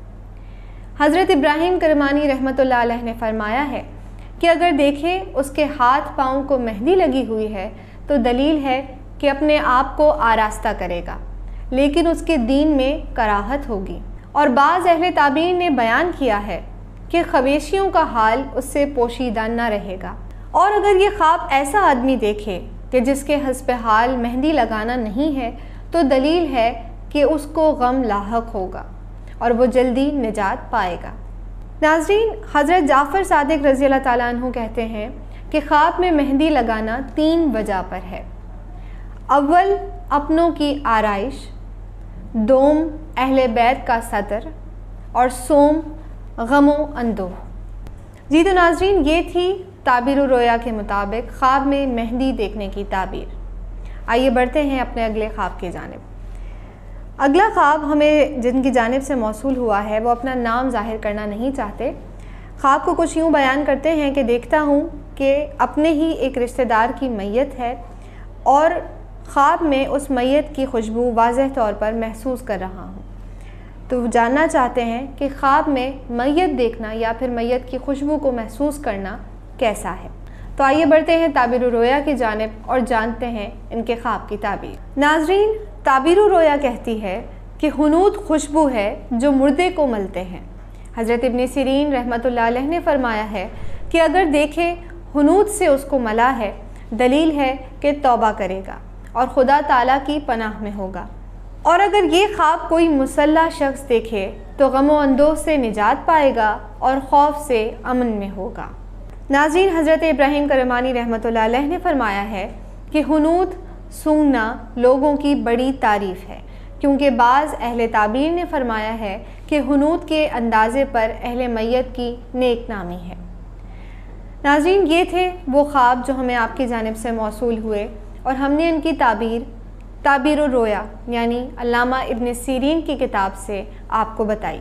हज़रत इब्राहिम करमानी रहमतुल्लाह अलैह ने फरमाया है कि अगर देखें उसके हाथ पाँव को मेहंदी लगी हुई है तो दलील है कि अपने आप को आरास्ता करेगा, लेकिन उसके दीन में कराहत होगी। और बाज़ अहले ताबीन ने बयान किया है कि खवेशियों का हाल उससे पोशीदा न रहेगा। और अगर ये ख्वाब ऐसा आदमी देखे कि जिसके हस्ब हाल मेहंदी लगाना नहीं है, तो दलील है कि उसको गम लाहक होगा और वो जल्दी निजात पाएगा। नाज़रीन, हज़रत जाफ़र सादिक रज़ी अल्लाह ताला अन्हु कहते हैं कि ख्वाब में मेहंदी लगाना तीन वजह पर है। अव्वल, अपनों की आरइश। दोम, अहले बैत का सतर। और सोम, गम व अंदोह। जी, तो नाज़रीन, ये थी ताबीर रोया के मुताबिक ख्वाब में मेहंदी देखने की ताबीर। आइए बढ़ते हैं अपने अगले ख्वाब की जानिब। अगला ख्वाब हमें जिनकी जानिब से मौसूल हुआ है वो अपना नाम ज़ाहिर करना नहीं चाहते। ख्वाब को कुछ यूँ बयान करते हैं कि देखता हूँ कि अपने ही एक रिश्तेदार की मैयत है और ख्वाब में उस मैयत की खुशबू वाज़ह तौर पर महसूस कर रहा हूँ। तो जानना चाहते हैं कि ख्वाब में मैयत देखना या फिर मैयत की खुशबू को महसूस करना कैसा है। तो आइए बढ़ते हैं ताबीर रोया की जानिब और जानते हैं इनके ख्वाब की ताबीर। नाज़रीन, ताबीर रोया कहती है कि हुनूद खुशबू है जो मुर्दे को मलते हैं। हज़रत इब्न सीरीन रहमतुल्लाह अलैह ने फरमाया है कि अगर देखे हुनूद से उसको मला है, दलील है कि तौबा करेगा और खुदा ताला की पनाह में होगा। और अगर ये ख्वाब कोई मुसल्ला शख्स देखे तो गम व अंदोह से निजात पाएगा और खौफ से अमन में होगा। नाज़रीन, हज़रत इब्राहिम करमानी रहमतुल्लाह अलैह ने फरमाया है कि हुनूद सूंघना लोगों की बड़ी तारीफ़ है, क्योंकि बाज़ अहले ताबीर ने फरमाया है कि हुनूद के अंदाज़े पर अहले मैयत की नेक नामी है। नाज़रीन, ये थे वो ख्वाब जो हमें आपकी जानिब से मौसूल हुए और हमने इनकी ताबीर ताबीर रोया यानी अल्लामा इब्न सीरीन की किताब से आपको बताई।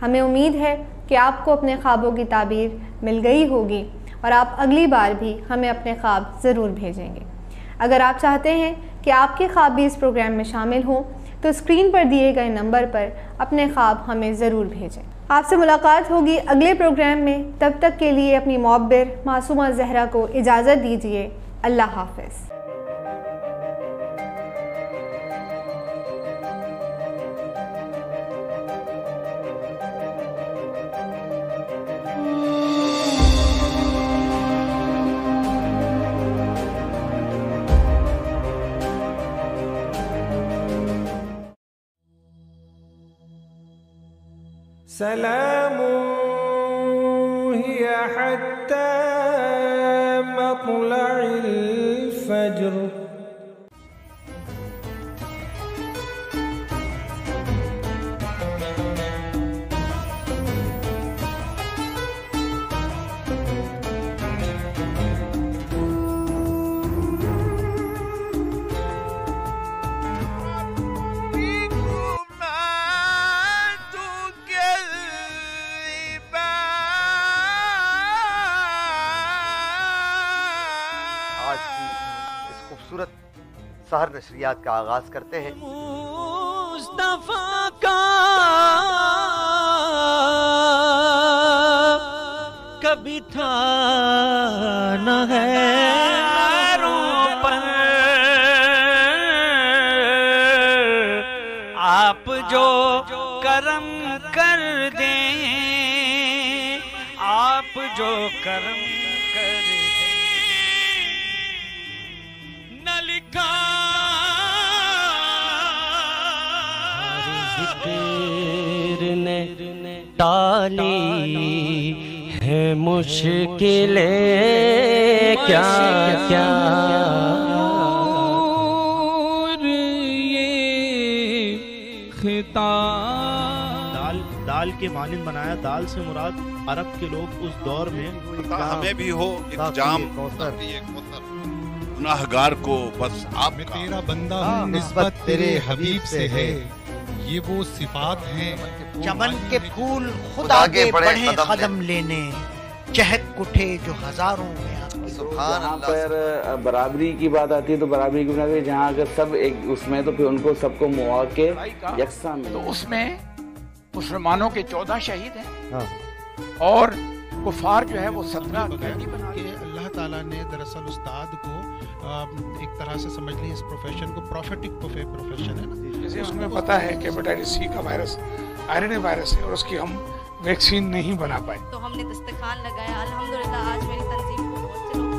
हमें उम्मीद है कि आपको अपने ख्वाबों की ताबीर मिल गई होगी और आप अगली बार भी हमें अपने ख्वाब ज़रूर भेजेंगे। अगर आप चाहते हैं कि आपके ख्वाब भी इस प्रोग्राम में शामिल हों तो स्क्रीन पर दिए गए नंबर पर अपने ख्वाब हमें ज़रूर भेजें। आपसे मुलाकात होगी अगले प्रोग्राम में, तब तक के लिए अपनी मौब्बिर मासूमा जहरा को इजाज़त दीजिए। अल्लाह हाफ़िज़। सलाम हिया हत्ता मत्लइल फज्र। सहर नशरियात का आगाज करते हैं। मुस्तफा का कभी था न है रूपन, आप जो करम कर दें, आप जो करम कर दें न लिखा टाली है मुश्किलें क्या क्या, और ये खिताब दाल दाल के मानिंद बनाया। दाल से मुराद अरब के लोग उस दौर में, हमें भी हो इल्जाम गुनाहगार को, बस आप तेरा बंदा निस्बत तेरे हबीब से है, ये वो सिफात हैं। चमन के फूल खुद आगे बढ़े कदम लेने, चहक उठे जो हजारों में। जहाँ पर बराबरी की बात आती है तो बराबरी की बात, जहाँ अगर सब एक उसमें तो फिर उनको सबको मौके यकसा मिले। तो उसमें मुसलमानों के चौदह शहीद हैं और कुफार जो है वो सत्रह। अल्लाह ताला ने दरअसल उस्ताद को एक तरह से समझ ली, इस प्रोफेशन को प्रॉफिटिक प्रोफेशन है ना। जैसे उसमें पता है कि हेपेटाइटिस सी का वायरस आरएनए वायरस है और उसकी हम वैक्सीन नहीं बना पाए, तो हमने दस्तखान लगाया। अल्हम्दुलिल्लाह आज मेरी तंजीम को बहुत से लोग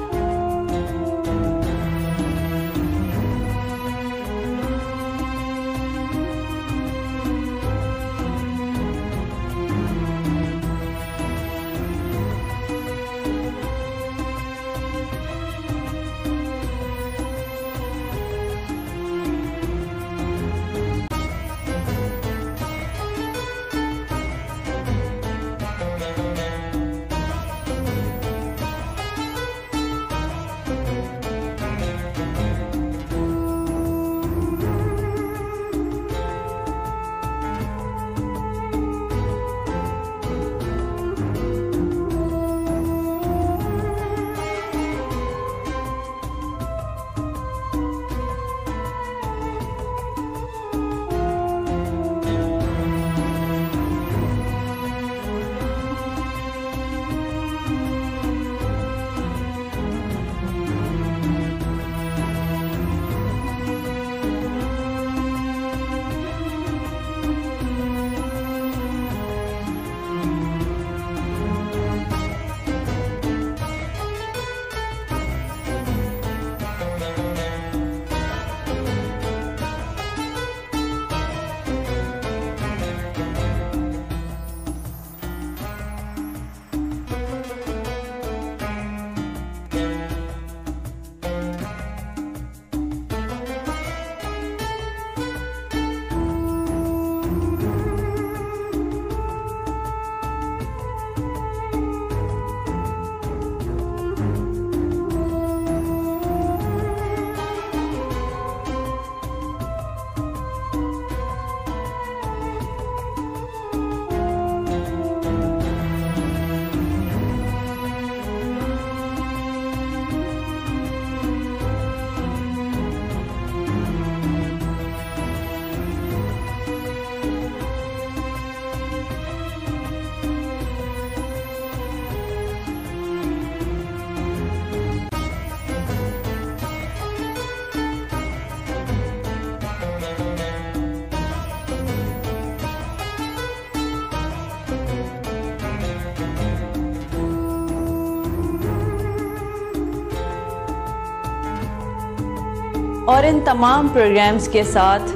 और इन तमाम प्रोग्राम्स के साथ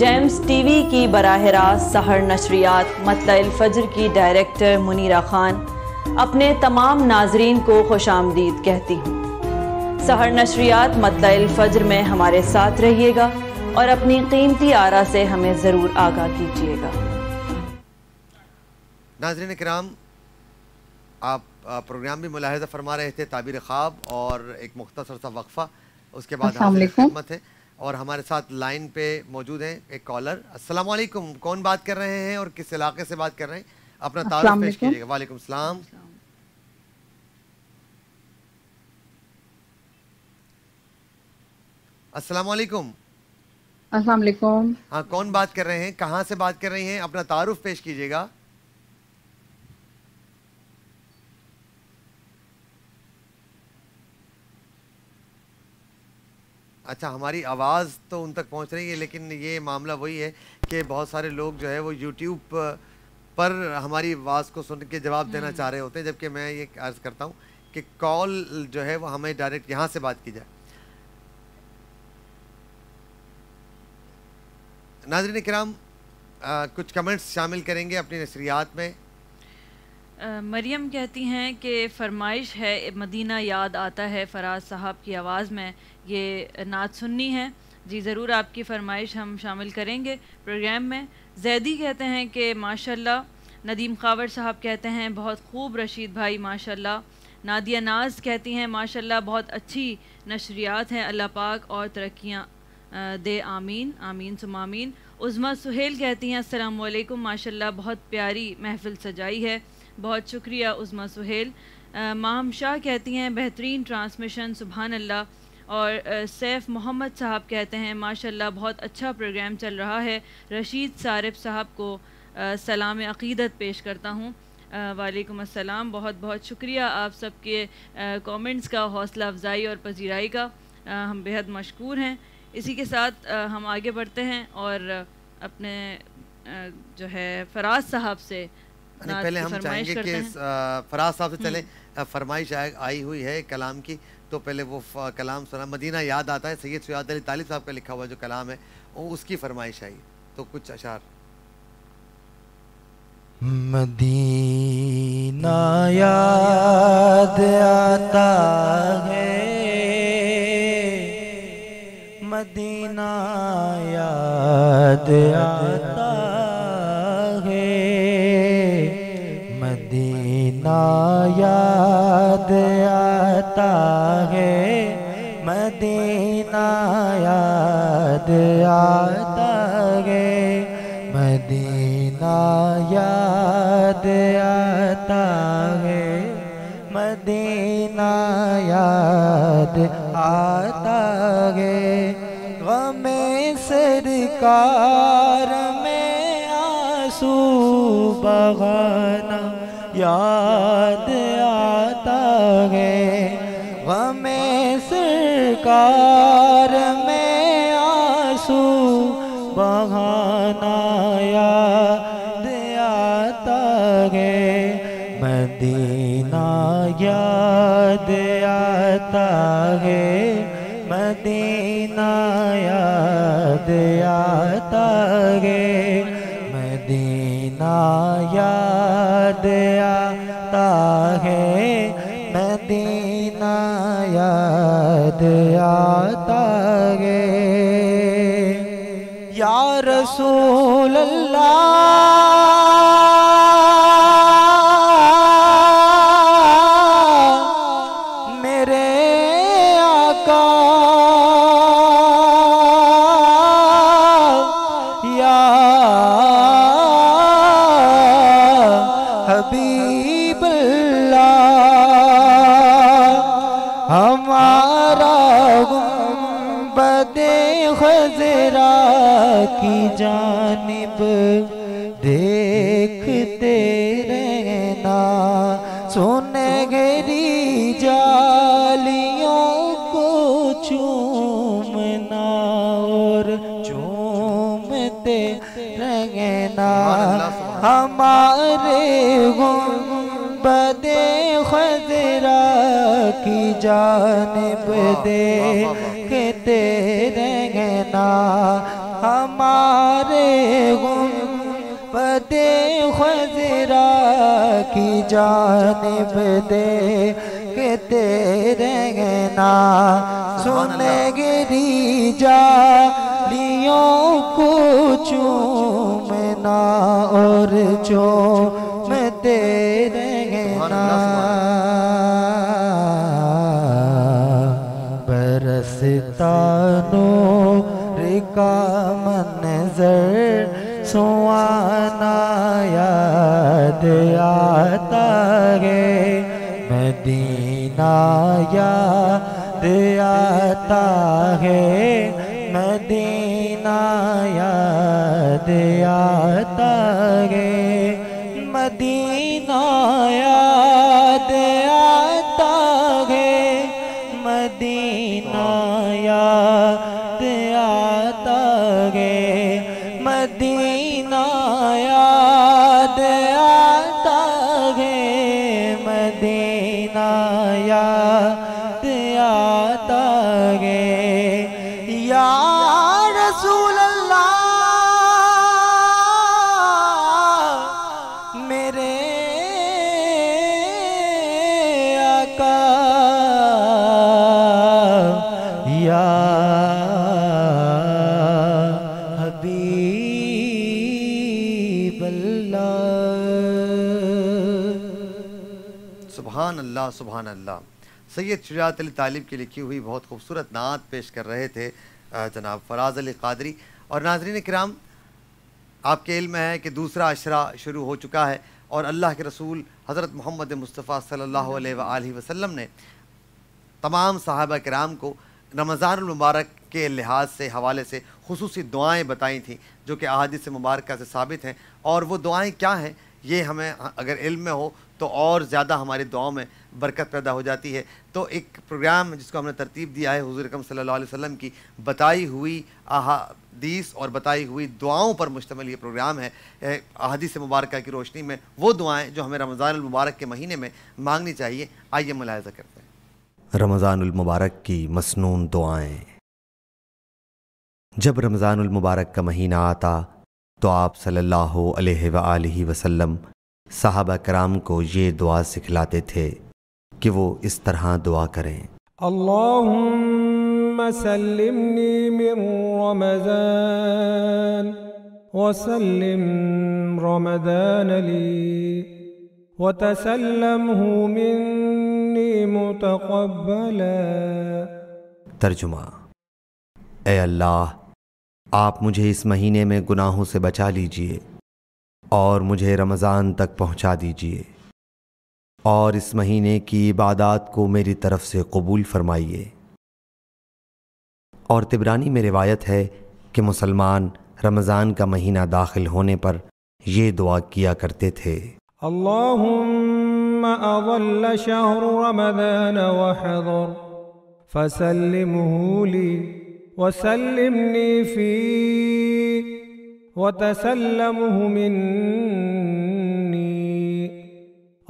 जेम्स टीवी की बराह रास्त सहर नशरियात मतला फजर की डायरेक्टर मुनीरा खान अपने तमाम नाजरीन को खुशामदीद कहती हूँ। सहर नशरियात मतला फजर में हमारे साथ रहिएगा और अपनी कीमती आरा से हमें ज़रूर आगाह कीजिएगा। नाजरीन किराम, आप प्रोग्राम भी मुलाहिजा फरमा रहे थे ताबीर ख्वाब और एक मुख्तसर सा वक्फा, उसके बाद हाजिर खिदमत है और हमारे साथ लाइन पे मौजूद हैं एक कॉलर। अस्सलाम वालेकुम, कौन बात कर रहे हैं और किस इलाके से बात कर रहे हैं? अपना तारुफ पेश कीजिएगा। वालेकुम सलाम। अस्सलाम वालेकुम। अस्सलाम वालेकुम। हाँ, कौन बात कर रहे हैं, कहाँ से बात कर रही हैं? अपना तारुफ पेश कीजिएगा। अच्छा, हमारी आवाज़ तो उन तक पहुंच रही है, लेकिन ये मामला वही है कि बहुत सारे लोग जो है वो यूट्यूब पर हमारी आवाज़ को सुन के जवाब देना चाह रहे होते हैं, जबकि मैं ये अर्ज़ करता हूँ कि कॉल जो है वो हमें डायरेक्ट यहाँ से बात की जाए। नाज़रीन किराम, कुछ कमेंट्स शामिल करेंगे अपनी नशरियात में। आ, मरियम कहती हैं कि फरमाइश है मदीना याद आता है फराज साहब की आवाज़ में, ये नात सुननी है। जी ज़रूर, आपकी फरमाइश हम शामिल करेंगे प्रोग्राम में। जैदी कहते हैं कि माशाल्लाह। नदीम खावर साहब कहते हैं बहुत खूब रशीद भाई, माशाल्लाह। नादिया नाज कहती हैं माशाल्लाह बहुत अच्छी नशरियात हैं, अल्लाह पाक और तरक्कियाँ दे, आमीन आमीन सुम आमीन। उज़्मा सुहेल कहती हैं अस्सलामु अलैकुम, माशाल्लाह बहुत प्यारी महफिल सजाई है। बहुत शुक्रिया उज़्मा सुहेल। माम शाह कहती हैं बेहतरीन ट्रांसमिशन, सुभान अल्लाह। और आ, सैफ मोहम्मद साहब कहते हैं माशाल्लाह बहुत अच्छा प्रोग्राम चल रहा है। रशीद सारिफ साहब को आ, सलाम अक़ीदत पेश करता हूँ। वालेकुम अस्सलाम, बहुत बहुत शुक्रिया आप सबके कमेंट्स का, हौसला अफजाई और पजीराई का, आ, हम बेहद मशकूर हैं। इसी के साथ आ, हम आगे बढ़ते हैं और अपने आ, जो है फराज साहब से पहले हम चाहेंगे कि फराज साहब से चले। फरमाइश आई हुई है कलाम की, तो पहले वो कलाम सुना। मदीना याद आता है, सैयद सुयाद अली तालिब साहब का लिखा हुआ जो कलाम है उसकी फरमाइश आई, तो कुछ अशार। मदीना याद आता है, मदीना याद आता है, मदीना याद आता है, मदीना याद आता है, मदीना याद आता है, मदीना याद आता है। गमे सरकार में आंसू बहाना याद आता है, गमे सरकार में आंसू बहाना याद आता है, मदीना याद आता है, मदीना याद आता है, मदीना याद आता है, मदीना याद आता है। या रसूल अल्लाह मेरे आका, या हमारा गुंबदे खजरा की जानिब देखते रहना, सुनहरी जालियों को चूमना और चूमते रहना, हमारे गुंबदे खजरा की जानिब देखते रहना। हमारे गुंबदे ख़ज़रा की जानिब देखते रहना, सुने गिरी जालियों को चूमना और चूमते रहना। बरसता नूर का मंजर सुहाना याद आता है, मदीना याद आता है, मदीना याद आता है, मदीना याद आता है, मदीना याद आता है, मदीना याद आता है, मदीना याद आता है। या रसूल अल्लाह मेरे आका, या हबीब अल्लाह। सुभान अल्लाह, सुभान अल्लाह। सैयद शुजाअत अली तालिब की लिखी हुई बहुत खूबसूरत नात पेश कर रहे थे जनाब फराज़ अली क़ादरी। और नाज़रीन किराम, आपके इल्म है कि दूसरा अशरा शुरू हो चुका है और अल्लाह के रसूल हज़रत मोहम्मद मुस्तफ़ा सल्लल्लाहु अलैहि वसल्लम ने तमाम सहाबा किराम को रमज़ानुल मुबारक के लिहाज से हवाले से खुसूसी दुआएँ बताई थीं जो कि अहादीस मुबारक से साबित हैं। और वो दुआएँ क्या हैं, ये हमें अगर इल्म में हो तो और ज़्यादा हमारी दुआओं में बरकत पैदा हो जाती है। तो एक प्रोग्राम जिसको हमने तरतीब दिया है हुज़ूर अकरम सल्लल्लाहु अलैहि वसल्लम की बताई हुई अहादीस और बताई हुई दुआओं पर मुश्तमिल ये प्रोग्राम है। अहादीस मुबारक की रोशनी में वो दुआएं जो हमें रमज़ानुल मुबारक के महीने में मांगनी चाहिए, आइए मुलाहिज़ा करते हैं। रमज़ानुल मुबारक की मसनून दुआएँ। जब रमज़ानुल मुबारक का महीना आता तो आप सल्लल्लाहु अलैहि वसल्लम सहाबा कराम को ये दुआ सिखलाते थे कि वो इस तरह दुआ करें। अल्लाहुम्मा सल्लिमनी मिन रमज़ान व सल्लिम रमज़ान ली व तसल्लमहु मिन्नी मुतक़ब्बला। तर्जुमा: ए अल्लाह, आप मुझे इस महीने में गुनाहों से बचा लीजिए और मुझे रमज़ान तक पहुंचा दीजिए, और इस महीने की इबादत को मेरी तरफ से कबूल फरमाइए। और तिबरानी में रिवायत है कि मुसलमान रमज़ान का महीना दाखिल होने पर यह दुआ किया करते थे। अल्लाहुम्मा अज़ल शहर रमज़ान व हज़र फसल्लिमहु ली व सल्लिमनी फी व तसल्लमहु मिन्नी।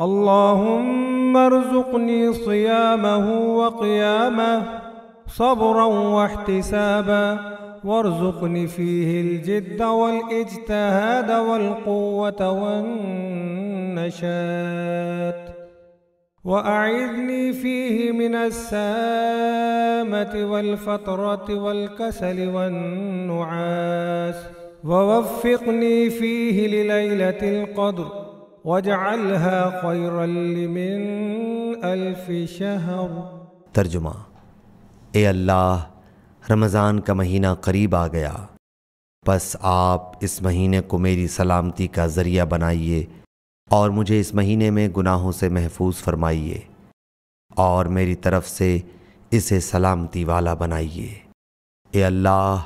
अल्लाहुम्मा अर्ज़ुक़नी सियामहु व क़ियामहु सबरन व इहतिसाबन वर्ज़ुक़नी फ़ीहिल जिद्द वल इज्तिहाद वल क़ुव्वत वन नशात व अइज़नी फ़ीहि मिनस सामति वल फ़तरति वल कसल वन नुआस ववफ़िक़नी फ़ीहि लिलैलतिल क़द्र वजअलहा ख़ैरल लिमिन अल्फ़ि शहर। तर्जुमा: ए अल्लाह, रमज़ान का महीना करीब आ गया, बस आप इस महीने को मेरी सलामती का ज़रिया बनाइए और मुझे इस महीने में गुनाहों से महफूज फरमाइए और मेरी तरफ से इसे सलामती वाला बनाइए। ए अल्लाह,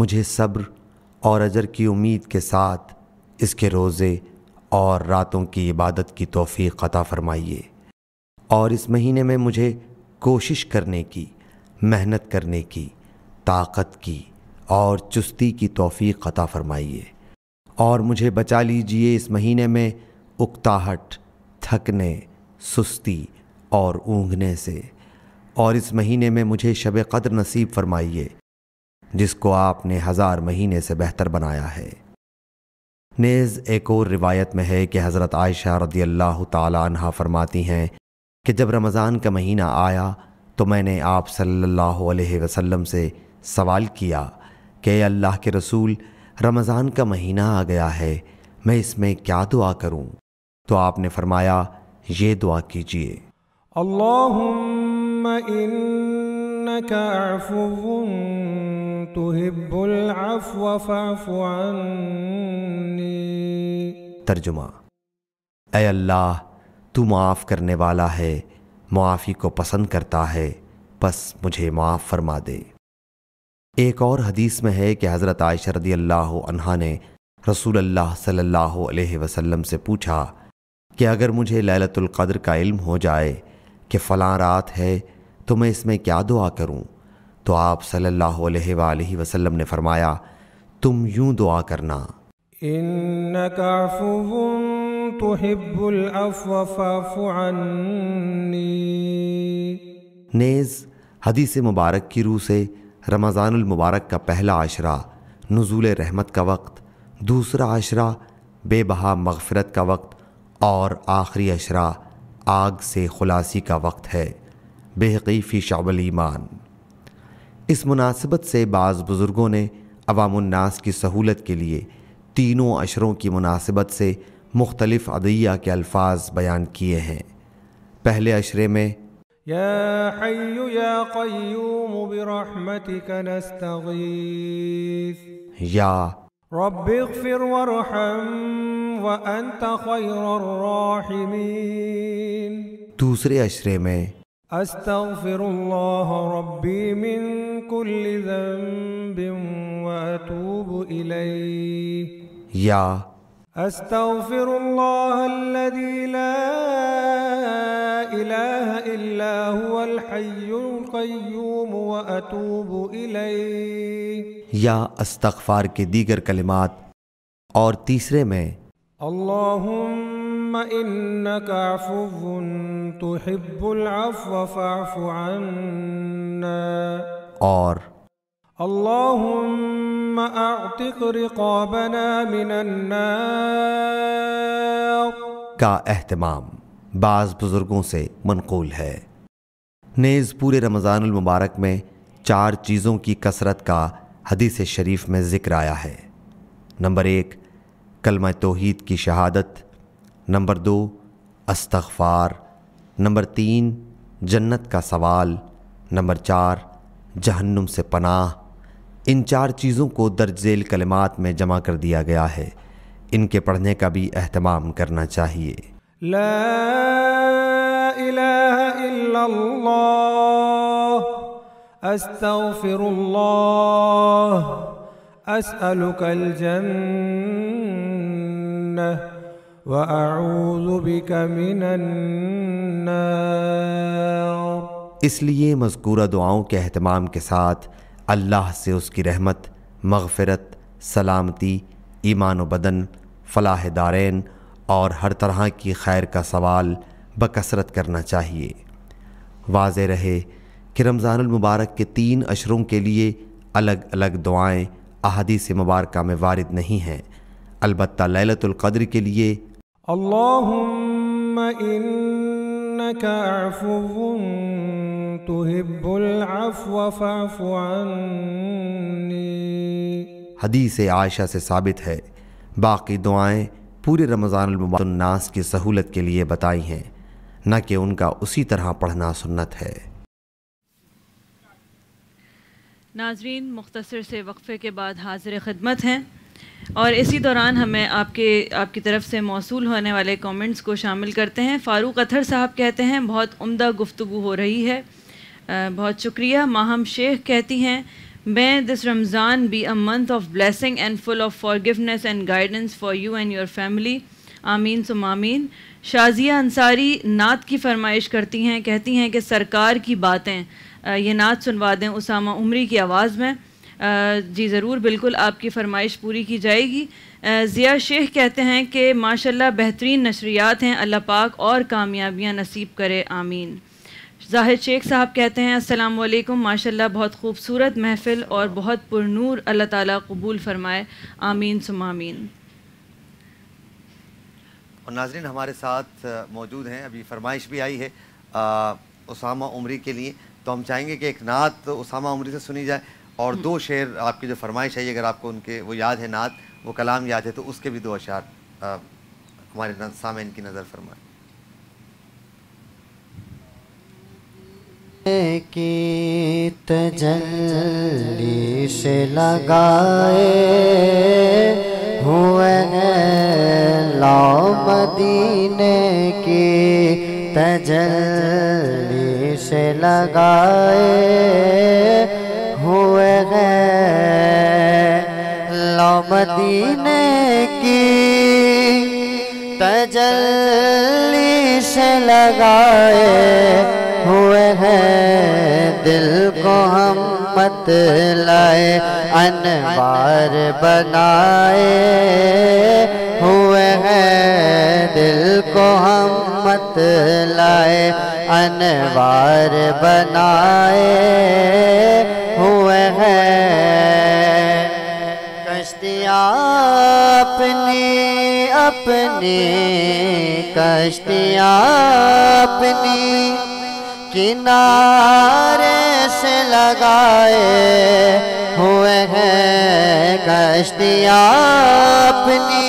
मुझे सब्र और अजर की उम्मीद के साथ इसके रोज़े और रातों की इबादत की तौफीक अता फरमाइए, और इस महीने में मुझे कोशिश करने की, मेहनत करने की, ताकत की और चुस्ती की तौफीक अता फरमाइए, और मुझे बचा लीजिए इस महीने में उकताहट, थकने, सुस्ती और ऊँघने से, और इस महीने में मुझे शब-ए-क़द्र नसीब फरमाइए जिसको आपने हजार महीने से बेहतर बनाया है। नेज़ एक और रिवायत में है कि हज़रत आयशा रदियल्लाहु ताला अन्हा फरमाती हैं कि जब रमज़ान का महीना आया तो मैंने आप सल्लल्लाहु अलैहि वसल्लम से सवाल किया कि अल्लाह के रसूल, रमज़ान का महीना आ गया है, मैं इसमें क्या दुआ करूं? तो आपने फरमाया, ये दुआ कीजिए, अल्लाहुम्मा इन्नका अफ़ुव्वुन तुहिब्बुल अफ़्व फ़अफ़ु अन्नी। तर्जुमा, ऐ अल्लाह, तू माफ़ करने वाला है, मुआफ़ी को पसंद करता है, बस मुझे माफ़ फरमा दे। एक और हदीस में है कि हज़रत आयशा रदियल्लाहु अन्हा ने रसूल अल्लाह सल्लल्लाहु अलैहि वसल्लम से पूछा कि अगर मुझे लैलतुल क़द्र का इल्म हो जाए कि फ़लाँ रात है तो मैं इसमें क्या दुआ करूं? तो आप सल्लल्लाहु अलैहि वसल्लम ने फरमाया, तुम यूं दुआ करना, इन्नका अफ़ुव्वुन तुहिब्बुल अफ़्व फ़अफ़ु अन्नी। नेज़ हदीस मुबारक की रूह से रमज़ानुल मुबारक का पहला आशरा नुज़ूल रहमत का वक्त, दूसरा आशरा बेबहा मगफ़िरत का वक्त और आखिरी अशरा आग से ख़ुलासी का वक्त है। बेहक़ी फ़ी शअबल ईमान। इस मुनासिबत से बाज़ बुज़ुर्गों ने अवामुन्नास की सहूलत के लिए तीनों अशरों की मुनासिबत से मुख्तलिफ़ अदिया के अल्फाज बयान किए हैं। पहले अशरे में या हय्यु या क़य्यूम बिरहमतिक नस्तगीस, या रब्बिग़फ़िर वरहम व अंत ख़ैरुर राहिमीन। दूसरे अशरे में अस्तग़फ़िरुल्लाह रब्बी मिन कुल्लि ज़ंबिन व अतूबु इलैहि, या अस्तग़फ़िरुल्लाह अल्लज़ी ला इलाहा इल्ला हुवल हय्युल क़य्यूम व अतूबु इलैहि, या इस्तग़फ़ार के दीगर कलिमात। और तीसरे में अल्लाहुम्मा इन्नका अफ़ुव्वुन तुहिब्बुल अफ़्व फ़अफ़ु अन्ना, और अल्लाहुम्मा अअतिक़ रिक़ाबना मिनन नार का एहतमाम बाज़ बुज़ुर्गों से मनक़ूल है। नेज़ पूरे रमज़ानुल मुबारक में चार चीज़ों की कसरत का हदीस शरीफ में ज़िक्र आया है। नंबर एक, कलमा तौहीद की शहादत, नंबर दो, इस्तग़फ़ार, नंबर तीन, जन्नत का सवाल, नंबर चार, जहन्नुम से पनाह। इन चार चीज़ों को दर्जेल कलिमात में जमा कर दिया गया है। इनके पढ़ने का भी एहतमाम करना चाहिए। ला इलाहा इल्लल्लाह अस्तग़फ़िरुल्लाह अस्अलुकल जन्नह व अऊज़ु बिका मिनन नार। इसलिए मज़कूरा दुआओं के अहतमाम के साथ अल्लाह से उसकी रहमत, मग़फ़िरत, सलामती, ईमान व बदन, फलाह दारैन और हर तरह की खैर का सवाल बकसरत करना चाहिए। वाज़े रहे कि रमज़ानुल मुबारक के तीन अशरों के लिए अलग अलग दुआएं अहादीस मुबारका में वारिद नहीं हैं। अलबत्ता लैलतुल क़द्र के लिए अल्लाहुम्मा इन्नका अफ़ुव्वुन तुहिब्बुल अफ़्व फ़अफ़ु अन्नी हदीस आयशा से साबित है। बाकी दुआएं पूरे रमज़ानुल मुबारक नास की सहूलत के लिए बताई हैं, न कि उनका उसी तरह पढ़ना सुन्नत है। नाज़रीन, मुख्तसर से वक्फे के बाद हाजिर खिदमत हैं और इसी दौरान हमें आपके आपकी तरफ से मौसूल होने वाले कमेंट्स को शामिल करते हैं। फ़ारूक अथर साहब कहते हैं, बहुत उम्दा गुफ्तगू हो रही है, बहुत शुक्रिया। माहम शेख कहती हैं, May this Ramzan be a month of blessing and full of forgiveness and guidance for you and your family. आमीन सुम आमीन। शाजिया अंसारी नात की फरमाइश करती हैं, कहती हैं कि सरकार की बातें ये नात सुनवा दें उसामा उमरी की आवाज़ में। जी ज़रूर, बिल्कुल आपकी फरमाइश पूरी की जाएगी। ज़िया शेख कहते हैं कि माशाल्लाह बेहतरीन नशरियात हैं, अल्लाह पाक और कामयाबियाँ नसीब करे, आमीन। ज़ाहिर शेख साहब कहते हैं अस्सलाम वालेकुम, माशाल्लाह बहुत खूबसूरत महफिल और बहुत पुरनूर, अल्लाह ताला कबूल फ़रमाए, आमीन सुम्मा आमीन। और नाज़रीन हमारे साथ मौजूद हैं, अभी फरमाइश भी आई है उसामा उमरी के लिए, तो हम चाहेंगे कि एक नात उसामा उमरी से सुनी जाए और दो शेर आपकी जो फरमाइश है, अगर आपको उनके वो याद है नात, वो कलाम याद है, तो उसके भी दो अशार हमारे सामने की नज़र फरमाए। की तजल्ली से लगाए हुए लाओ मदीने की तजल्ली से लगाए हुए लाओ मदीने की तजल्ली से लगाए हुए हैं दिल को हम मत लाए अनवार बनाए हुए हैं दिल को हम मत लाए अनवार बनाए हुए हैं कश्तियाँ अपनी अपनी कश्तियाँ अपनी किनारे से लगाए हुए हैं कश्तियाँ अपनी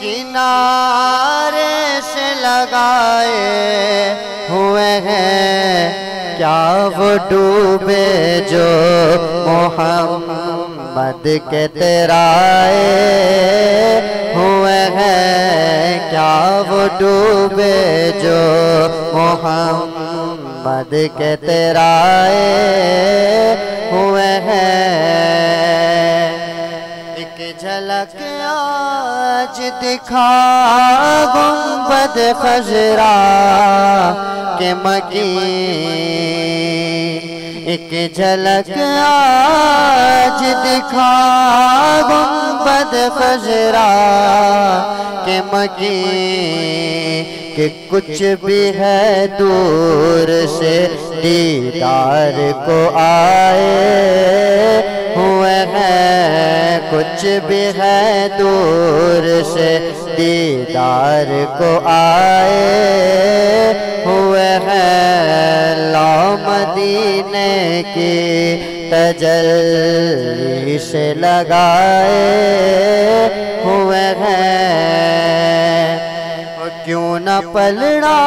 किनारे से लगाए हुए हैं क्या वो डूबे जो मोहम्मद के तेराए हुए हैं क्या वो डूबे जो मोहम्मद मद के तेराए हुए हैं एक झलक आज दिखा गुंबद खजरा के मकी एक झलक आज दिखा गुंबद खजरा के मकी कि कुछ भी है दूर से दीदार को आए हुए हैं कुछ भी है दूर से दीदार को आए हुए हैं लाओ मदीने की तजल्ली से लगाए हुए हैं क्यों न पलड़ा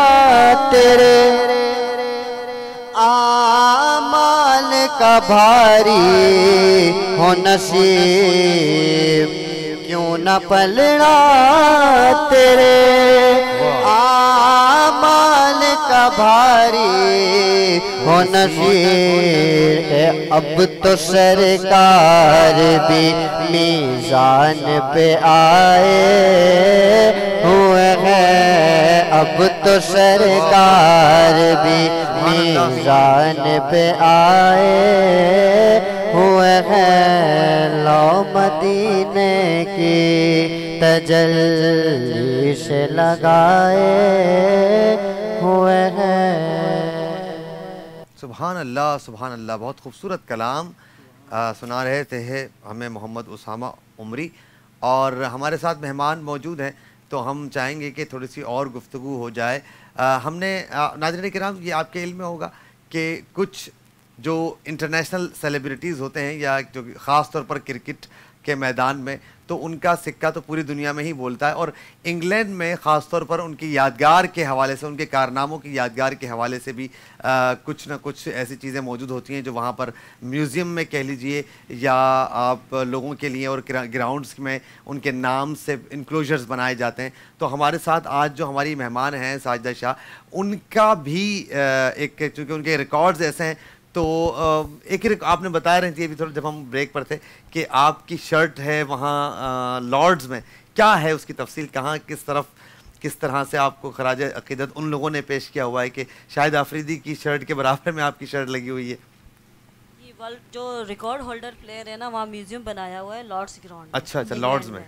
तेरे आमाल का भारी हो नसीब क्यों न पलड़ा तेरे आमाल का भारी हो नसीब अब तो सरकार भी मीज़ान पे आए हुए हैं अब तो सरकार भी मीज़ान पे आए हुए हैं लाओ मदीने की तजल्ली से लगाए हुए हैं। सुभान अल्लाह सुभान अल्लाह, बहुत खूबसूरत कलाम आ, सुना रहे थे हमें मोहम्मद उसामा उमरी, और हमारे साथ मेहमान मौजूद हैं तो हम चाहेंगे कि थोड़ी सी और गुफ्तगू हो जाए। आ, हमने नाज़रीन किराम, ये आपके इल्म में होगा कि कुछ जो इंटरनेशनल सेलिब्रिटीज़ होते हैं या जो ख़ास तौर पर क्रिकेट के मैदान में, तो उनका सिक्का तो पूरी दुनिया में ही बोलता है, और इंग्लैंड में ख़ास तौर पर उनकी यादगार के हवाले से, उनके कारनामों की यादगार के हवाले से भी आ, कुछ ना कुछ ऐसी चीज़ें मौजूद होती हैं जो वहाँ पर म्यूज़ियम में कह लीजिए या आप लोगों के लिए, और ग्राउंड्स में उनके नाम से इंक्लोजर्स बनाए जाते हैं। तो हमारे साथ आज जो हमारी मेहमान हैं साजिदा शाह, उनका भी एक, चूँकि उनके रिकॉर्ड्स ऐसे हैं, तो एक आपने बताया रही थी अभी थोड़ा जब हम ब्रेक पर थे कि आपकी शर्ट है वहाँ लॉर्ड्स में, क्या है उसकी तफसील, कहाँ किस तरफ किस तरह से आपको खराज अक़ीदत उन लोगों ने पेश किया हुआ है कि शाहिद आफरीदी की शर्ट के बराबर में आपकी शर्ट लगी हुई है? ये वर्ल्ड जो रिकॉर्ड होल्डर प्लेयर है ना, वहाँ म्यूजियम बनाया हुआ है लॉर्ड्स ग्राउंड। अच्छा अच्छा, लॉर्ड्स में, में।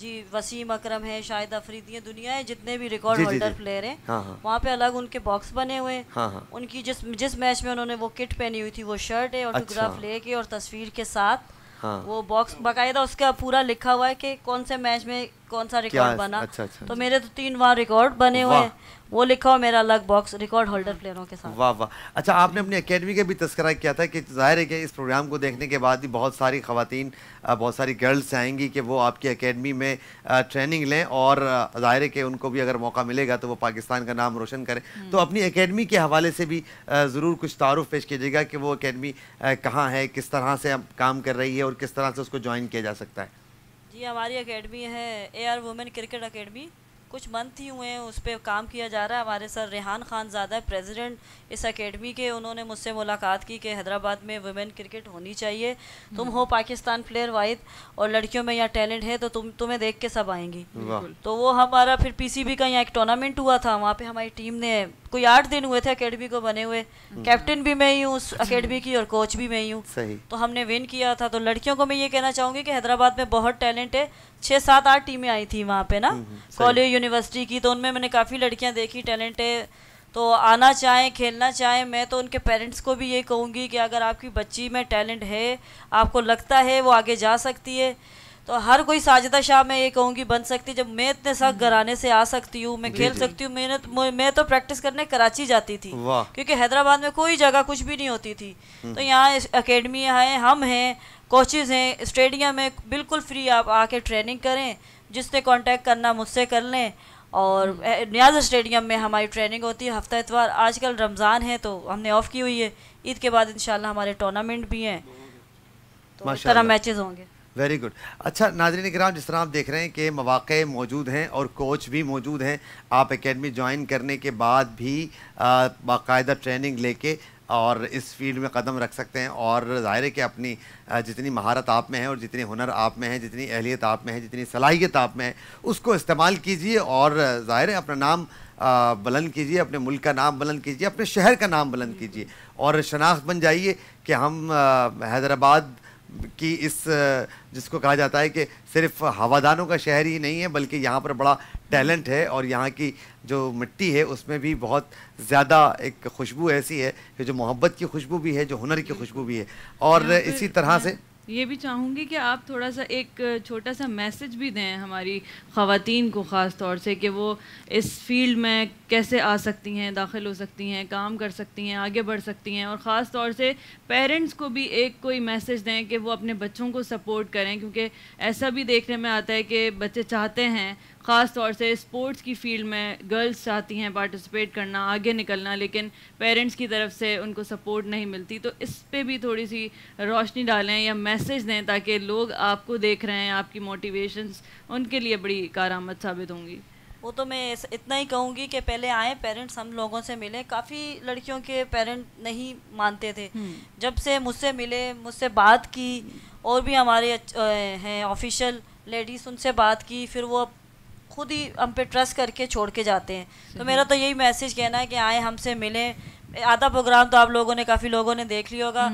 जी वसीम अकरम है, शाहिद अफरीदी है, दुनिया है जितने भी रिकॉर्ड होल्डर प्लेयर हैं वहाँ पे अलग उनके बॉक्स बने हुए हैं। हाँ हाँ। उनकी जिस जिस मैच में उन्होंने वो किट पहनी हुई थी वो शर्ट है ऑटोग्राफ लेके और तस्वीर के साथ। हाँ। वो बॉक्स बाकायदा उसका पूरा लिखा हुआ है कि कौन से मैच में कौन सा रिकॉर्ड बना। अच्छा, अच्छा, तो मेरे तो तीन वहाँ रिकॉर्ड बने हुए हैं, वो लिखा हुआ मेरा अलग बॉक्स रिकॉर्ड होल्डर प्लेयरों के साथ। वाह वाह। अच्छा, आपने अपनी एकेडमी का भी तस्करा किया था कि जाहिर है कि इस प्रोग्राम को देखने के बाद भी बहुत सारी ख़वातीन, बहुत सारी गर्ल्स आएंगी कि वो आपकी एकेडमी में ट्रेनिंग लें और जाहिर है कि उनको भी अगर मौका मिलेगा तो वो पाकिस्तान का नाम रोशन करें। तो अपनी एकेडमी के हवाले से भी ज़रूर कुछ तारुफ़ पेश कीजिएगा कि वो एकेडमी कहाँ है, किस तरह से काम कर रही है और किस तरह से उसको ज्वाइन किया जा सकता है। जी, हमारी एकेडमी है A R women cricket academy. कुछ मंथ ही हुए हैं उस पर काम किया जा रहा है। हमारे सर रेहान ख़ान ज़ादा प्रेसिडेंट इस एकेडमी के, उन्होंने मुझसे मुलाकात की कि हैदराबाद में वुमेन क्रिकेट होनी चाहिए, तुम हो पाकिस्तान प्लेयर वाइज और लड़कियों में यहाँ टैलेंट है तो तुम तुम्हें देख के सब आएंगी। तो वो हमारा फिर पीसीबी का यहाँ एक टूर्नामेंट हुआ था, वहाँ पर हमारी टीम ने कोई आठ दिन हुए थे एकेडमी को बने हुए, कैप्टन भी मैं ही हूँ उस एकेडमी की और कोच भी मैं ही हूँ, तो हमने विन किया था। तो लड़कियों को मैं ये कहना चाहूँगी कि हैदराबाद में बहुत टैलेंट है, छः सात आठ टीमें आई थी वहाँ पे ना कॉलेज यूनिवर्सिटी की, तो उनमें मैंने काफ़ी लड़कियाँ देखी टैलेंट है तो आना चाहें, खेलना चाहें। मैं तो उनके पेरेंट्स को भी ये कहूँगी कि अगर आपकी बच्ची में टैलेंट है, आपको लगता है वो आगे जा सकती है, तो हर कोई साजिदा शाह मैं ये कहूँगी बन सकती। जब मैं इतने सख्त घराने से आ सकती हूँ, मैं खेल सकती हूँ, मैंने मैं तो प्रैक्टिस करने कराची जाती थी क्योंकि हैदराबाद में कोई जगह कुछ भी नहीं होती थी। तो यहाँ अकेडमी है, हम हैं, कोचेज़ हैं, स्टेडियम है, बिल्कुल फ्री, आप आके ट्रेनिंग करें, जिसने कांटेक्ट करना मुझसे कर लें। और न्याज स्टेडियम में हमारी ट्रेनिंग होती है हफ्ता इतवार। आजकल रमज़ान है तो हमने ऑफ की हुई है, ईद के बाद इंशाल्लाह हमारे टूर्नामेंट भी हैं, तो इस तरह मैचेस होंगे। Very good. अच्छा नाज़रीन इकराम, जिस तरह आप देख रहे हैं कि मौक़े मौजूद हैं और कोच भी मौजूद हैं, आप एकेडमी ज्वाइन करने के बाद भी बाकायदा ट्रेनिंग लेके और इस फील्ड में कदम रख सकते हैं और ज़ाहिर है कि अपनी जितनी महारत आप में है और जितनी हुनर आप में है, जितनी अहलियत आप में है, जितनी सलाहियत आप में है, उसको इस्तेमाल कीजिए और ज़ाहिर है अपना नाम बुलंद कीजिए, अपने मुल्क का नाम बुलंद कीजिए, अपने शहर का नाम बुलंद कीजिए और शनाख्त बन जाइए कि हम हैदराबाद कि इस जिसको कहा जाता है कि सिर्फ हवादानों का शहर ही नहीं है बल्कि यहाँ पर बड़ा टैलेंट है और यहाँ की जो मिट्टी है उसमें भी बहुत ज़्यादा एक खुशबू ऐसी है कि जो मोहब्बत की खुशबू भी है, जो हुनर की खुशबू भी है। और इसी तरह से ये भी चाहूँगी कि आप थोड़ा सा एक छोटा सा मैसेज भी दें हमारी ख़वातीन को ख़ास तौर से कि वो इस फील्ड में कैसे आ सकती हैं, दाखिल हो सकती हैं, काम कर सकती हैं, आगे बढ़ सकती हैं। और ख़ास तौर से पेरेंट्स को भी एक कोई मैसेज दें कि वो अपने बच्चों को सपोर्ट करें, क्योंकि ऐसा भी देखने में आता है कि बच्चे चाहते हैं ख़ास तौर से स्पोर्ट्स की फ़ील्ड में, गर्ल्स चाहती हैं पार्टिसिपेट करना, आगे निकलना, लेकिन पेरेंट्स की तरफ से उनको सपोर्ट नहीं मिलती। तो इस पे भी थोड़ी सी रोशनी डालें या मैसेज दें ताकि लोग आपको देख रहे हैं, आपकी मोटिवेशंस उनके लिए बड़ी कारआमद साबित होंगी। वो तो मैं इतना ही कहूँगी कि पहले आएँ पेरेंट्स, हम लोगों से मिलें। काफ़ी लड़कियों के पेरेंट नहीं मानते थे, जब से मुझसे मिले, मुझसे बात की और भी हमारे हैं ऑफिशियल लेडीज़, उनसे बात की, फिर वो खुद ही हम पे ट्रस्ट करके छोड़ के जाते हैं। तो मेरा तो यही मैसेज कहना है कि आए हमसे मिलें। आधा प्रोग्राम तो आप लोगों ने, काफ़ी लोगों ने देख लिया होगा।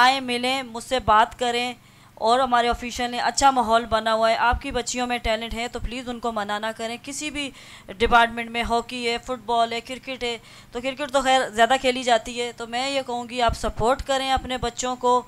आए मिलें, मुझसे बात करें और हमारे ऑफिशियल ने अच्छा माहौल बना हुआ है। आपकी बच्चियों में टैलेंट है तो प्लीज़ उनको मना ना करें। किसी भी डिपार्टमेंट में, हॉकी है, फुटबॉल है, क्रिकेट है, तो क्रिकेट तो खैर ज़्यादा खेली जाती है। तो मैं ये कहूँगी आप सपोर्ट करें अपने बच्चों को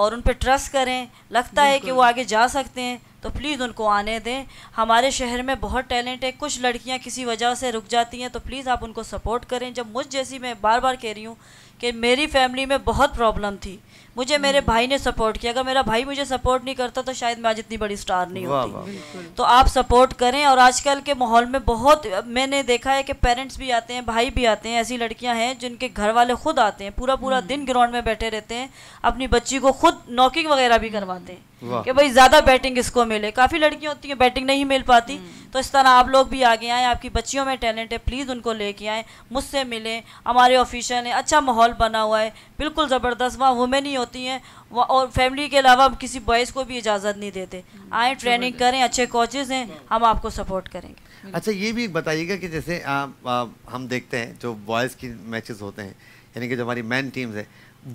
और उन पर ट्रस्ट करें। लगता है कि वो आगे जा सकते हैं तो प्लीज़ उनको आने दें। हमारे शहर में बहुत टैलेंट है। कुछ लड़कियां किसी वजह से रुक जाती हैं तो प्लीज़ आप उनको सपोर्ट करें। जब मुझ जैसी, मैं बार बार कह रही हूँ कि मेरी फैमिली में बहुत प्रॉब्लम थी, मुझे मेरे भाई ने सपोर्ट किया। अगर मेरा भाई मुझे सपोर्ट नहीं करता तो शायद मैं आज इतनी बड़ी स्टार नहीं होती। तो आप सपोर्ट करें। और आजकल के माहौल में बहुत मैंने देखा है कि पेरेंट्स भी आते हैं, भाई भी आते हैं। ऐसी लड़कियां हैं जिनके घर वाले खुद आते हैं, पूरा पूरा दिन ग्राउंड में बैठे रहते हैं, अपनी बच्ची को खुद नॉकिंग वगैरह भी करवाते हैं कि भाई ज़्यादा बैटिंग इसको मिले। काफ़ी लड़कियाँ होती हैं बैटिंग नहीं मिल पाती। तो इस तरह आप लोग भी आगे आएँ। आपकी बच्चियों में टैलेंट है, प्लीज़ उनको लेके आएँ, मुझसे मिलें। हमारे ऑफिशियल है, अच्छा माहौल बना हुआ है, बिल्कुल ज़बरदस्त। वहाँ वुमेन ही होती हैं और फैमिली के अलावा हम किसी बॉयज़ को भी इजाज़त नहीं देते। आएँ, ट्रेनिंग करें, अच्छे कोचेज़ हैं, हम आपको सपोर्ट करेंगे। अच्छा ये भी बताइएगा कि जैसे आ, आ, हम देखते हैं जो बॉयज़ की मैचेस होते हैं, यानी कि जो हमारी मैन टीम्स है,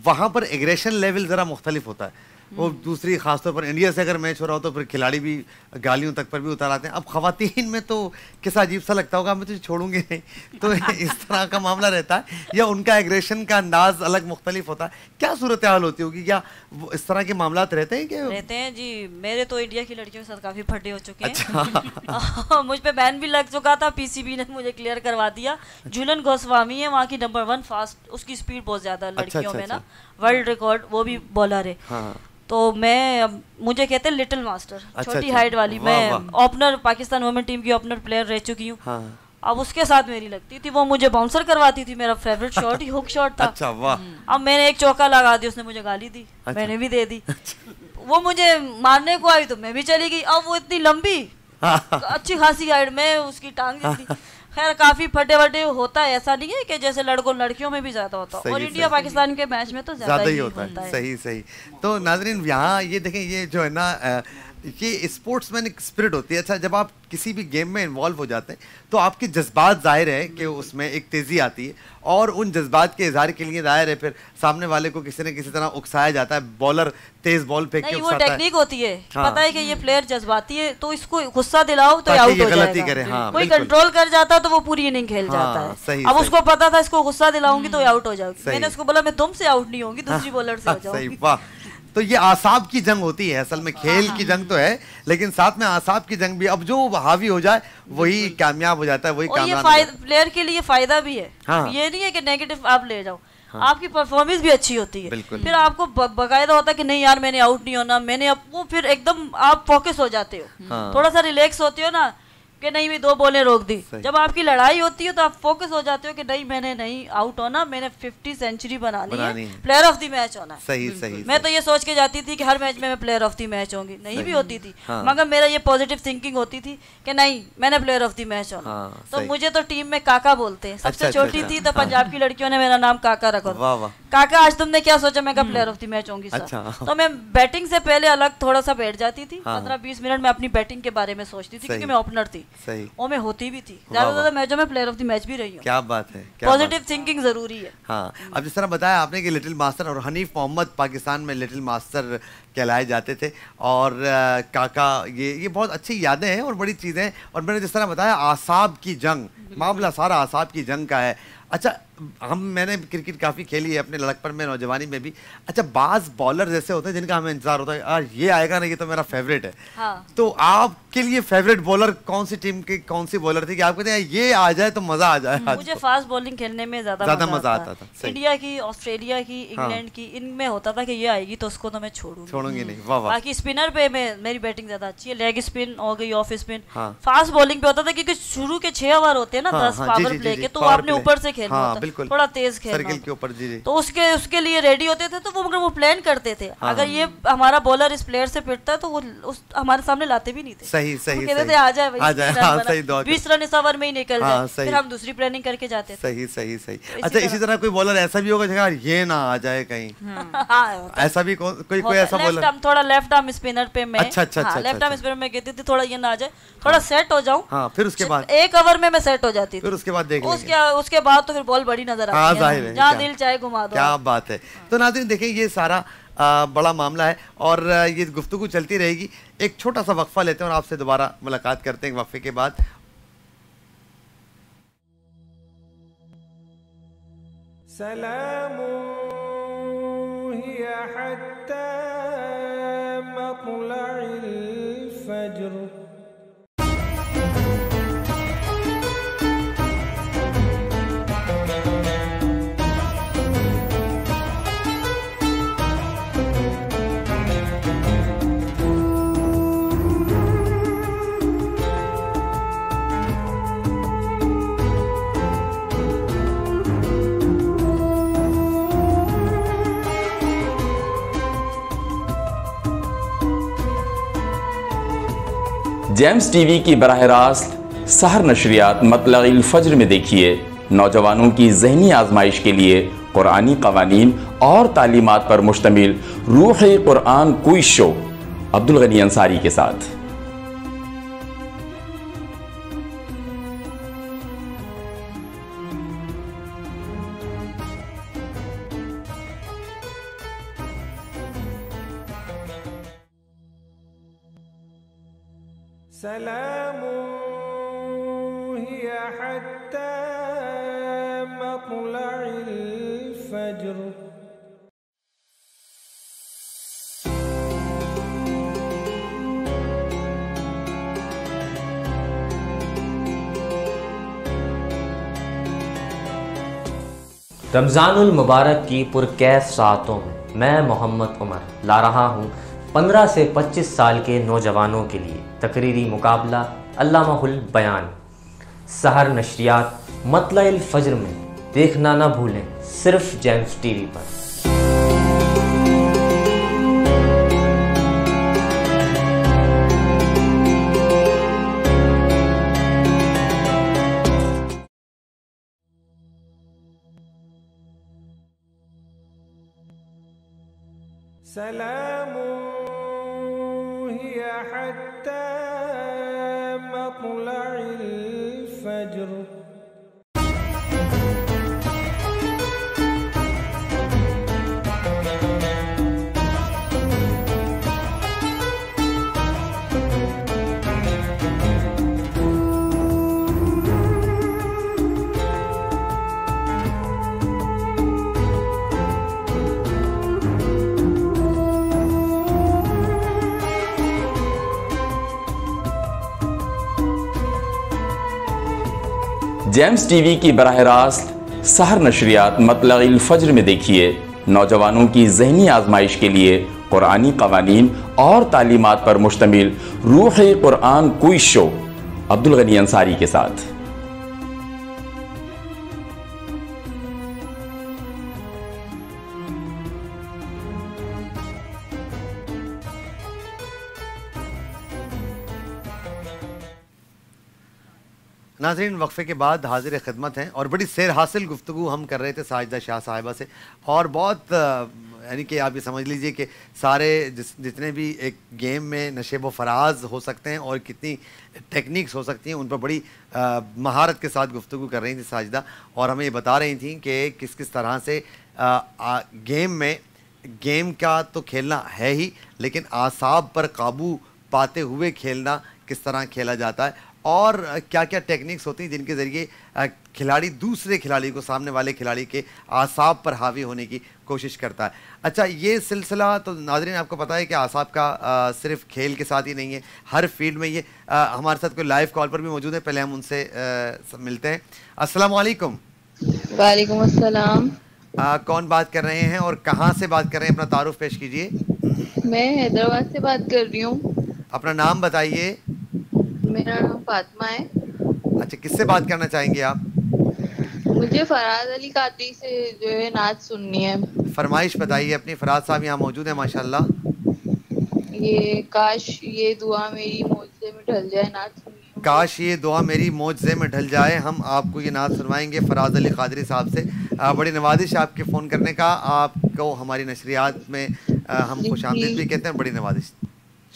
वहाँ पर एग्रेशन लेवल ज़रा मुख्तलिफ होता है। वो दूसरी खासतौर पर इंडिया से अगर मैच हो रहा हो तो फिर खिलाड़ी भी गालियों तक पर भी उतर आते हैं। अब ख़वातीन में तो किसा अजीब सा लगता होगा, मैं तुझे छोड़ूंगी नहीं, तो इस तरह का मामला रहता है, या उनका एग्रेशन का अंदाज अलग मुख्तलिफ होता है। क्या सूरत हाल होती होगी, क्या इस तरह के मामला रहते हैं? कि रहते हैं जी, मेरे तो इंडिया की लड़कियों के साथ काफ़ी फटे हो चुके हैं। अच्छा। मुझ पर बैन भी लग चुका था, पी सी बी ने मुझे क्लियर करवा दिया। झूलन गोस्वामी है वहाँ की नंबर वन फास्ट, उसकी स्पीड बहुत ज़्यादा लड़कियों में ना, वर्ल्ड रिकॉर्ड, वो भी बॉलर है। तो मैं, मुझे कहते हैं लिटिल मास्टर, छोटी हाइट वाली। मैं ओपनर, पाकिस्तान वुमेन टीम की ओपनर प्लेयर रह चुकी हूँ। हाँ। अब उसके साथ मेरी लगती थी, वो मुझे बाउंसर करवाती थी, मेरा फेवरेट शॉट ही हुक शॉट था। अच्छा, वाह। अब मैंने एक चौका लगा दिया, उसने मुझे गाली दी। अच्छा। मैंने भी दे दी। अच्छा। वो मुझे मारने को आई तो मैं भी चली गई। अब वो इतनी लंबी, अच्छी खासी हाइट में, उसकी टांग दी। खैर काफी फटे फटे होता है, ऐसा नहीं है कि जैसे लड़कों लड़कियों में भी ज्यादा होता है, और इंडिया पाकिस्तान के मैच में तो ज्यादा ही होता है। सही सही। तो नाज़रीन यहाँ ये देखें, ये जो है ना, ये स्पोर्ट्समैन स्पिरिट होती है। अच्छा, जब आप किसी भी गेम में इन्वॉल्व हो जाते हैं तो आपके जज्बात जाहिर है कि उसमें एक तेज़ी आती है, और उन जज्बात के इजहार के लिए जाहिर है फिर सामने वाले को किसी न किसी तरह उकसाया जाता है। बॉलर तेज बॉल फेंक के, वो टेक्निक होती है। हाँ। पता है कि ये प्लेयर जज्बाती है, तो इसको गुस्सा दिलाओ तो आउट हो जाएगा। हाँ, कोई कंट्रोल कर जाता तो वो पूरी इनिंग खेल जाता है। अब उसको पता था इसको गुस्सा दिलाऊंगी तो आउट हो जाऊंगी, मैंने उसको बोला मैं तुमसे आउट नहीं होंगी, दूसरी बॉलर से हो जाऊंगी। तो ये आसाब की जंग होती है असल में, खेल की जंग तो है लेकिन साथ में आसाब की जंग भी। अब जो हावी हो जाए वही कामयाब हो जाता है, वही कामयाब। प्लेयर के लिए फायदा भी है। हाँ। ये नहीं है कि नेगेटिव आप ले जाओ। हाँ। आपकी परफॉर्मेंस भी अच्छी होती है, फिर आपको बाकायदा होता है कि नहीं यार मैंने आउट नहीं होना, मैंने अब वो फिर एकदम आप फोकस हो जाते हो। हाँ। थोड़ा सा रिलैक्स होते हो ना कि नहीं मैं दो बॉलें रोक दी। जब आपकी लड़ाई होती है तो आप फोकस हो जाते हो कि नहीं मैंने नहीं आउट होना, मैंने पचास सेंचुरी बनानी है, प्लेयर ऑफ द मैच होना है। सही सही। मैं तो ये सोच के जाती थी कि हर मैच में मैं प्लेयर ऑफ द मैच होंगी, नहीं भी होती थी। हाँ। मगर मेरा ये पॉजिटिव थिंकिंग होती थी कि नहीं मैंने प्लेयर ऑफ द मैच होना। हाँ, तो मुझे तो टीम में काका बोलते हैं, सबसे छोटी थी तो पंजाब की लड़कियों ने मेरा नाम काका रखा। काका आज तुमने क्या सोचा? मैं प्लेयर ऑफ द मैच होंगी। तो मैं बैटिंग से पहले अलग थोड़ा सा बैठ जाती थी, पंद्रह बीस मिनट में अपनी बैटिंग के बारे में सोचती थी, क्योंकि मैं ओपनर थी। सही। और मैं होती भी थी, ज्यादा ज्यादा मैचों में प्लेयर ऑफ द मैच भी रही हूं। क्या बात है, पॉजिटिव थिंकिंग जरूरी है। हाँ। अब जिस तरह बताया आपने कि लिटिल मास्टर और हनीफ मोहम्मद पाकिस्तान में लिटिल मास्टर कहलाए जाते थे, और आ, काका, ये ये बहुत अच्छी यादें हैं और बड़ी चीज़ें हैं। और मैंने जिस तरह बताया आसाब की जंग, मामला सारा आसाब की जंग का है। अच्छा, हम मैंने क्रिकेट काफ़ी खेली है अपने लड़कपन में, नौजवानी में भी। अच्छा, बाज़ बॉलर जैसे होते हैं जिनका हमें इंतजार होता है, यार ये आएगा ना, ये तो मेरा फेवरेट है। हाँ। तो आपके लिए फेवरेट बॉलर कौन सी टीम के, कौन सी बॉलर थी कि आप कहते हैं ये आ जाए तो मज़ा आ जाए? मुझे फास्ट बॉलिंग खेलने में ज़्यादा मज़ा आता था। इंडिया की, ऑस्ट्रेलिया की, इंग्लैंड की, इनमें होता था कि ये आएगी तो उसको तो मैं छोड़ूँ छोड़ूंगी नहीं। वाह वाह। बाकी स्पिनर पे मैं, मेरी बैटिंग ज़्यादा अच्छी है, लेग स्पिन हो गई, ऑफ स्पिन। फास्ट बॉलिंग पे होता था क्योंकि शुरू के छः ओवर होते हैं ना, दस पावर प्ले के, तो आपने ऊपर से खेलना होता है, थोड़ा तेज सर्किल के ऊपर। जी जी। तो उसके उसके लिए रेडी होते थे, तो वो मगर वो प्लान करते थे। हाँ। अगर ये हमारा बॉलर इस प्लेयर से पिटता है तो वो उस हमारे सामने लाते भी नहीं थे। सही सही। कहते थे आ जाए आ जाए, बीस रन इस ओवर में ही निकल जाए, फिर हम दूसरी प्लानिंग करके जाते थे। सही सही सही। अच्छा, इसी तरह कोई बॉलर ऐसा भी होगा यार ये ना आ जाए कहीं, ऐसा भी कोई कोई ऐसा बॉलर? थोड़ा लेफ्ट आर्म स्पिनर पे मैं, अच्छा अच्छा, लेफ्ट आर्म स्पिनर में कहती थी थोड़ा ये ना आ जाए, थोड़ा सेट हो जाऊं, फिर उसके बाद एक ओवर में मैं सेट हो जाती थी, उसके बाद उसके बाद तो फिर बॉल बड़ी नजर आती है, जहाँ दिल चाहे घुमा दो। क्या बात है। तो नाज़रीन देखिए ये सारा आ, बड़ा मामला है, और ये गुफ्तगू चलती रहेगी। एक छोटा सा वक्फा लेते हैं और आपसे दोबारा मुलाकात करते हैं वक्फे के बाद। सलाम जेम्स टीवी की बराह रास्त सहर नशरियात मतलइल फज्र में देखिए नौजवानों की जहनी आजमाइश के लिए कुरानी कवानीन और तालीमात पर मुश्तमिल रूह कुरान क्विज शो अब्दुल गनी अंसारी के साथ। سلام هي حتى مطلع الفجر. रमज़ानुल मुबारक की पुरकैफ सातों में मैं मोहम्मद उमर ला रहा हूँ पंद्रह से पच्चीस साल के नौजवानों के लिए तकरीरी मुकाबला अल्लामाहुल बयान सहर नशरियात मतलइल फज्र में देखना ना भूलें सिर्फ जेम्स टीवी पर। सलाम हिय हत्ता मत्लइल फज्र। जेम्स टीवी की बराह रास्त सहर नशरियात मतलइल फज्र में देखिए नौजवानों की जहनी आजमाइश के लिए कुरानी कवानीन और तालीमात पर मुश्तमिल रूहे कुरान कोई शो अब्दुल गनी अंसारी के साथ। नाज़रीन, वक्फे के बाद हाजिर खिदमत हैं और बड़ी सैर हासिल गुफ्तगू हम कर रहे थे साजिदा शाह साहिबा से और बहुत यानी कि आप ये समझ लीजिए कि सारे जिस जितने भी एक गेम में नशेब व फराज हो सकते हैं और कितनी टेक्निक्स हो सकती हैं उन पर बड़ी आ, महारत के साथ गुफ्तगू कर रही थी साजिदा और हमें ये बता रही थी कि किस किस तरह से आ, आ, गेम में गेम का तो खेलना है ही लेकिन आसाब पर काबू पाते हुए खेलना किस तरह खेला जाता है और क्या क्या टेक्निक्स होती हैं जिनके ज़रिए खिलाड़ी दूसरे खिलाड़ी को सामने वाले खिलाड़ी के आसाब पर हावी होने की कोशिश करता है। अच्छा, ये सिलसिला तो नाज़रीन आपको पता है कि आसाब का आ, सिर्फ खेल के साथ ही नहीं है, हर फील्ड में ये आ, हमारे साथ कोई लाइव कॉल पर भी मौजूद है, पहले हम उनसे आ, मिलते हैं। अस्सलामु अलैकुम। वालेकुम अस्सलाम। कौन बात कर रहे हैं और कहाँ से बात कर रहे हैं? अपना तारुफ पेश कीजिए। मैं हैदराबाद से बात कर रही हूँ। अपना नाम बताइए। मेरा नाम फातिमा है। अच्छा, किससे बात करना चाहेंगे आप? मुझे फराज अली कादरी से जो है नाच सुननी है। फरमाइश बताइए अपनी। फराज साहब यहाँ मौजूद है माशाल्लाह। ये काश ये दुआ मेरी मौजे में ढल जाए नाच सुननी। काश ये दुआ मेरी मौजे में ढल जाए, हम आपको ये नाच सुनवाएंगे फराज अली कादरी साहब से। बड़ी नवाजिश आपके फ़ोन करने का, आपको हमारी नशरियात में हम खुशामदीद भी कहते हैं। बड़ी नवाजिश,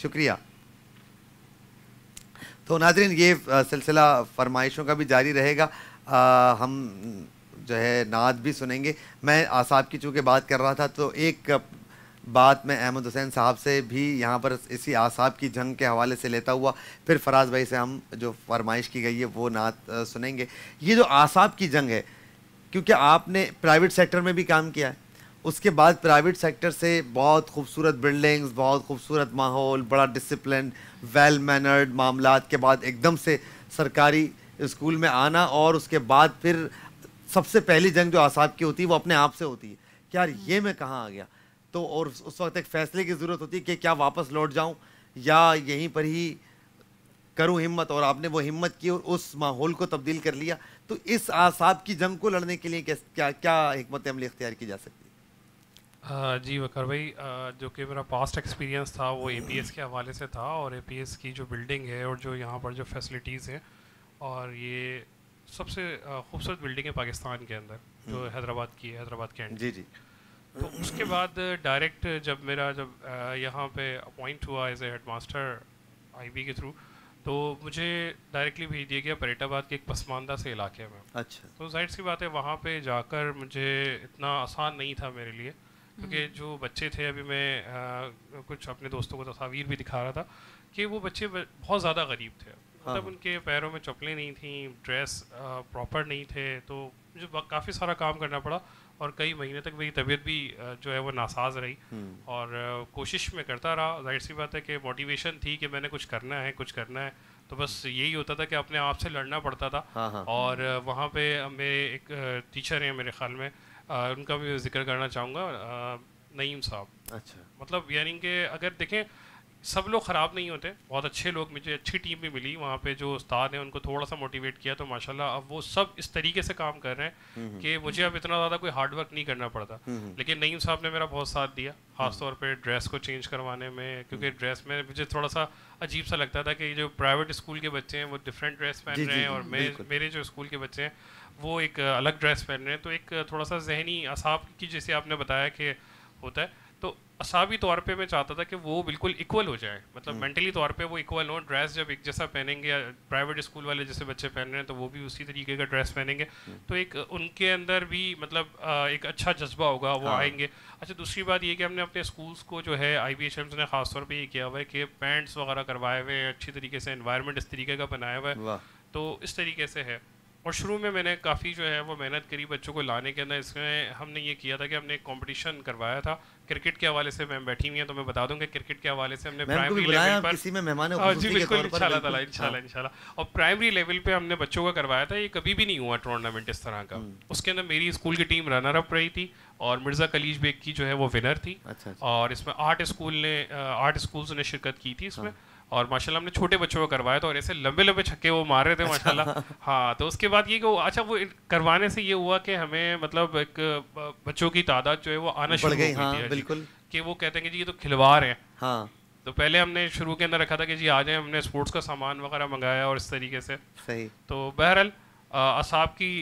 शुक्रिया। तो नाज़रीन ये सिलसिला फरमाइशों का भी जारी रहेगा। आ, हम जो है नात भी सुनेंगे। मैं आसाब की चूँकि बात कर रहा था तो एक बात मैं अहमद हुसैन साहब से भी यहाँ पर इसी आसाब की जंग के हवाले से लेता हुआ फिर फराज भाई से हम जो फरमाइश की गई है वो नात सुनेंगे। ये जो आसाब की जंग है, क्योंकि आपने प्राइवेट सेक्टर में भी काम किया है, उसके बाद प्राइवेट सेक्टर से बहुत खूबसूरत बिल्डिंग्स, बहुत खूबसूरत माहौल, बड़ा डिसिप्लिन, वेल मैनर्ड मामलात के बाद एकदम से सरकारी स्कूल में आना और उसके बाद फिर सबसे पहली जंग जो आसाब की होती है वो अपने आप से होती है कि यार ये मैं कहाँ आ गया। तो और उस वक्त एक फ़ैसले की ज़रूरत होती है कि क्या वापस लौट जाऊँ या यहीं पर ही करूँ हिम्मत, और आपने वो हिम्मत की और उस माहौल को तब्दील कर लिया। तो इस आसाब की जंग को लड़ने के लिए क्या क्या हिकमत अमली इख्तियार की जा सकती है? आ, जी वकार भाई, आ, जो कि मेरा पास्ट एक्सपीरियंस था वो एपीएस के हवाले से था और एपीएस की जो बिल्डिंग है और जो यहाँ पर जो फैसिलिटीज़ हैं और ये सबसे खूबसूरत बिल्डिंग है पाकिस्तान के अंदर जो हैदराबाद की है, हैदराबाद के एंड। जी जी। तो उसके बाद डायरेक्ट जब मेरा जब यहाँ पे अपॉइंट हुआ as a head master IB के थ्रू तो मुझे डायरेक्टली भेज दिया गया परेटाबाद के एक पसमानदा से इलाके में। अच्छा। तो जाहिर सी बात है वहाँ पर जाकर मुझे इतना आसान नहीं था मेरे लिए, क्योंकि जो बच्चे थे, अभी मैं आ, कुछ अपने दोस्तों को तस्वीर भी दिखा रहा था कि वो बच्चे बहुत ज़्यादा गरीब थे, मतलब उनके पैरों में चप्पलें नहीं थी, ड्रेस प्रॉपर नहीं थे, तो जो काफ़ी सारा काम करना पड़ा और कई महीने तक मेरी तबीयत भी जो है वो नासाज रही। और कोशिश में करता रहा, जाहिर सी बात है कि मोटिवेशन थी कि मैंने कुछ करना है कुछ करना है, तो बस यही होता था कि अपने आप से लड़ना पड़ता था। हाँ। और वहाँ पे मेरे एक टीचर हैं, मेरे ख्याल में आ, उनका भी जिक्र करना चाहूँगा, नईम साहब। अच्छा। मतलब यानी कि अगर देखें, सब लोग ख़राब नहीं होते, बहुत अच्छे लोग, मुझे अच्छी टीम भी मिली वहाँ पे, जो उस्ताद हैं उनको थोड़ा सा मोटिवेट किया, तो माशाल्लाह अब वो सब इस तरीके से काम कर रहे हैं कि मुझे अब इतना ज़्यादा कोई हार्ड वर्क नहीं करना पड़ता। लेकिन नईम साहब ने मेरा बहुत साथ दिया, खासतौर पे ड्रेस को चेंज करवाने में, क्योंकि ड्रेस में मुझे थोड़ा सा अजीब सा लगता था कि जो प्राइवेट स्कूल के बच्चे हैं वो डिफरेंट ड्रेस पहन रहे हैं और मेरे जो स्कूल के बच्चे हैं वो एक अलग ड्रेस पहन रहे हैं, तो एक थोड़ा सा जहनी असाब की, जैसे आपने बताया कि होता है, तो असाबी तौर पे मैं चाहता था कि वो बिल्कुल इक्वल हो जाए, मतलब मेंटली तौर पे वो इक्वल हो। ड्रेस जब एक जैसा पहनेंगे, प्राइवेट स्कूल वाले जैसे बच्चे पहन रहे हैं तो वो भी उसी तरीके का ड्रेस पहनेंगे, तो एक उनके अंदर भी मतलब एक अच्छा जज्बा होगा, वो आएंगे। अच्छा, दूसरी बात ये कि हमने अपने स्कूल्स को जो है आई बी एच एम्स ने खासतौर पर ये किया हुआ है कि पैंट्स वगैरह करवाए हुए हैं, अच्छी तरीके से इन्वायरमेंट इस तरीके का बनाया हुआ है, तो इस तरीके से है। और शुरू में मैंने काफ़ी जो है वो मेहनत करी बच्चों को लाने के अंदर। इसमें हमने ये किया था कि हमने एक कंपटीशन करवाया था क्रिकेट के हवाले से, मैम बैठी हुई हैं तो मैं बता दूं कि क्रिकेट के हवाले से हमने प्राइमरी लेवल पर किसी में मेहमान जी बिल्कुल इंशाल्लाह इंशाल्लाह इंशाल्लाह और प्राइमरी लेवल पे हमने बच्चों का करवाया था। ये कभी भी नहीं हुआ टूर्नामेंट इस तरह का। उसके अंदर मेरी स्कूल की टीम रनर अप रही थी और मिर्ज़ा कलीज बेग की जो है वो विनर थी, और इसमें आठ स्कूल ने आठ स्कूल्स ने शिरकत की थी इसमें, और माशाल्लाह हमने छोटे बच्चों को करवाया था और ऐसे लंबे लंबे छक्के वो मार रहे थे माशाल्लाह। हाँ, तो उसके बाद ये कि अच्छा वो करवाने से ये हुआ कि हमें मतलब एक बच्चों की तादाद जो है वो आना शुरू हो गई। हाँ, बिल्कुल, कि वो कहते हैं कि जी ये तो खिलवाड़ हैं। हाँ। तो पहले हमने शुरू के अंदर रखा था कि जी आ जाए, हमने स्पोर्ट्स का सामान वगैरह मंगाया और इस तरीके से। सही। तो बहरहाल असाब की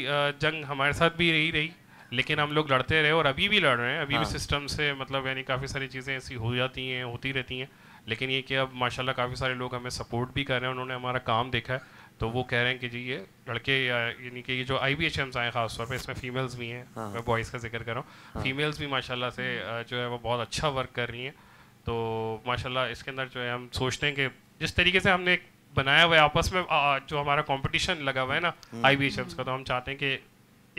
जंग हमारे साथ भी यही रही, लेकिन हम लोग लड़ते रहे और अभी भी लड़ रहे हैं, अभी भी सिस्टम से मतलब यानी काफ़ी सारी चीज़ें ऐसी हो जाती हैं, होती रहती हैं। लेकिन ये कि अब माशाल्लाह काफ़ी सारे लोग हमें सपोर्ट भी कर रहे हैं, उन्होंने हमारा काम देखा है, तो वो कह रहे हैं कि जी ये लड़के यानी कि ये जो आई बी एच एम्स आए ख़ासतौर पे, इसमें फ़ीमेल्स भी हैं। हाँ। मैं बॉयज़ का जिक्र कर रहा हूँ। हाँ। फ़ीमेल्स भी माशाल्लाह से जो है वो बहुत अच्छा वर्क कर रही हैं, तो माशाल्लाह इसके अंदर जो है हम सोचते हैं कि जिस तरीके से हमने बनाया हुआ है आपस में आ, जो हमारा कॉम्पिटिशन लगा हुआ है ना आई बी एच एम्स का, तो हम चाहते हैं कि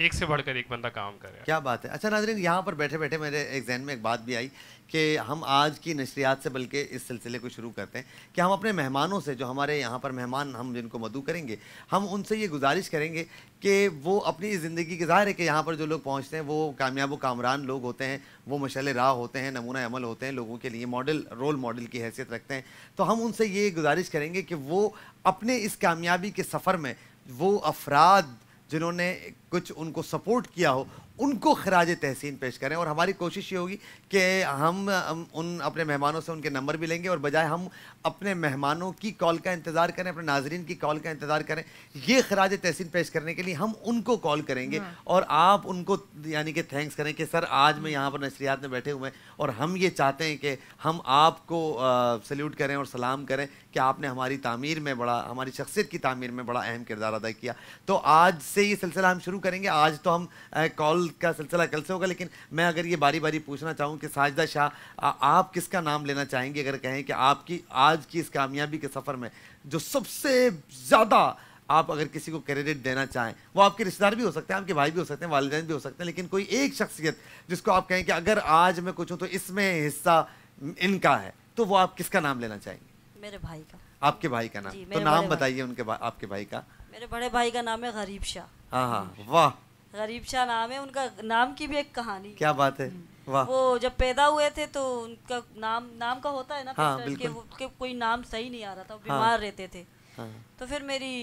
एक से बढ़कर एक बंदा काम करे। क्या बात है। अच्छा नाज़रीन, यहाँ पर बैठे बैठे मेरे एक जहन में एक बात भी आई कि हम आज की नशरियात से बल्कि इस सिलसिले को शुरू करते हैं कि हम अपने मेहमानों से, जो हमारे यहाँ पर मेहमान हम जिनको मदू करेंगे, हम उनसे ये गुजारिश करेंगे कि वो अपनी ज़िंदगी के, ज़ाहिर है कि यहाँ पर जो लोग पहुँचते हैं वो कामयाब व कामरान लोग होते हैं, वो मशाल राह होते हैं, नमूना अमल होते हैं, लोगों के लिए मॉडल, रोल मॉडल की हैसियत रखते हैं, तो हम उनसे ये गुजारिश करेंगे कि वो अपने इस कामयाबी के सफ़र में वो अफराद जिन्होंने कुछ उनको सपोर्ट किया हो उनको खराज तहसीन पेश करें। और हमारी कोशिश ये होगी कि हम, हम उन अपने मेहमानों से उनके नंबर भी लेंगे और बजाय हम अपने मेहमानों की कॉल का इंतज़ार करें, अपने नाजरीन की कॉल का इंतज़ार करें, ये खराज तहसीन पेश करने के लिए हम उनको कॉल करेंगे और आप उनको यानी कि थैंक्स करें कि सर आज मैं यहाँ पर नशरियात में बैठे हुए हैं और हम ये चाहते हैं कि हम आपको सल्यूट करें और सलाम करें कि आपने हमारी तामीर में बड़ा, हमारी शख्सियत की तामीर में बड़ा अहम किरदार अदा किया। तो आज से ये सिलसिला हम शुरू करेंगे। आज तो हम कॉल का सिलसिला कल से होगा, लेकिन मैं अगर ये बारी बारी पूछना चाहूँ कि साजिदा शाह, आप किसका नाम लेना चाहेंगे अगर कहें कि आपकी आज की इस कामयाबी के सफ़र में जो सबसे ज़्यादा आप अगर किसी को क्रेडिट देना चाहें, वो आपके रिश्तेदार भी हो सकते हैं, आपके भाई भी हो सकते हैं, वालिदैन भी हो सकते हैं, लेकिन कोई एक शख्सियत जिसको आप कहें कि अगर आज मैं कुछ हूँ तो इसमें हिस्सा इनका है, तो वो आप किसका नाम लेना चाहेंगे? मेरे भाई का। आपके भाई का नाम? तो नाम बताइए उनके, आपके भाई का। मेरे बड़े भाई का नाम है गरीब शाह। हाँ हाँ, वाह, गरीब शाह नाम है उनका। नाम की भी एक कहानी। क्या बात है, वाह। वो जब पैदा हुए थे तो उनका नाम, नाम का होता है ना। हाँ, के वो के कोई नाम सही नहीं आ रहा था, वो बीमार। हाँ, रहते थे। हाँ, तो फिर मेरी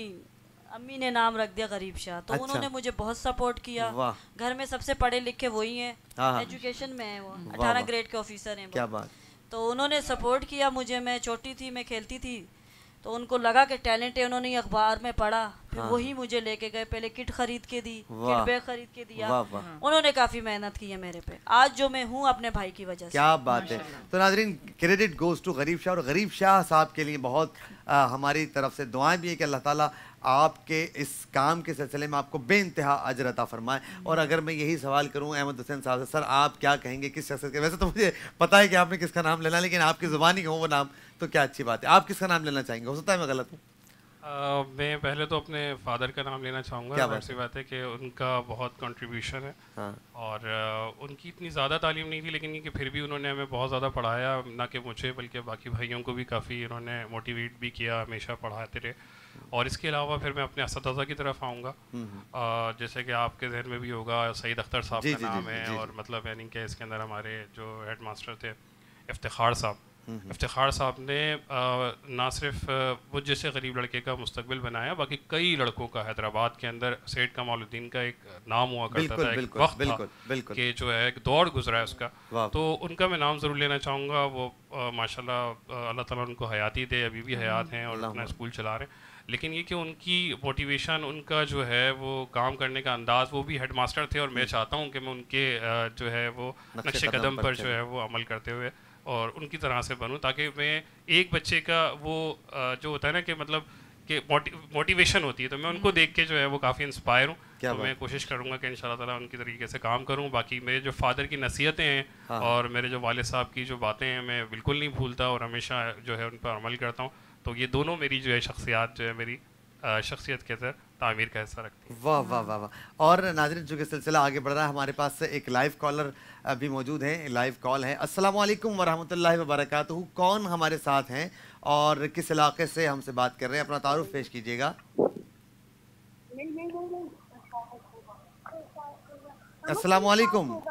अम्मी ने नाम रख दिया गरीब शाह, तो अच्छा, उन्होंने मुझे बहुत सपोर्ट किया। घर में सबसे पढ़े लिखे वही हैं, एजुकेशन में है, वो अठारह ग्रेड के ऑफिसर हैं। क्या बात। तो उन्होंने सपोर्ट किया मुझे। मैं छोटी थी, मैं खेलती थी, तो उनको लगा कि टैलेंट है, उन्होंने अखबार में पढ़ा फिर हाँ। वही मुझे लेके गए, पहले किट खरीद के दी, किट बैग खरीद के दिया। वाह वाह। उन्होंने काफी मेहनत की है मेरे पे, आज जो मैं हूँ अपने भाई की वजह से। क्या बात है। तो नाजरीन क्रेडिट गोज टू गरीब शाह, और गरीब शाह साहब के लिए बहुत आ, हमारी तरफ से दुआएं भी है कि अल्लाह ताला आपके इस काम के सिलसिले में आपको बेइंतहा अजर अता फरमाए। और अगर मैं यही सवाल करूं अहमद हुसैन साहब से, सर आप क्या कहेंगे किस शख्स के, वैसे तो मुझे पता है कि आपने किसका नाम लेना, लेकिन आपकी ज़ुबानी हो वो नाम, तो क्या अच्छी बात है। आप किसका नाम लेना चाहेंगे? हो सकता है मैं गलत हूँ। मैं पहले तो अपने फादर का नाम लेना चाहूँगा। क्या बात? बात है कि उनका बहुत कंट्रीब्यूशन है। हाँ। और आ, उनकी इतनी ज़्यादा तालीम नहीं थी, लेकिन कि फिर भी उन्होंने हमें बहुत ज़्यादा पढ़ाया, ना कि मुझे बल्कि बाकी भाइयों को भी काफ़ी उन्होंने मोटिवेट भी किया, हमेशा पढ़ाते रहे। और इसके अलावा फिर मैं अपने असातिज़ा की तरफ आऊँगा। जैसे कि आपके जहन में भी होगा सईद अख्तर साहब का नाम है, और मतलब यानी कि इसके अंदर हमारे जो हेड मास्टर थे इफ्तिखार साहब, इफ्तिखार साहब ने ना सिर्फ मुझ जैसे गरीब लड़के का मुस्तकबिल बनाया, बाकी कई लड़कों का। हैदराबाद के अंदर सैयद कमालुद्दीन का एक नाम हुआ करता था, एक वक्त था कि जो है एक दौर गुजरा है उसका, तो उनका मैं नाम ज़रूर लेना चाहूँगा। वो माशाल्लाह अल्लाह ताला उनको हयाती दे, अभी भी हयात हैं और अपना स्कूल चला रहे हैं। लेकिन ये कि उनकी मोटिवेशन, उनका जो है वो काम करने का अंदाज़, वो भी हेड मास्टर थे, और मैं चाहता हूँ कि मैं उनके जो है वो नक्शे कदम पर जो है वो अमल करते हुए और उनकी तरह से बनूं, ताकि मैं एक बच्चे का वो जो होता है ना कि मतलब कि मोटिवेशन होती है, तो मैं उनको देख के जो है वो काफ़ी इंस्पायर हूँ। तो मैं कोशिश करूँगा कि इंशाल्लाह ताला उनकी तरीके से काम करूँ। बाकी मेरे जो फादर की नसीहतें हैं हाँ। और मेरे जो वाले साहब की जो बातें हैं मैं बिल्कुल नहीं भूलता और हमेशा जो है उन पर अमल करता हूँ। तो ये दोनों मेरी जो है शख्सियात जो है मेरी शख्सियत के अंदर तामीर का हिस्सा रखती है। वाह वाह वाह वाह। और नाज़रीन चूँकि सिलसिला आगे बढ़ रहा है, हमारे पास एक लाइव कॉलर भी मौजूद हैं, लाइव कॉल है। अस्सलामुअलैकुम वरहमतुल्लाहि वबरकातुहू। कौन हमारे साथ हैं और किस इलाके से हमसे बात कर रहे हैं? अपना तारुफ पेश कीजिएगा। अस्सलामुअलैकुम।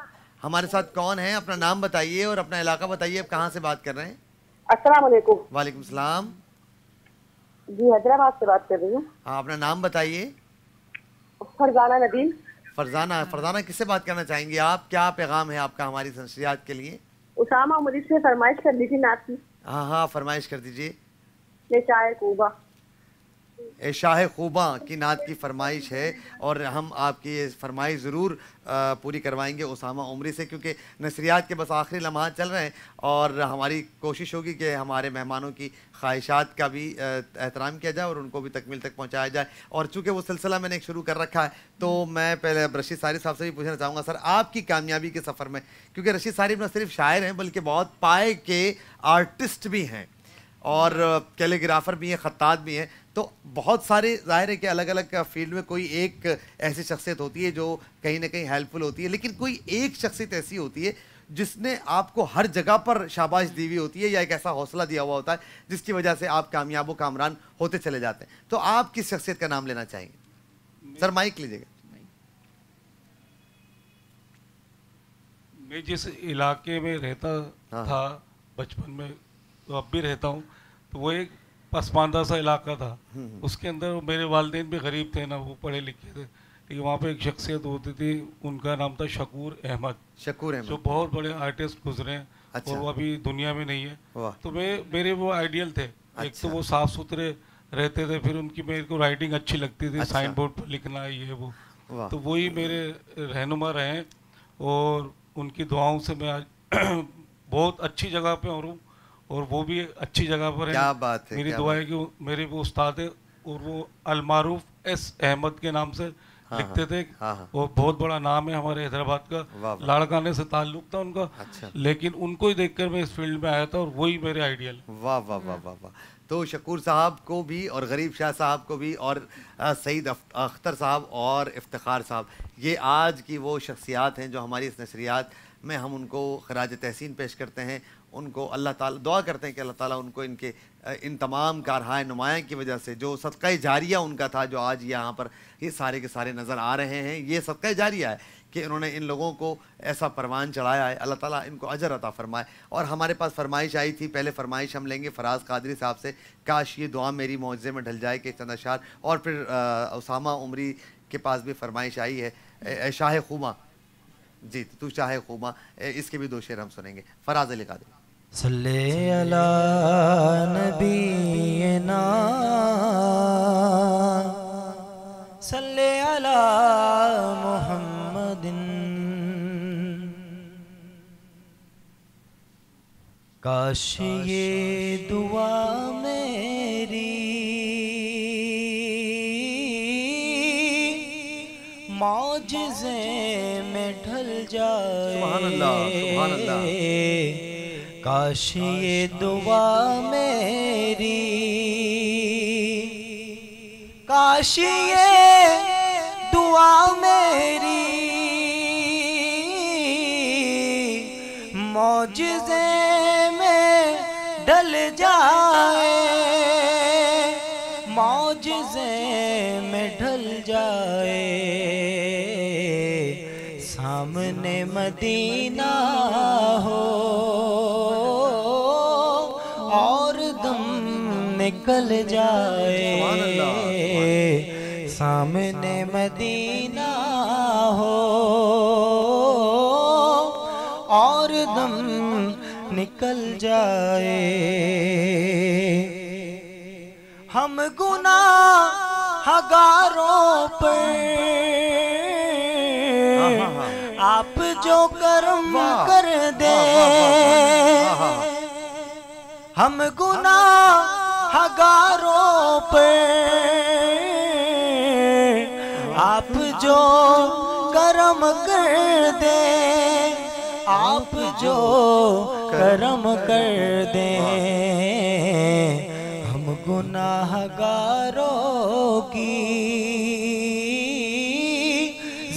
हमारे साथ कौन है? अपना नाम बताइए और अपना इलाका बताइए, आप कहाँ से बात कर रहे हैं? अस्सलामुअलैकुम। वालेकुम सलाम। जी हैदराबाद से बात कर रही हूँ। हाँ, अपना नाम बताइए। फरजाना नदीम। फरजाना, फरजाना किससे बात करना चाहेंगी आप? क्या पैगाम है आपका हमारी संस्कृतियात के लिए? उसामा मुझे से फरमाइश कर दी थी ना आपकी। हाँ हाँ, फरमाइश कर दीजिए। ये शाह खूबा, ए शाह खूबा की नात की फरमाइश है, और हम आपकी ये फरमाइश ज़रूर पूरी करवाएंगे उसामा उमरी से, क्योंकि नसरियात के बस आखिरी लम्हा चल रहे हैं और हमारी कोशिश होगी कि हमारे मेहमानों की ख्वाहिशात का भी एहतराम किया जाए और उनको भी तकमील तक पहुंचाया जाए। और चूँकि वो सिलसिला मैंने एक शुरू कर रखा है, तो मैं पहले रशीद सारी साहब से भी पूछना चाहूँगा, सर आपकी कामयाबी के सफ़र में, क्योंकि रशीद सारी न सिर्फ शायर हैं बल्कि बहुत पाए के आर्टिस्ट भी हैं और कैलीग्राफ़र भी हैं, ख़त्तात भी हैं, तो बहुत सारे ज़ाहिर है कि अलग अलग फील्ड में कोई एक ऐसी शख्सियत होती है जो कहीं ना कहीं हेल्पफुल होती है, लेकिन कोई एक शख्सियत ऐसी होती है जिसने आपको हर जगह पर शाबाश दी हुई होती है या एक ऐसा हौसला दिया हुआ होता है जिसकी वजह से आप कामयाब व कामरान होते चले जाते हैं। तो आप किस शख्सियत का नाम लेना चाहेंगे? सर माइक लीजिएगा। मैं जिस इलाके में रहता हाँ। था बचपन में, तो अब भी रहता हूँ, तो वो एक पसमानदा सा इलाका था। उसके अंदर मेरे वालिदैन भी गरीब थे, ना वो पढ़े लिखे थे, लेकिन वहाँ पे एक शख्सियत होती थी, उनका नाम था शकूर अहमद। शकूर अहमद जो बहुत बड़े आर्टिस्ट गुजरे। अच्छा। और वो अभी दुनिया में नहीं है। तो मैं मेरे वो आइडियल थे। अच्छा। एक तो वो साफ सुथरे रहते थे, फिर उनकी मेरे को राइटिंग अच्छी लगती थी। अच्छा। साइन बोर्ड पर लिखना ये वो, तो वही मेरे रहनुमा रहे और उनकी दुआओं से मैं आज बहुत अच्छी जगह पर और और वो भी अच्छी जगह पर है। क्या बात है। मेरी दुआ है कि मेरे वो उस्ताद है और वो अलमारूफ एस अहमद के नाम से हाँ, लिखते थे। हाँ, हाँ, और बहुत बड़ा नाम है हमारे हैदराबाद का, लाड़काने से ताल्लुक था उनका। अच्छा। लेकिन उनको ही देखकर मैं इस फील्ड में आया था और वही मेरे आइडियल। वाह वाह वाह वाह वाह। तो शकूर साहब को भी और गरीब शाह साहब को भी और सईद अख्तर साहब और इफ्तिखार साहब, ये आज की वो शख्सियात हैं जो हमारी इस नशरियात में हम उनको खराज तहसीन पेश करते हैं। उनको अल्लाह ताला दुआ करते हैं कि अल्लाह ताला उनको इनके इन तमाम कारहाय नुमाया की वजह से जो सदका जारिया उनका था, जो आज यहाँ पर ये सारे के सारे नज़र आ रहे हैं, ये सदका जारिया है कि उन्होंने इन लोगों को ऐसा परवान चढ़ाया है। अल्लाह ताला इनको अजर अता फरमाए। और हमारे पास फरमाइश आई थी, पहले फरमाइश हम लेंगे फराज कादरी साहब से, काश ये दुआ मेरी मुआवजे में ढल जाए के चंद अशार, और फिर उसामा उमरी के पास भी फरमाइश आई है शाह खूमा, जी तू शाह खूमा, इसके भी दो शेर हम सुनेंगे। फराज अली कादरी। सल्ले अला नबीना सल्ले अला मुहम्मदिन काश ये दुआ मेरी मौजज़े में ढल जाए। सुभान अल्लाह, सुभान अल्लाह। काश ये दुआ मेरी काश ये दुआ मेरी मौजज़े में ढल जाए मौजज़े में ढल जाए। सामने मदीना हो और दम निकल जाए। सामने मदीना हो और दम निकल जाए। हम गुनाहगारों पर आप जो कर्म कर दे। हम गुनाहगारों पे आप जो कर्म कर दे आप जो कर्म कर दे। हम गुनाहगारों की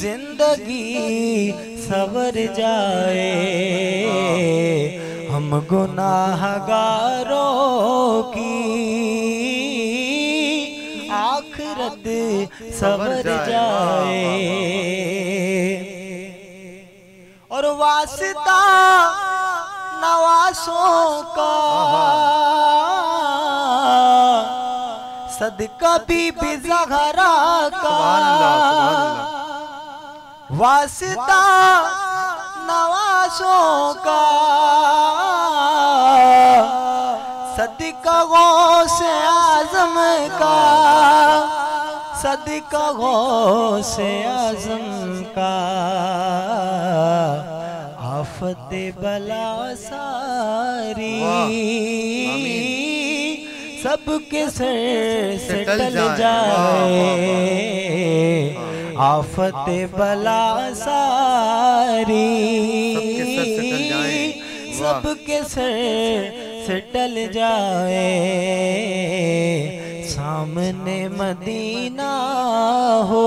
जिंदगी सवर जाए। हम गुनाहगारों की आखिरत सवर जाए। और वास्ता नवासों का सदका बीबी ज़हरा का वास्ता नवासों का सदका गौसे आजम का सदका गौसे आजम का। आफत बला सारी सबके सर से टल जाए। आफत बला सारी सबके सर से टल जाए। सामने मदीना हो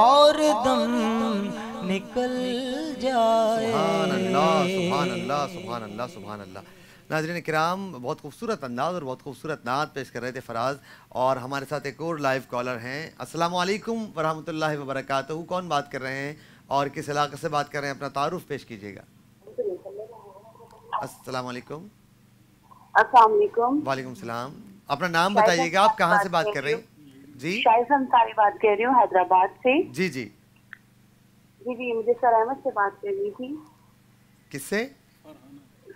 और दम निकल जाए। सुभान अल्लाह, सुभान अल्लाह, सुभान अल्लाह, सुभान अल्लाह। नाज़रीन किराम, बहुत खूबसूरत अंदाज़ और बहुत खूबसूरत नात पेश कर रहे थे फ़राज़। और हमारे साथ एक और लाइव कॉलर हैं। अस्सलामु अलैकुम वरहमतुल्लाहि वबरकातुहू। कौन बात कर रहे हैं और किस इलाके से बात कर रहे हैं? अपना तारुफ पेश कीजिएगा। अस्सलामु अलैकुम। अस्सलामु अलैकुम। वालेकुम सलाम। अपना नाम बताइएगा, आप कहाँ से बात कर रहे हैं? जी शायद अंसारी बात कर रही हूँ, हैदराबाद से। जी जी जी जी मुझे सर अहमद से बात करनी थी। किससे?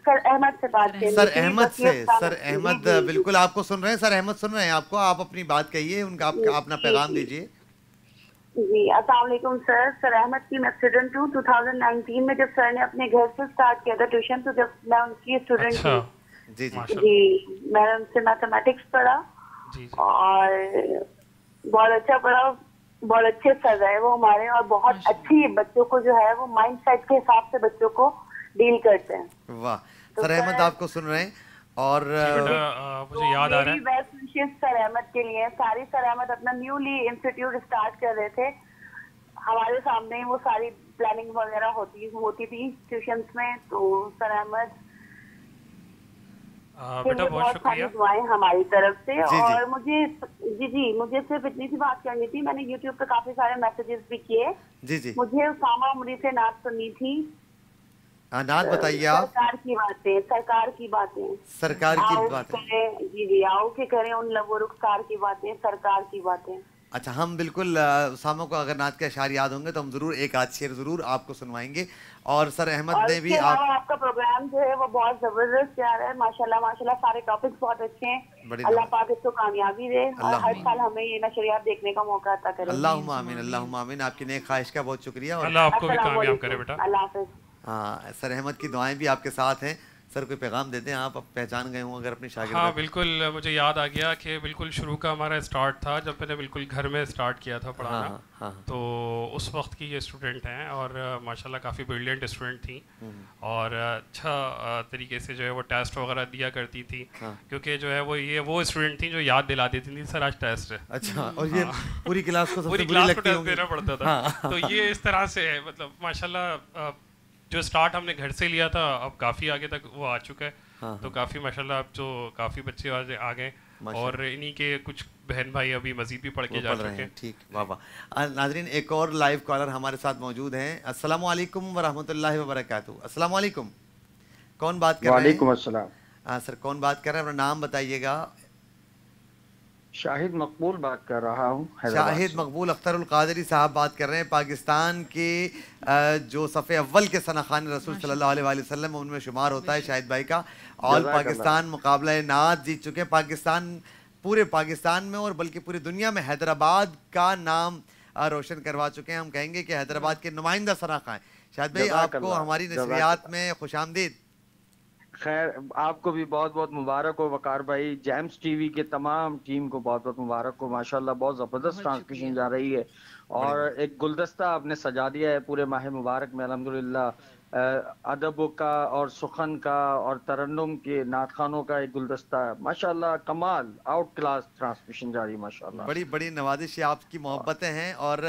सर अहमद से बात करें। सर अहमद से, सर अहमद बिल्कुल आपको सुन रहे हैं, सर अहमद सुन रहे हैं आपको। आप अपनी बात कहिए, उनका आपका अपना पैगाम दीजिए। जी अस्सलाम वालेकुम सर। सर अहमद की मैं स्टूडेंट हूँ। दो हज़ार उन्नीस में जब सर ने अपने घर से स्टार्ट किया था ट्यूशन, तो जब मैं उनकी स्टूडेंट थी। जी जी मैं उनसे मैथमेटिक्स पढ़ा और बहुत अच्छा पढ़ा। बहुत अच्छे सर है वो हमारे, और बहुत अच्छी बच्चों को जो है वो माइंड सेट के हिसाब से बच्चों को डील करते हैं। वाह। तो सर अहमद आपको सुन रहे हैं। और मुझे याद आ रहा है बेस्ट विशेष सर अहमद के लिए। सारी सर अहमद अपना न्यूली इंस्टीट्यूट स्टार्ट कर रहे थे, हमारे सामने ही वो सारी प्लानिंग वगैरह होती होती थी ट्यूशंस में। तो सर अहमद बेटा बहुत सारी दुआएं हमारी तरफ से। और मुझे जी जी मुझे सिर्फ इतनी सी बात करनी थी। मैंने यूट्यूब पे काफी सारे मैसेजेस भी किए। मुझे उसामा उमरी से नात सुननी थी। नात बताइए आप। सरकार की बातें, सरकार की बातें, सरकार की बातें। जी जी आओ के करें उन लोगों रुखसार की बातें, सरकार की बातें। अच्छा, हम बिल्कुल सामो को अगर नाच के अशार याद होंगे तो हम जरूर एक आध शेर जरूर आपको सुनवाएंगे। और सर अहमद और ने भी आप... आपका प्रोग्राम जो है वो बहुत जबरदस्त जा रहा है, माशाल्लाह माशाल्लाह, सारे टॉपिक्स बहुत अच्छे हैं। अल्लाह पाक इसको कामयाबी दे और हर साल हमें ये नशरियात देखने का मौका अता करे। अल्लाहुम्मा आमीन, अल्लाहुम्मा आमीन। आपकी नेक ख्वाहिश का बहुत शुक्रिया और अल्लाह आपको भी कामयाब करे बेटा। अल्लाह हाफिज़। हां, सर अहमद की दुआएं भी आपके साथ हैं। सर कोई पैगाम देते हैं आप, अब पहचान गए हों अगर अपने शागिर्द। हाँ बिल्कुल, मुझे याद आ गया कि बिल्कुल शुरू का हमारा स्टार्ट था जब मैंने बिल्कुल घर में स्टार्ट किया था पढ़ाना। हाँ, हाँ, तो उस वक्त की ये स्टूडेंट हैं और माशाल्लाह काफ़ी ब्रिलियंट स्टूडेंट थी और अच्छा तरीके से जो है वो टेस्ट वगैरह दिया करती थी। हाँ, क्योंकि जो है वो ये वो स्टूडेंट थी जो याद दिला देती थी सर आज टेस्ट है। अच्छा, और ये पूरी क्लास को पूरी क्लास को टेस्ट देना पड़ता था। तो ये इस तरह से है, मतलब माशाल्लाह जो स्टार्ट हमने घर से लिया था अब काफ़ी आगे तक वो आ चुका है। हाँ, तो काफ़ी माशाल्लाह अब जो काफ़ी बच्चे आज आ गए और इन्हीं के कुछ बहन भाई अभी मजीद भी पढ़ के जा रहे हैं। ठीक, वाह। नाजरीन एक और लाइव कॉलर हमारे साथ मौजूद हैं। अस्सलाम वालेकुम वरहमतुल्लाहि वबरकातुहू। अस्सलाम वालेकुम, कौन बात कर रहे हैं? वालेकुम अस्सलाम। हाँ सर, कौन बात कर रहे हैं? अपना नाम बताइएगा। शाहिद मकबूल बात कर रहा हूँ। शाहिद मकबूल अख्तरुल कादरी साहब बात कर रहे हैं। पाकिस्तान के जो सफ़े अव्वल के सनाखान रसूल सल्लल्लाहु अलैहि वसल्लम उनमें शुमार होता है शाहिद भाई का। ऑल पाकिस्तान मुकाबला नात जीत चुके हैं। पाकिस्तान, पूरे पाकिस्तान में और बल्कि पूरी दुनिया में हैदराबाद का नाम रोशन करवा चुके हैं। हम कहेंगे कि हैदराबाद के नुमाइंदा सनाखा हैं। शाहिद भाई, आपको हमारी नशरियात में खुश आमदीद। खैर, आपको भी बहुत बहुत मुबारक हो वकार भाई। जेम्स टीवी के तमाम टीम को बहुत बहुत मुबारक हो। माशाल्लाह बहुत ज़बरदस्त ट्रांसमिशन जा रही है और एक गुलदस्ता आपने सजा दिया है पूरे माह मुबारक में। अल्हम्दुलिल्लाह, अदब का और सुखन का और तरन्नुम के नात खानों का एक गुलदस्ता, माशाल्लाह कमाल आउट क्लास ट्रांसमिशन जा रही है माशाल्लाह। बड़ी बड़ी नवाजिश आपकी मोहब्बतें हैं। और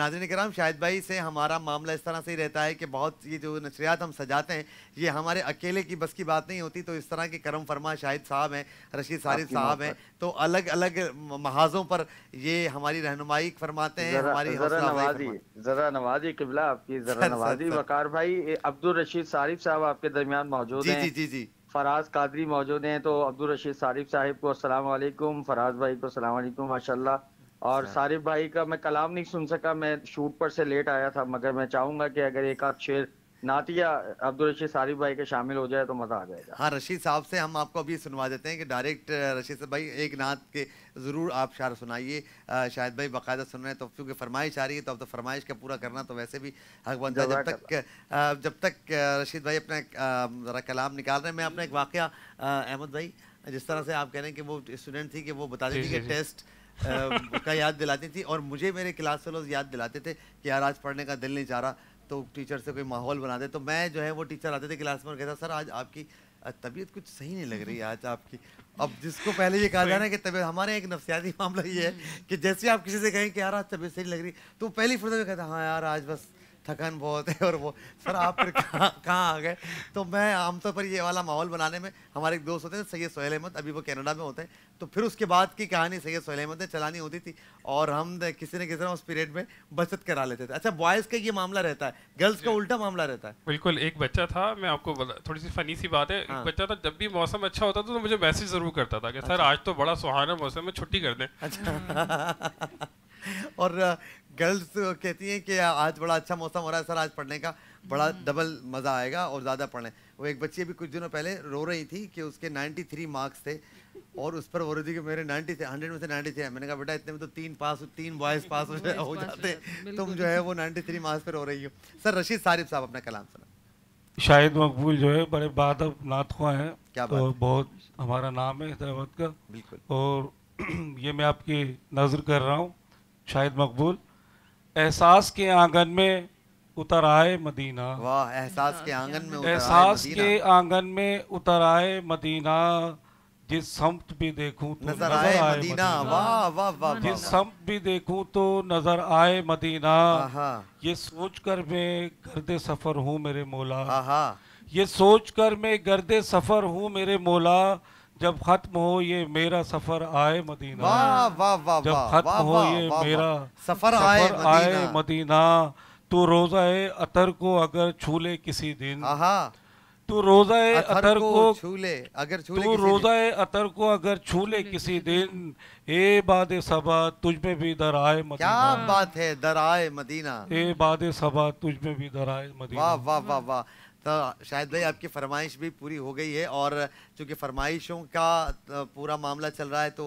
नाज़रीन कराम, शाहिद भाई से हमारा मामला इस तरह से ही रहता है कि बहुत ये जो नशरियात हम सजाते हैं ये हमारे अकेले की बस की बात नहीं होती। तो इस तरह के करम फरमा शाहिद साहब हैं, रशीद सारिद साहब हैं, तो अलग अलग महाजों पर ये हमारी रहनुमाई फरमाते हैं। हमारी जरा नवाजी, जरा नवाजी किबला आपकी, जरा नवाजी। वकार भाई, अब्दुल रशीद सारिद साहब आपके दरमियान मौजूद हैं। जी जी जी। फराज कादरी मौजूद हैं। तो अब्दुल रशीद सारिद साहिब को अस्सलाम वालेकुम, फराज भाई को अस्सलाम वालेकुम। माशाल्लाह। और सारिद भाई का मैं कलाम नहीं सुन सका, मैं शूट पर से लेट आया था, मगर मैं चाहूँगा कि अगर एक आध शेर नातिया अब्दुल रशीद सारिद भाई के शामिल हो जाए तो मज़ा आ जाएगा। हाँ, रशीद साहब से हम आपको अभी सुनवा देते हैं कि डायरेक्ट रशीद साहब भाई एक नात के ज़रूर आप शार सुनाइए। शाहिद भाई बाकायदा सुन रहे हैं, तो क्योंकि फरमाइश आ रही है तो अब तो फरमाइश का पूरा करना तो वैसे भी हक बनता है। जब तक आ, जब तक रशीद भाई अपना ज़रा कलाम निकाल रहे हैं, मैं अपना एक वाक़या अहमद भाई, जिस तरह से आप कह रहे हैं कि वो स्टूडेंट थी कि वो बताती थी कि टेस्ट का याद दिलाती थी और मुझे मेरे क्लास वाले लोग याद दिलाते थे कि यार आज पढ़ने का दिल नहीं चाह रहा, तो टीचर से कोई माहौल बना दे। तो मैं जो है वो टीचर आते थे क्लास में और कहता सर आज आपकी तबीयत कुछ सही नहीं लग रही है आज आपकी। अब जिसको पहले ये कहा जा रहा है कि तबीयत, हमारे एक नफसियाती मामला ये है कि जैसे आप किसी से कहें कि यार आज तबीयत सही लग रही तो पहली फुर्सत में कहता हाँ यार आज बस थकान बहुत है। और वो सर आप फिर कहाँ कहाँ आ गए। तो मैं आमतौर पर ये वाला माहौल बनाने में, हमारे एक दोस्त होते हैं सैयद सोहेल अहमद, अभी वो कनाडा में होते हैं, तो फिर उसके बाद की कहानी सैयद सोहेल अहमद ने चलानी होती थी और हम किसी न किसी तरह उस पीरियड में बचत करा लेते थे। अच्छा, बॉयज़ का ये मामला रहता है, गर्ल्स का उल्टा मामला रहता है। बिल्कुल। एक बच्चा था, मैं आपको थोड़ी सी फनी सी बात है, एक बच्चा था जब भी मौसम अच्छा होता था तो मुझे मैसेज ज़रूर करता था कि सर आज तो बड़ा सुहाना मौसम है, छुट्टी कर दें। अच्छा। और गर्ल्स कहती हैं कि आज बड़ा अच्छा मौसम हो रहा है सर, आज पढ़ने का बड़ा डबल मज़ा आएगा और ज़्यादा पढ़ें। वो एक बच्ची अभी कुछ दिनों पहले रो रही थी कि उसके तिरानवे मार्क्स थे और उस पर वो रही थी कि मेरे नब्बे थे, हंड्रेड में से तिरानवे थे। मैंने कहा बेटा इतने में तो तीन पास तीन बॉयज़ पास हो जाते, तुम जो है वो तिरानवे मार्क्स पर रो रही हो। सर रशीद सारिद साहब अपना कलाम सुना। शाहिद मकबूल जो है बड़े बादब नातखा हैं, क्या बहुत हमारा नाम है हैदराबाद का। बिल्कुल। और ये मैं आपकी नज़र कर रहा हूँ शाहिद मकबूल, एहसास के आंगन में उतर आए मदीना। वाह, एहसास के आंगन में उतर आए, एहसास के आंगन में उतर आए मदीना, जिस सम्त भी देखूं तो नजर आए मदीना। वाह वाह वाह। जिस सम्त भी देखूं तो नजर आए मदीना, ये सोच कर मैं गर्दे सफर हूँ मेरे मौला। ये सोच कर मैं गर्दे सफर हूँ मेरे मौला, जब खत्म हो ये मेरा सफर आए मदीना। वाह वाह वाह। जब खत्म हो ये मेरा सफर आए आए मदीना, तो रोज़ा अतर को अगर छूले किसी दिन, तू रोज़ाए अतर को छूले अगर छूले तू रोज़ाए अतर को अगर छूले किसी दिन ए बादे सबा तुझ में भी दराए मदीना। क्या बात है, दराए मदीना, ए बादे सबा तुझ में भी दराए मदीना। वाह वाह वाह वाह। तो शाहिद भाई आपकी फरमाइश भी पूरी हो गई है और चूँकि फरमाइशों का पूरा मामला चल रहा है तो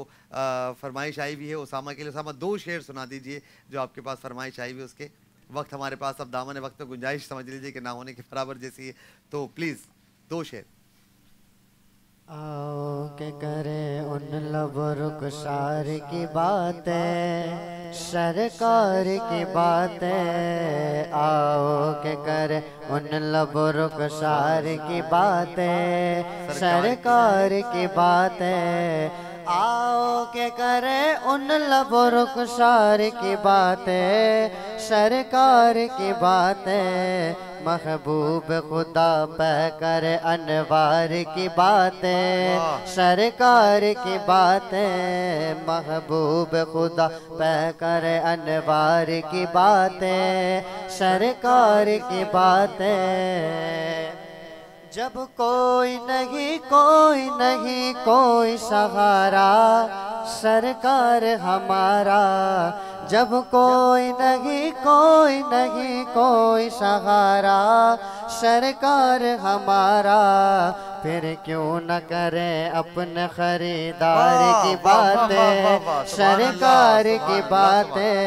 फरमाइश आई भी है उसामा के लिए। उसामा दो शेर सुना दीजिए जो आपके पास फरमाइश आई हुई, उसके वक्त हमारे पास अब दामन वक्त गुंजाइश समझ लीजिए कि ना होने के बराबर जैसी है, तो प्लीज़ दो शेर। आओ के करें उन लब रुखसार की बातें, सरकार की बातें, आओ के करें उन लब रुखसार की बातें, सरकार की बातें, आओ के करे उन लबो रुखसार की बातें, सरकार की बातें, महबूब खुदा पे करे अनवार की बातें, सरकार की बातें, महबूब खुदा पे करे अनवार की बातें, सरकार की बातें। जब कोई नहीं कोई नहीं कोई सहारा, सरकार हमारा, जब कोई नहीं कोई नहीं कोई सहारा, सरकार हमारा, फिर क्यों न करें अपने खरीदार की बातें, सरकार की बातें,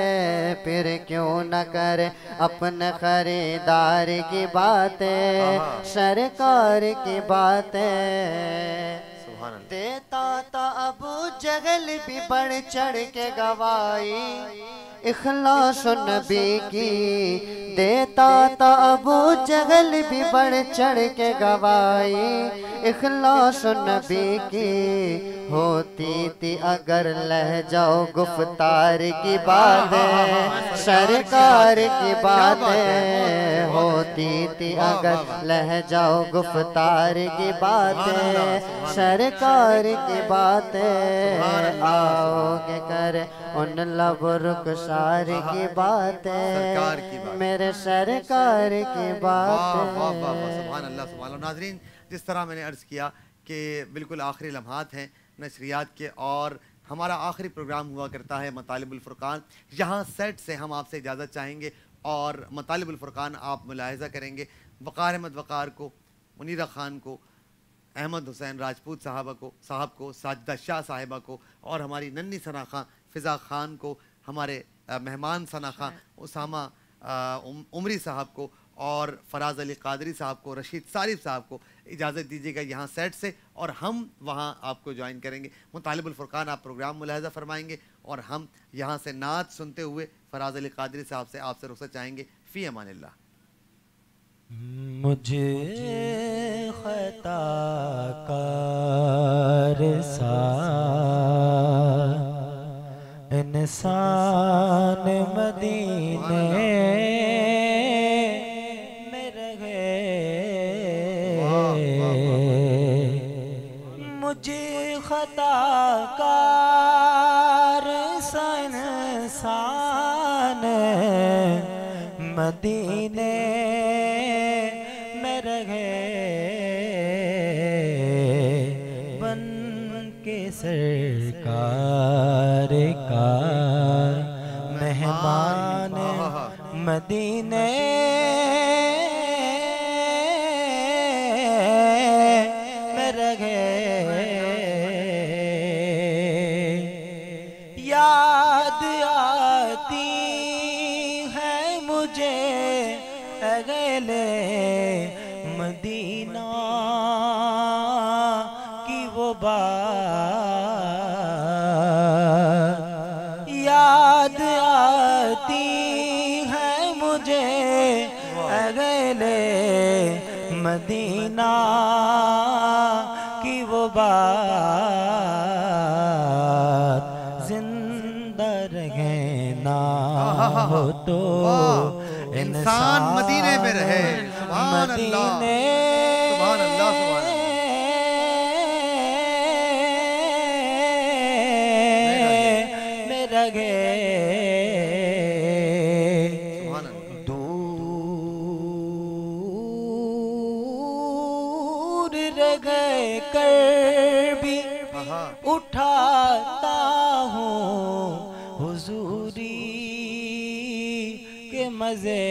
फिर क्यों न करें अपने खरीदार की बातें, सरकार की बातें। देता था अबू जहल भी बढ़ चढ़ के गवाही इखलास नबी की, देता था अबू जहल भी बढ़ चढ़ के गवाही इखलास नबी की, होती थी अगर लह जाओ गुफ्तार की बातें, सरकार की बातें, होती थी अगर लह जाओ गुफ्तार की बातें, सरकार की बातें, आओगे करे उन लब रुखसार की बातें, मेरे सरकार की बातें। नाज़रीन जिस तरह मैंने अर्ज़ किया कि बिल्कुल आखिरी लम्हात हैं नशरियात के और हमारा आखिरी प्रोग्राम हुआ करता है मतालिबुल फ़ुरक़ान। यहाँ सेट से हम आपसे इजाज़त चाहेंगे और मतालिबुल फ़ुरक़ान आप मुलाहिज़ा करेंगे वक़ार अहमद वक़ार को, मुनीरा ख़ान को, अहमद हुसैन राजपूत साहबा को साहब को साजिदा शाह साहिबा को और हमारी नन्नी सना खां फ़िज़ा ख़ान को, हमारे मेहमान सना खां उसामा उमरी साहब को और फराज़ अली कादरी साहब को, रशीद सारिफ साहब को इजाज़त दीजिएगा यहाँ सेट से और हम वहाँ आपको ज्वाइन करेंगे। मुतालिबुल फ़ुरक़ान आप प्रोग्राम मुलाहिज़ा फरमाएंगे और हम यहाँ से नात सुनते हुए फराज़ अली कादरी साहब से आपसे रुख़सत चाहेंगे। फ़ी अमानिल्लाह। मुझे खता कार सा इंसान मदीने में रह गए, मुझे खता कार सा इंसान मदीने सरकार का मेहमान मदीने में रह गए। याद आती है मुझे अगले मदीना की वो बात, मदीना की वो बात, जिंदा रहना हो तो इंसान मदीने में रहे, मदीने में रह गए। कर भी उठाता हूँ हुजूरी के मजे,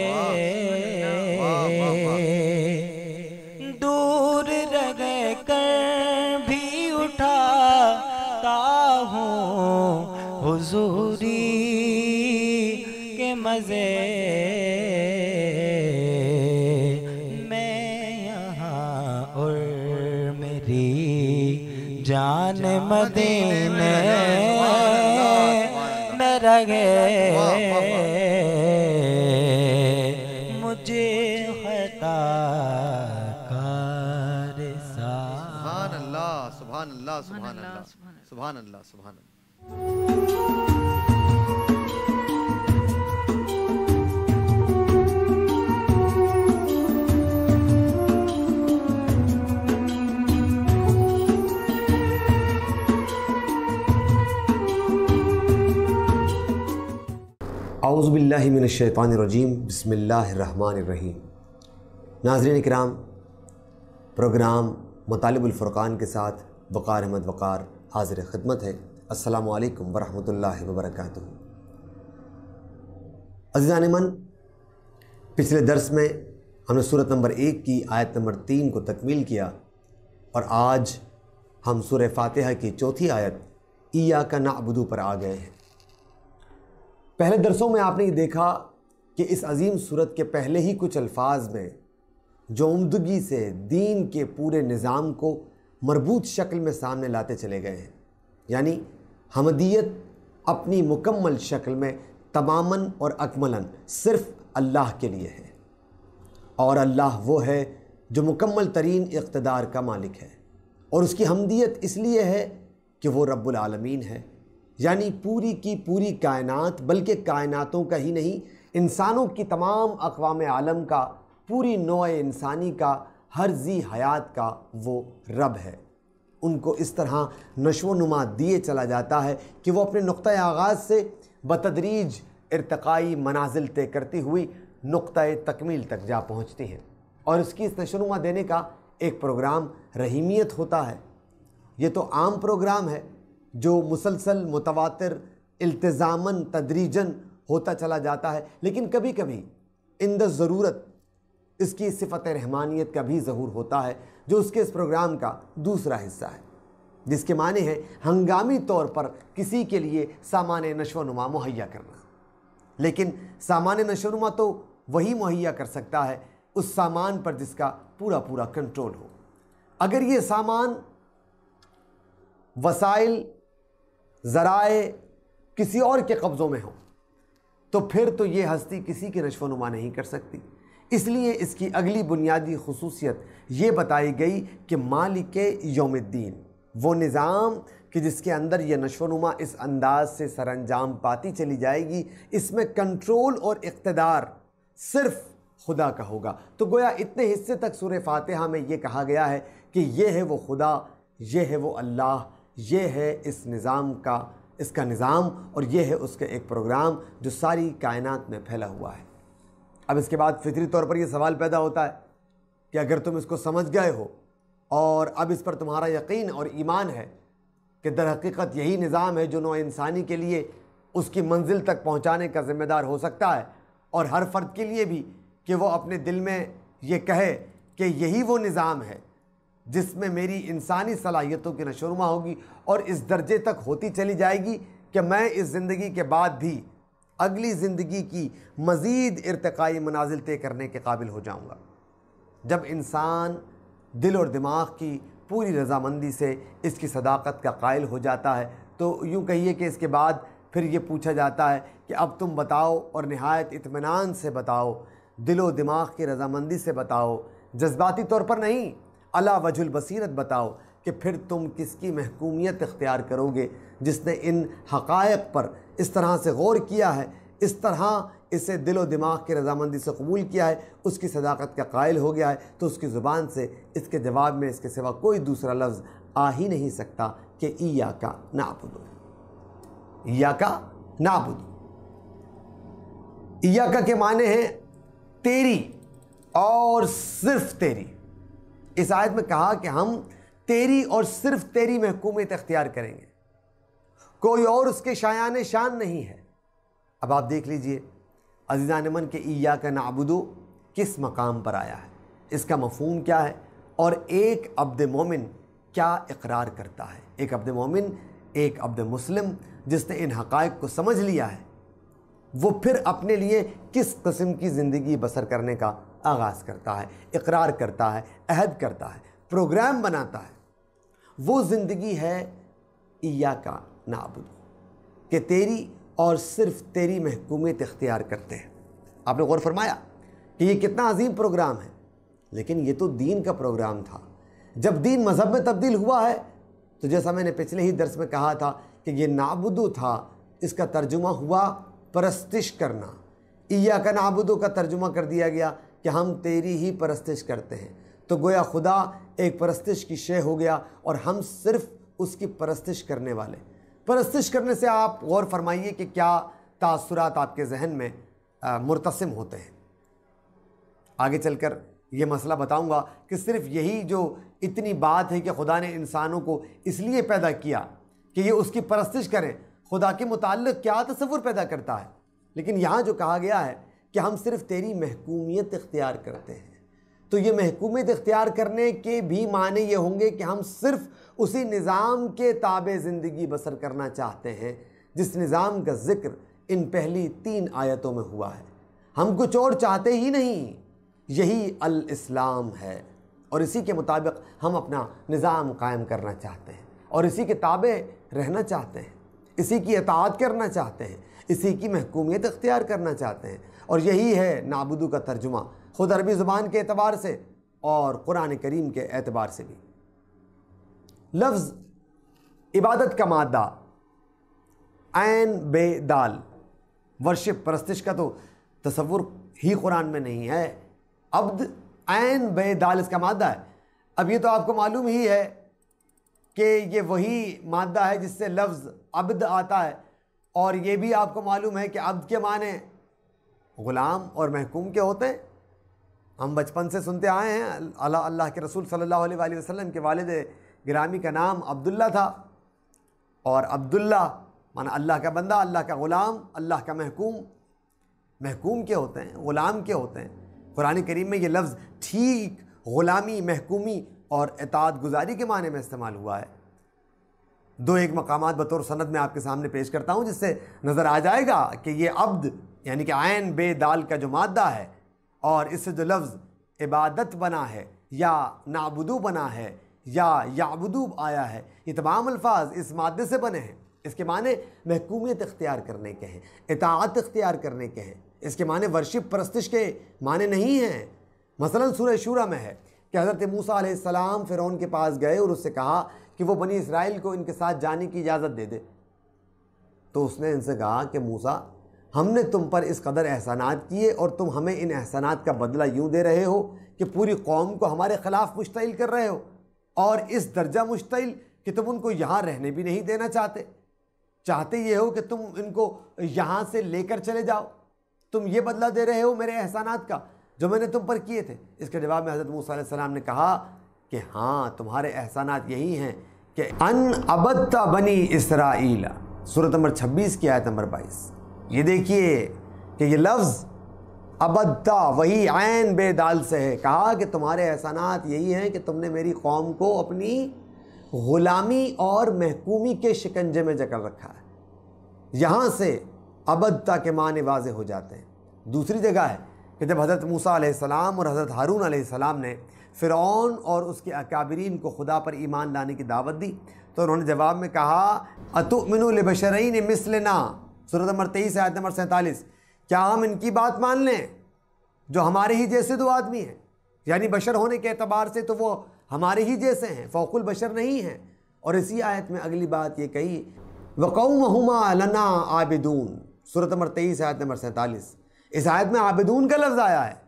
दूर रह कर भी उठाता हूँ हुजूरी के मजे। जान मदीने में रगे मुझे खता कार सुभान अल्लाह सुभान अल्लाह सुभान अल्लाह सुभान अल्लाह सुभान अल्लाह। औज़ुबिल्लाहि मिनश्शैतानिर्रजीम बिस्मिल्लाहिर्रहमानिर्रहीम। नाज़रीन इकराम, प्रोग्राम मतालिबुल फुरकान के साथ वक़ार अहमद वक़ार हाज़िर ख़िदमत है। अस्सलामु अलैकुम वरहमतुल्लाहि वबरकातुहू। अज़ीज़ान मन, पिछले दर्स में हमने सूरत नंबर एक की आयत नंबर तीन को तकमील किया और आज हम सूरह फातिहा की चौथी आयत इय्याका नअबुदु पर आ गए हैं। पहले दरसों में आपने ये देखा कि इस अजीम सूरत के पहले ही कुछ अल्फाज में जो उम्दगी से दीन के पूरे निज़ाम को मरबूत शक्ल में सामने लाते चले गए हैं, यानी हमदियत अपनी मुकम्मल शक्ल में तमामन और अकमलन सिर्फ़ अल्लाह के लिए है, और अल्लाह वो है जो मुकम्मल तरीन इक़्तिदार का मालिक है, और उसकी हमदियत इसलिए है कि वो रब्बुल आलमीन है, यानी पूरी की पूरी कायनात, बल्कि कायनातों का ही नहीं इंसानों की तमाम अक़वाम आलम का, पूरी नौ इंसानी का, हर जी हयात का वो रब है। उनको इस तरह नशो नुमा दिए चला जाता है कि वो अपने नुक़्ता आगाज़ से बतदरीज इरतकाई मनाजिल तय करती हुई नुक़्ता तकमील तक जा पहुँचती हैं, और उसकी इस नशो नुमा देने का एक प्रोग्राम रहीमियत होता है। ये तो आम प्रोग्राम है जो मुसलसल मुतवातिर इल्तिज़ामन तदरीजन होता चला जाता है, लेकिन कभी कभी इंद ज़रूरत इसकी सिफ़त रहमानियत का भी ज़हूर होता है, जो उसके इस प्रोग्राम का दूसरा हिस्सा है, जिसके माने हैं हंगामी तौर पर किसी के लिए सामान नशो नुमा मुहैया करना। लेकिन सामान नशो नुमा तो वही मुहैया कर सकता है उस सामान पर जिसका पूरा पूरा कंट्रोल हो। अगर ये सामान, वसाइल, ज़राए किसी और के कब्ज़ों में हो तो फिर तो ये हस्ती किसी की नशो नुमा नहीं कर सकती। इसलिए इसकी अगली बुनियादी खसूसियत ये बताई गई कि मालिक यौमिद्दीन, वो निज़ाम कि जिसके अंदर यह नशो नुमा इस अंदाज से सरअंजाम पाती चली जाएगी, इसमें कंट्रोल और इक़्तिदार सिर्फ़ खुदा का होगा। तो गोया इतने हिस्से तक सूरह फातिहा में ये कहा गया है कि यह है वो खुदा, यह है वो अल्लाह, ये है इस निज़ाम का, इसका निज़ाम, और ये है उसका एक प्रोग्राम जो सारी कायनात में फैला हुआ है। अब इसके बाद फितरी तौर पर यह सवाल पैदा होता है कि अगर तुम इसको समझ गए हो और अब इस पर तुम्हारा यकीन और ईमान है कि दर हकीकत यही निज़ाम है जो नौ इंसानी के लिए उसकी मंजिल तक पहुँचाने का ज़िम्मेदार हो सकता है, और हर फ़र्द के लिए भी कि वो अपने दिल में ये कहे कि यही वो निज़ाम है जिसमें मेरी इंसानी सलाहियतों की नशोनुमा होगी और इस दर्जे तक होती चली जाएगी कि मैं इस ज़िंदगी के बाद भी अगली ज़िंदगी की मज़ीद इरतकाई मनाजिल तय करने के काबिल हो जाऊँगा। जब इंसान दिल और दिमाग की पूरी रजामंदी से इसकी सदाकत का कायल हो जाता है तो यूँ कहिए कि इसके बाद फिर ये पूछा जाता है कि अब तुम बताओ, और नहायत इत्मीनान से बताओ, दिलो दिमाग की रजामंदी से बताओ, जज्बाती तौर पर नहीं, अला वजुल बसीरत बताओ कि फिर तुम किसकी महकूमियत इख्तियार करोगे जिसने इन हक़ायक़ पर इस तरह से गौर किया है, इस तरह इसे दिलो दिमाग की रजामंदी से कबूल किया है, उसकी सदाकत का कायल हो गया है, तो उसकी ज़ुबान से इसके जवाब में इसके सिवा कोई दूसरा लफ्ज़ आ ही नहीं सकता कि इय्याका नअबुदु। इय्याका नअबुदु, इय्याका के माने हैं तेरी और सिर्फ़ तेरी। इस आयत में कहा कि हम तेरी और सिर्फ तेरी महकूमियत अख्तियार करेंगे, कोई और उसके शायान शान नहीं है। अब आप देख लीजिए अज़ीज़ान मन के इया का नाबुदो किस मकाम पर आया है, इसका मफ़हूम क्या है और एक अब्द मोमिन क्या इकरार करता है। एक अब्द मोमिन, एक अब्द मुस्लिम जिसने इन हक़ाइक़ को समझ लिया है वो फिर अपने लिए किस किस्म की ज़िंदगी बसर करने का आगाज़ करता है, इकरार करता है, अहद करता है, प्रोग्राम बनाता है। वो ज़िंदगी है इया का नाबुदो कि तेरी और सिर्फ तेरी महकूमियत इख्तियार करते हैं। आपने गौर फरमाया कि ये कितना अजीम प्रोग्राम है, लेकिन ये तो दीन का प्रोग्राम था। जब दीन मज़हब में तब्दील हुआ है तो जैसा मैंने पिछले ही दर्स में कहा था कि ये नाबुदो था, इसका तर्जुमा हुआ परस्तिश करना। इया का नाबुदो का तर्जुमा कर दिया गया कि हम तेरी ही परस्तिश करते हैं, तो गोया खुदा एक परस्तिश की शे हो गया और हम सिर्फ उसकी परस्तिश करने वाले। परस्तिश करने से आप गौर फरमाइए कि क्या तासुरात आपके जहन में आ, मुर्तसिम होते हैं। आगे चलकर ये मसला बताऊंगा कि सिर्फ यही जो इतनी बात है कि खुदा ने इंसानों को इसलिए पैदा किया कि ये उसकी परस्तिश करें, खुदा के मुताल्लिक़ क्या तसव्वुर पैदा करता है। लेकिन यहाँ जो कहा गया है कि हम सिर्फ तेरी महकूमियत इख्तियार करते हैं, तो ये महकूमियत इख्तियार करने के भी माने ये होंगे कि हम सिर्फ उसी निज़ाम के ताबे ज़िंदगी बसर करना चाहते हैं जिस निज़ाम का ज़िक्र इन पहली तीन आयतों में हुआ है। हम कुछ और चाहते ही नहीं, यही अल इस्लाम है और इसी के मुताबिक हम अपना निज़ाम कायम करना चाहते हैं और इसी के ताबे रहना चाहते हैं, इसी की इताअत करना चाहते हैं, इसी की महकूमियत इख्तियार करना चाहते हैं। और यही है नाबुदू का तर्जुमा खुद अरबी ज़ुबान के एतबार से और कुरान करीम के एतबार से भी। लफ्ज़ इबादत का मादा ऐन बे दाल वर्शिप परस्तिश का तो तसव्वुर ही कुरान में नहीं है। अब्द ऐन बे दाल इसका मादा है। अब ये तो आपको मालूम ही है कि ये वही मादा है जिससे लफ्ज़ अब्द आता है और ये भी आपको मालूम है कि अब्द के माने ग़ुलाम और महकूम के होते हैं। हम बचपन से सुनते आए हैं अल्लाह अल्लाह के रसूल सल्लल्लाहु अलैहि वसल्लम के वालिद गिरामी का नाम अब्दुल्ला था और अब्दुल्ला माना अल्लाह का बंदा, अल्लाह का ग़ुलाम, अल्लाह का महकूम। महकूम के होते हैं, ग़ुलाम के होते हैं। कुरान करीम में ये लफ्ज़ ठीक ग़ुलामी, महकूमी और इताअत गुजारी के माने में इस्तेमाल हुआ है। दो एक मकामात बतौर सनद में आपके सामने पेश करता हूँ जिससे नज़र आ जाएगा कि ये अब्द यानी कि आयन बे दाल का जो मादा है और इससे जो लफ्ज़ इबादत बना है या नाबुदू बना है या याबुदू आया है, ये तमाम अल्फाज इस मादे से बने हैं। इसके माने महकूमियत इख्तियार करने के हैं, इताअत इख्तियार करने के हैं। इसके माने वर्शिप परस्तिश के माने नहीं हैं। मसलन सूरह शूरा में है कि हज़रत मूसा अलैहिस्सलाम फ़िरौन के पास गए और उससे कहा कि वो बनी इसराइल को इनके साथ जाने की इजाज़त दे दे, तो उसने इनसे कहा कि मूसा, हमने तुम पर इस कदर एहसानात किए और तुम हमें इन एहसानात का बदला यूँ दे रहे हो कि पूरी कौम को हमारे ख़िलाफ़ मुश्तइल कर रहे हो और इस दर्जा मुश्तइल कि तुम उनको यहाँ रहने भी नहीं देना चाहते, चाहते ये हो कि तुम इनको यहाँ से लेकर चले जाओ। तुम ये बदला दे रहे हो मेरे एहसानात का जो मैंने तुम पर किए थे। इसके जवाब में हज़रत मूसा अलैहिस्सलाम ने कहा कि हाँ, तुम्हारे एहसानात यही हैं कि अन अबद्ता बनी इसराइल। सूरत नंबर छब्बीस की आयत नंबर बाईस। ये देखिए कि ये लफ्ज़ अबद्दा वही ऐन बे दाल से है। कहा कि तुम्हारे एहसानात यही हैं कि तुमने मेरी कौम को अपनी ग़ुलामी और महकूमी के शिकंजे में जकड़ रखा है। यहाँ से अबद्दा के माने वाज़े हो जाते हैं। दूसरी जगह है कि जब हज़रत मूसा अलैहिस्सलाम और हज़रत हारून अलैहिस्सलाम ने फ़िरौन और उसके अकाबरीन को खुदा पर ईमान लाने की दावत दी तो उन्होंने जवाब में कहा अतुमिनु लिबशरैन मिसलना। सूरत नंबर तेईस आयत नंबर सैंतालीस। क्या हम इनकी बात मान लें जो हमारे ही जैसे दो आदमी हैं, यानी बशर होने के एतबार से तो वो हमारे ही जैसे हैं, फ़ौक़ुल बशर नहीं हैं। और इसी आयत में अगली बात ये कही वक़ौमहुमा लना आबिदून। सूरत नंबर तेईस आयत नंबर सैंतालीस। इस आयत में आबिदून का लफ्ज़ आया है,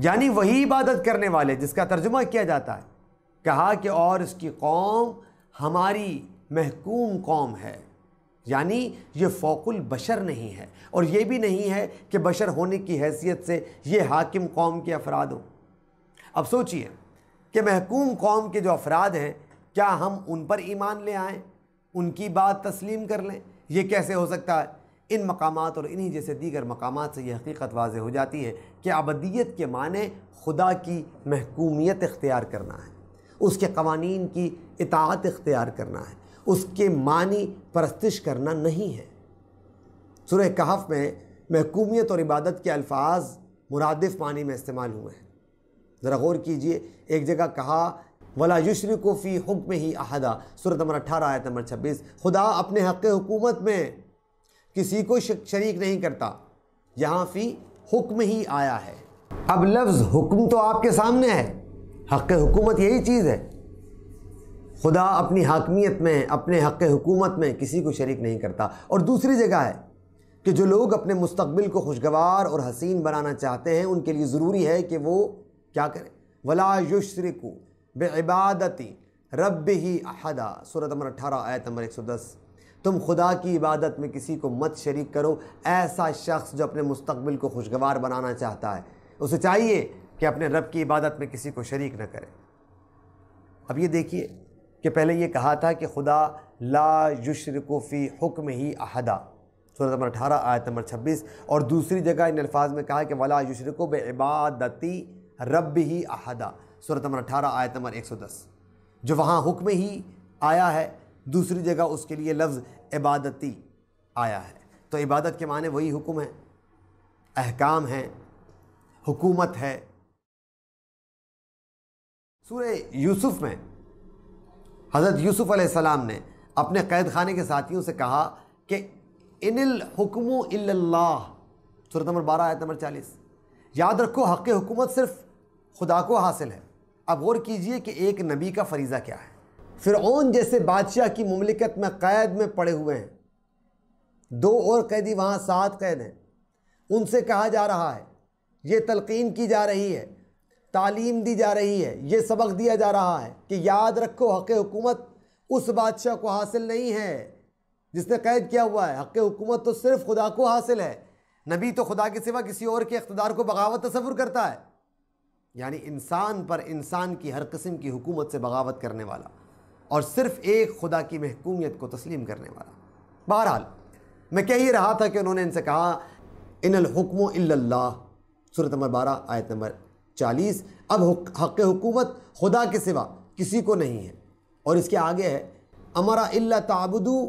यानी वही इबादत करने वाले जिसका तर्जुमा किया जाता है। कहा कि और इसकी कौम हमारी महकूम कौम है, यानी ये फ़ौक़ुल बशर नहीं है और ये भी नहीं है कि बशर होने की हैसियत से ये हाकिम कौम के अफराद हों। अब सोचिए कि महकूम कौम के जो अफराद हैं क्या हम उन पर ईमान ले आएँ, उनकी बात तस्लीम कर लें? ये कैसे हो सकता है? इन मकामात और इन्हीं जैसे दीगर मकामात से ये हकीकत वाज़े हो जाती है कि अबदियत के माने खुदा की महकूमियत इख्तियार करना है, उसके कवानीन की इताअत इख्तियार करना है, उसके मानी परस्तिश करना नहीं है। सूरह कहफ में महकूमियत और इबादत के अल्फाज मुरादिफ़ मानी में इस्तेमाल हुए हैं। ज़रा गौर कीजिए, एक जगह कहा वला युशरिकु फ़ी हुक्मिही अहदा, सूरह नंबर अठारह आयत नंबर छब्बीस, खुदा अपने हक़ हुकूमत में किसी को शरीक नहीं करता। यहाँ फ़ी हुक्म ही आया है। अब लफ्ज़ हुक्म तो आपके सामने है, हक़ हुकूमत यही चीज़ है। खुदा अपनी हाकमियत में, अपने हक़ हुकूमत में किसी को शरीक नहीं करता। और दूसरी जगह है कि जो लोग अपने मुस्तकबिल को खुशगवार और हसीन बनाना चाहते हैं उनके लिए ज़रूरी है कि वो क्या करें, वला युशरिकु बिइबादती रब्बिही अहदा, सूरह नंबर अठारह आयत नंबर एक सौ दस। तुम खुदा की इबादत में किसी को मत शरीक करो। ऐसा शख्स जो अपने मुस्तकबिल को खुशगवार बनाना चाहता है उसे चाहिए कि अपने रब की इबादत में किसी को शरीक न करे। अब ये देखिए कि पहले ये कहा था कि खुदा ला युशरिकु फी हुक्मिही अहदा, सूरह नंबर अठारह आयत नंबर छब्बीस, और दूसरी जगह इन अल्फाज में कहा कि वला युशरिकु बिइबादती रब्बिही अहदा, सूरह नंबर अठारह आयत नंबर एक सौ दस। जो वहाँ हुक्म ही आया है, दूसरी जगह उसके लिए लफ्ज़ इबादती आया है। तो इबादत के माने वही हुक्म है, अहकाम है, हुकूमत है। सूरह यूसुफ़ में हज़रत यूसुफ़ अलैहिस्सलाम ने अपने कैद खाने के साथियों से कहा कि इनिल हुक्मु इल्लल्लाह, सूरह नंबर बारह आयत नंबर चालीस। याद रखो, हक़ हुकूमत सिर्फ़ खुदा को हासिल है। अब गौर कीजिए कि एक नबी का फरीज़ा क्या है। फ़िरऔन जैसे बादशाह की मुमलिकत में क़ैद में पड़े हुए हैं, दो और कैदी वहाँ सात कैद हैं। उनसे कहा जा रहा है, ये तलक़ीन की जा रही है, तालीम दी जा रही है, ये सबक दिया जा रहा है कि याद रखो हक़ हुकूमत उस बादशाह को हासिल नहीं है जिसने क़ैद किया हुआ है। हक़ हुकूमत तो सिर्फ़ खुदा को हासिल है। नबी तो खुदा के सिवा किसी और के इक़्तिदार को बगावत तस्वुर करता है, यानी इंसान पर इंसान की हर किस्म की हुकूमत से बगावत करने वाला और सिर्फ़ एक खुदा की महकूमियत को तस्लीम करने वाला। बहरहाल, मैं कह ही रहा था कि उन्होंने इनसे कहा इनल हुक्मु इल्लल्लाह, सूरह नंबर बारह आयत नंबर चालीस। अब हक़ हुकूमत खुदा के सिवा किसी को नहीं है। और इसके आगे है अमरा इल्ला ताबुदू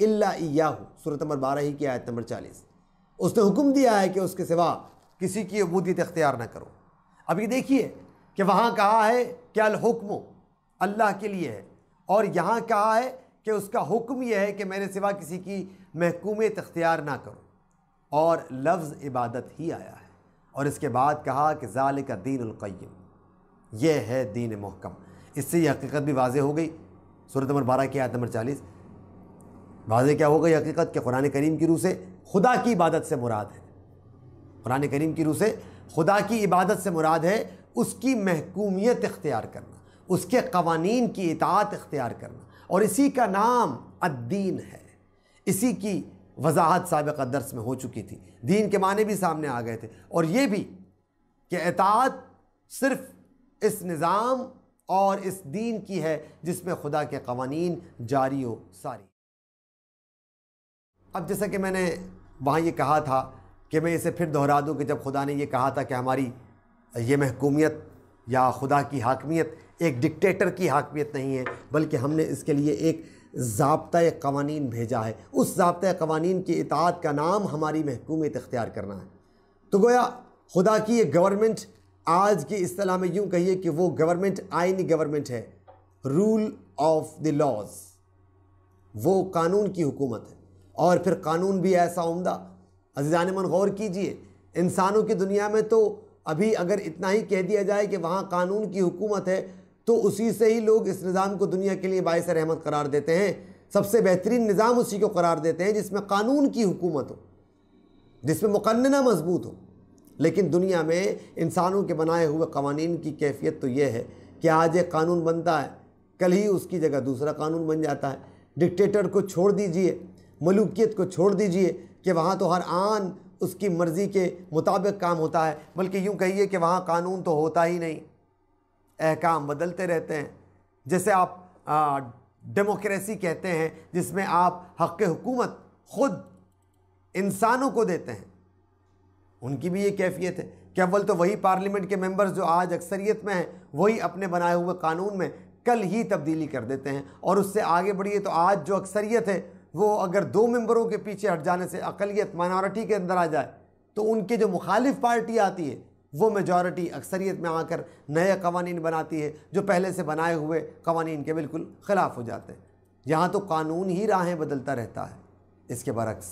इल्ला इयाहू, सूरह नंबर बारह ही की आयत नंबर चालीस। उसने हुक्म दिया है कि उसके सिवा किसी की उबूदियत इख्तियार न करो। अब ये देखिए कि वहाँ कहा है कि अल हुक्मु अल्लाह के लिए है, और यहाँ कहा है कि उसका हुक्म यह है कि मेरे सिवा किसी की महकूमियत इख्तियार ना करो, और लफ्ज़ इबादत ही आया है। और इसके बाद कहा कि ज़ालिका दीनुल क़य्यिम, यह है दीन मुहकम। इससे यह हकीकत भी वाज़े हो गई, सूरह नंबर बारह की आयत नंबर चालीस। वाज़े क्या हो गई हकीकत कि कुरान करीम की रूह से खुदा की इबादत से मुराद है, कुरान करीम की रूह से खुदा की इबादत से मुराद है उसकी महकूमियत इख्तियार करना, उसके कवानीन की इताअत इख्तियार करना, और इसी का नाम अद्दीन है। इसी की वजाहत साबिक़ा दर्स में हो चुकी थी, दीन के माने भी सामने आ गए थे, और ये भी कि इताअत सिर्फ़ इस निज़ाम और इस दीन की है जिसमें खुदा के कवानीन जारी हो सारी। अब जैसा कि मैंने वहाँ ये कहा था कि मैं इसे फिर दोहरा दूँ कि जब खुदा ने यह कहा था कि हमारी ये महकूमियत या खुदा की हाकमियत एक डिक्टेटर की हाकमियत नहीं है, बल्कि हमने इसके लिए एक ज़ाब्ता क़वानीन भेजा है। उस ज़ाब्ता क़वानीन की इताअत का नाम हमारी महकूमियत इख्तियार करना है। तो गोया खुदा की ये गवर्नमेंट, आज की इस्तिलाह में यूँ कहिए कि वो गवर्नमेंट आइनी गवर्नमेंट है, रूल ऑफ द लॉज, वो कानून की हुकूमत है। और फिर कानून भी ऐसा उम्दा। अज़ीज़ान मन गौर कीजिए, इंसानों की दुनिया में तो अभी अगर इतना ही कह दिया जाए कि वहाँ कानून की हुकूमत है तो उसी से ही लोग इस निज़ाम को दुनिया के लिए बायस रहमत करार देते हैं। सबसे बेहतरीन निज़ाम उसी को करार देते हैं जिसमें कानून की हुकूमत हो, जिसमें मुकन्ना मजबूत हो। लेकिन दुनिया में इंसानों के बनाए हुए कवानीन की कैफियत तो यह है कि आज एक कानून बनता है, कल ही उसकी जगह दूसरा कानून बन जाता है। डिक्टेटर को छोड़ दीजिए, मलूकियत को छोड़ दीजिए कि वहाँ तो हर आन उसकी मर्ज़ी के मुताबिक काम होता है, बल्कि यूँ कहिए कि वहाँ कानून तो होता ही नहीं, अहकाम बदलते रहते हैं। जैसे आप डेमोक्रेसी कहते हैं, जिसमें आप हक़ हुकूमत ख़ुद इंसानों को देते हैं। उनकी भी ये कैफियत है कि अव्वल तो वही पार्लियामेंट के मेंबर्स जो आज अक्सरियत में हैं, वही अपने बनाए हुए कानून में कल ही तब्दीली कर देते हैं। और उससे आगे बढ़िए तो आज जो अक्सरियत है वो अगर दो मेंबरों के पीछे हट जाने से अक़लियत माइनॉरिटी के अंदर आ जाए तो उनके जो मुखालिफ पार्टी आती है वो मेजॉरिटी अक्सरियत में आकर नए कवानीन बनाती है जो पहले से बनाए हुए कवानीन के बिल्कुल ख़िलाफ़ हो जाते हैं। यहाँ तो कानून ही राहें बदलता रहता है। इसके बरक्स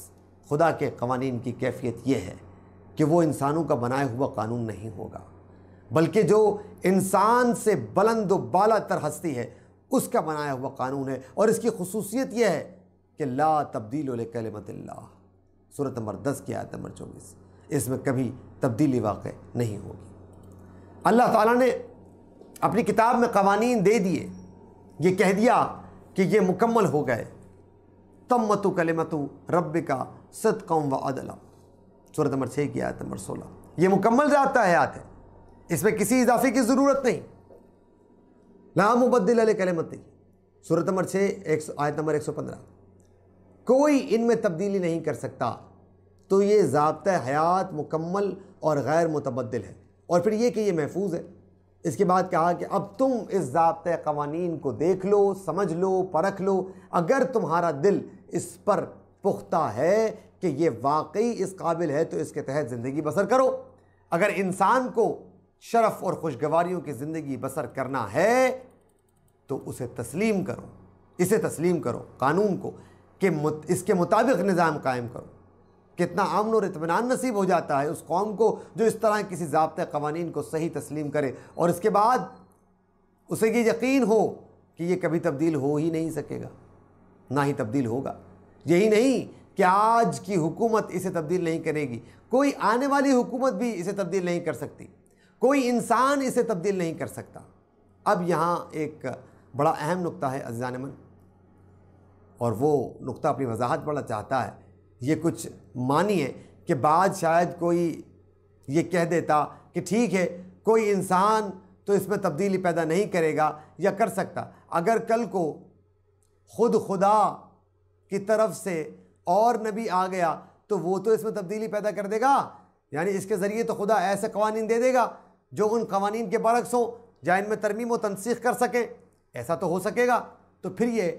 खुदा के कवानीन की कैफियत ये है कि वो इंसानों का बनाया हुआ कानून नहीं होगा, बल्कि जो इंसान से बुलंद व बाला तर हस्ती है उसका बनाया हुआ कानून है। और इसकी खसूसियत यह है कि ला तब्दील ले कलिमतिल्लाह, सूरत नंबर दस की आयत नंबर चौबीस, इसमें कभी तब्दीली वाक़ नहीं होगी। अल्लाह ताला ने अपनी किताब में कवानीन दे दिए, ये कह दिया कि ये मुकम्मल हो गए। तम्मतु कलिमतु रब्बिका सदक़न व अदला, सूरत नंबर छः की आयत नंबर सोलह। ये मुकम्मल ज़ाब्ता हयात है, इसमें किसी इजाफे की ज़रूरत नहीं। ला मुबद्दिल ले कलिमती, सूरत नंबर छः एक सौ आयत नंबर एक सौ पंद्रह, कोई इनमें तब्दीली नहीं कर सकता। तो ये ज़ाब्ता हयात मुकम्मल और गैर मुतबद्दिल है। और फिर ये कि ये महफूज है। इसके बाद कहा कि अब तुम इस ज़ाब्ता क़वानीन को देख लो, समझ लो, परख लो, अगर तुम्हारा दिल इस पर पुख्ता है कि ये वाकई इस काबिल है तो इसके तहत ज़िंदगी बसर करो। अगर इंसान को शरफ़ और खुशगवारियों की ज़िंदगी बसर करना है तो उसे तस्लीम करो, इसे तस्लीम करो कानून को, कि मुत, इसके मुताबिक निज़ाम कायम करो। कितना अमन और इत्मीनान नसीब हो जाता है उस कौम को जो इस तरह किसी ज़ाब्ता क़वानीन को सही तस्लीम करे और इसके बाद उसे ये यकीन हो कि ये कभी तब्दील हो ही नहीं सकेगा, ना ही तब्दील होगा। यही नहीं कि आज की हुकूमत इसे तब्दील नहीं करेगी, कोई आने वाली हुकूमत भी इसे तब्दील नहीं कर सकती, कोई इंसान इसे तब्दील नहीं कर सकता। अब यहाँ एक बड़ा अहम नुक्ता है अज़ीज़ान मन, और वो नुक्ता अपनी वजाहत बढ़ना चाहता है। ये कुछ मानिए कि बाद शायद कोई ये कह देता कि ठीक है, कोई इंसान तो इसमें तब्दीली पैदा नहीं करेगा या कर सकता। अगर कल को खुद खुदा की तरफ से और नबी आ गया तो वो तो इसमें तब्दीली पैदा कर देगा, यानी इसके ज़रिए तो खुदा ऐसे कवानीन दे देगा जो उन कवानीन के बरक्स हों या इनमें तरमीम व तनसीख कर सकें। ऐसा तो हो सकेगा। तो फिर ये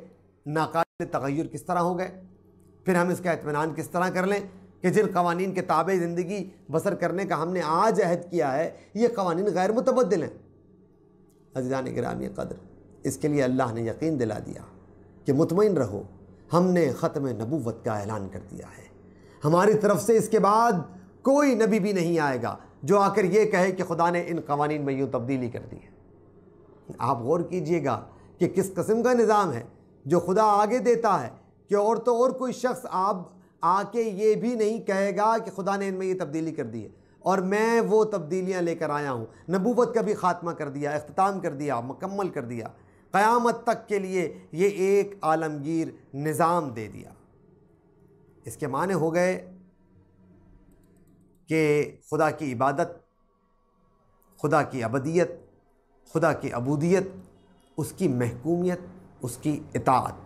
नाकाबिल तग़य्युर किस तरह हो गए? फिर हम इसका इत्मीनान किस तरह कर लें कि जिन कवानीन के ताबे ज़िंदगी बसर करने का हमने आज अहद किया है ये कवानीन गैर मुतबद्दिल हैं। अज़ीज़ान गिरामी क़द्र, इसके लिए अल्लाह ने यकीन दिला दिया कि मुतमईन रहो, हमने ख़त्म नबूवत का ऐलान कर दिया है। हमारी तरफ से इसके बाद कोई नबी भी नहीं आएगा जो आकर ये कहे कि खुदा ने इन कवानीन में यूँ तब्दीली कर दी है। आप गौर कीजिएगा कि किस किस्म का निज़ाम है जो खुदा आगे देता है कि और तो और कोई शख्स आप आके ये भी नहीं कहेगा कि खुदा ने इनमें ये तब्दीली कर दी है और मैं वो तब्दीलियाँ लेकर आया हूँ। नबूवत का भी ख़ात्मा कर दिया, इख्तिताम कर दिया, मुकम्मल कर दिया, क़यामत तक के लिए ये एक आलमगीर निज़ाम दे दिया। इसके माने हो गए कि खुदा की इबादत, खुदा की अबदियत, खुदा की अबूदियत, उसकी महकूमियत, उसकी इताअत।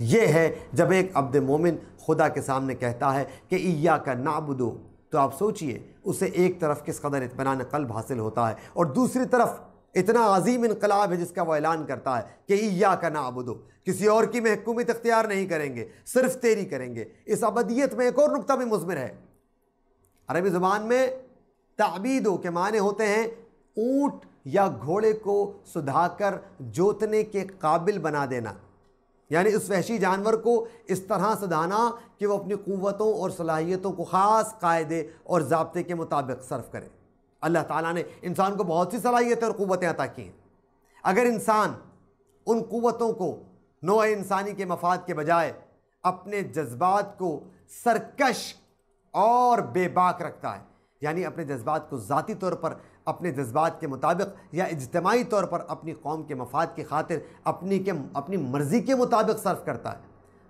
ये है जब एक अब्द मोमिन खुदा के सामने कहता है कि इय्याका नअबुदु, तो आप सोचिए उसे एक तरफ किस कदर इत्मीनान क़ल्ब हासिल होता है और दूसरी तरफ इतना अजीम इनकलाब है जिसका वह ऐलान करता है कि इय्याका नअबुदु, किसी और की महकूमियत इख्तियार नहीं करेंगे, सिर्फ तेरी करेंगे। इस अबदियत में एक और नुक्ता भी मुज़मिर है। अरबी ज़ुबान में ताबीदो के माने होते हैं ऊँट या घोड़े को सुधाकर जोतने के काबिल बना देना, यानी उस वहशी जानवर को इस तरह सुधाना कि वो अपनी क़ुव्वतों और सलाहियतों को ख़ास कायदे और ज़ाब्ते के मुताबिक सर्व करे। अल्लाह ताला ने इंसान को बहुत सी सलाहियतें और क़ुव्वतें अता की हैं। अगर इंसान उन क़ुव्वतों को नौ इंसानी के मफाद के बजाय अपने जज्बात को सरकश और बेबाक रखता है, यानी अपने जज्बात को ज़ाती तौर पर अपने जज्बात के मुताबिक या इज्तमाही तौर पर अपनी कौम के मफाद की खातिर अपनी के अपनी मर्ज़ी के मुताबिक सर्व करता है,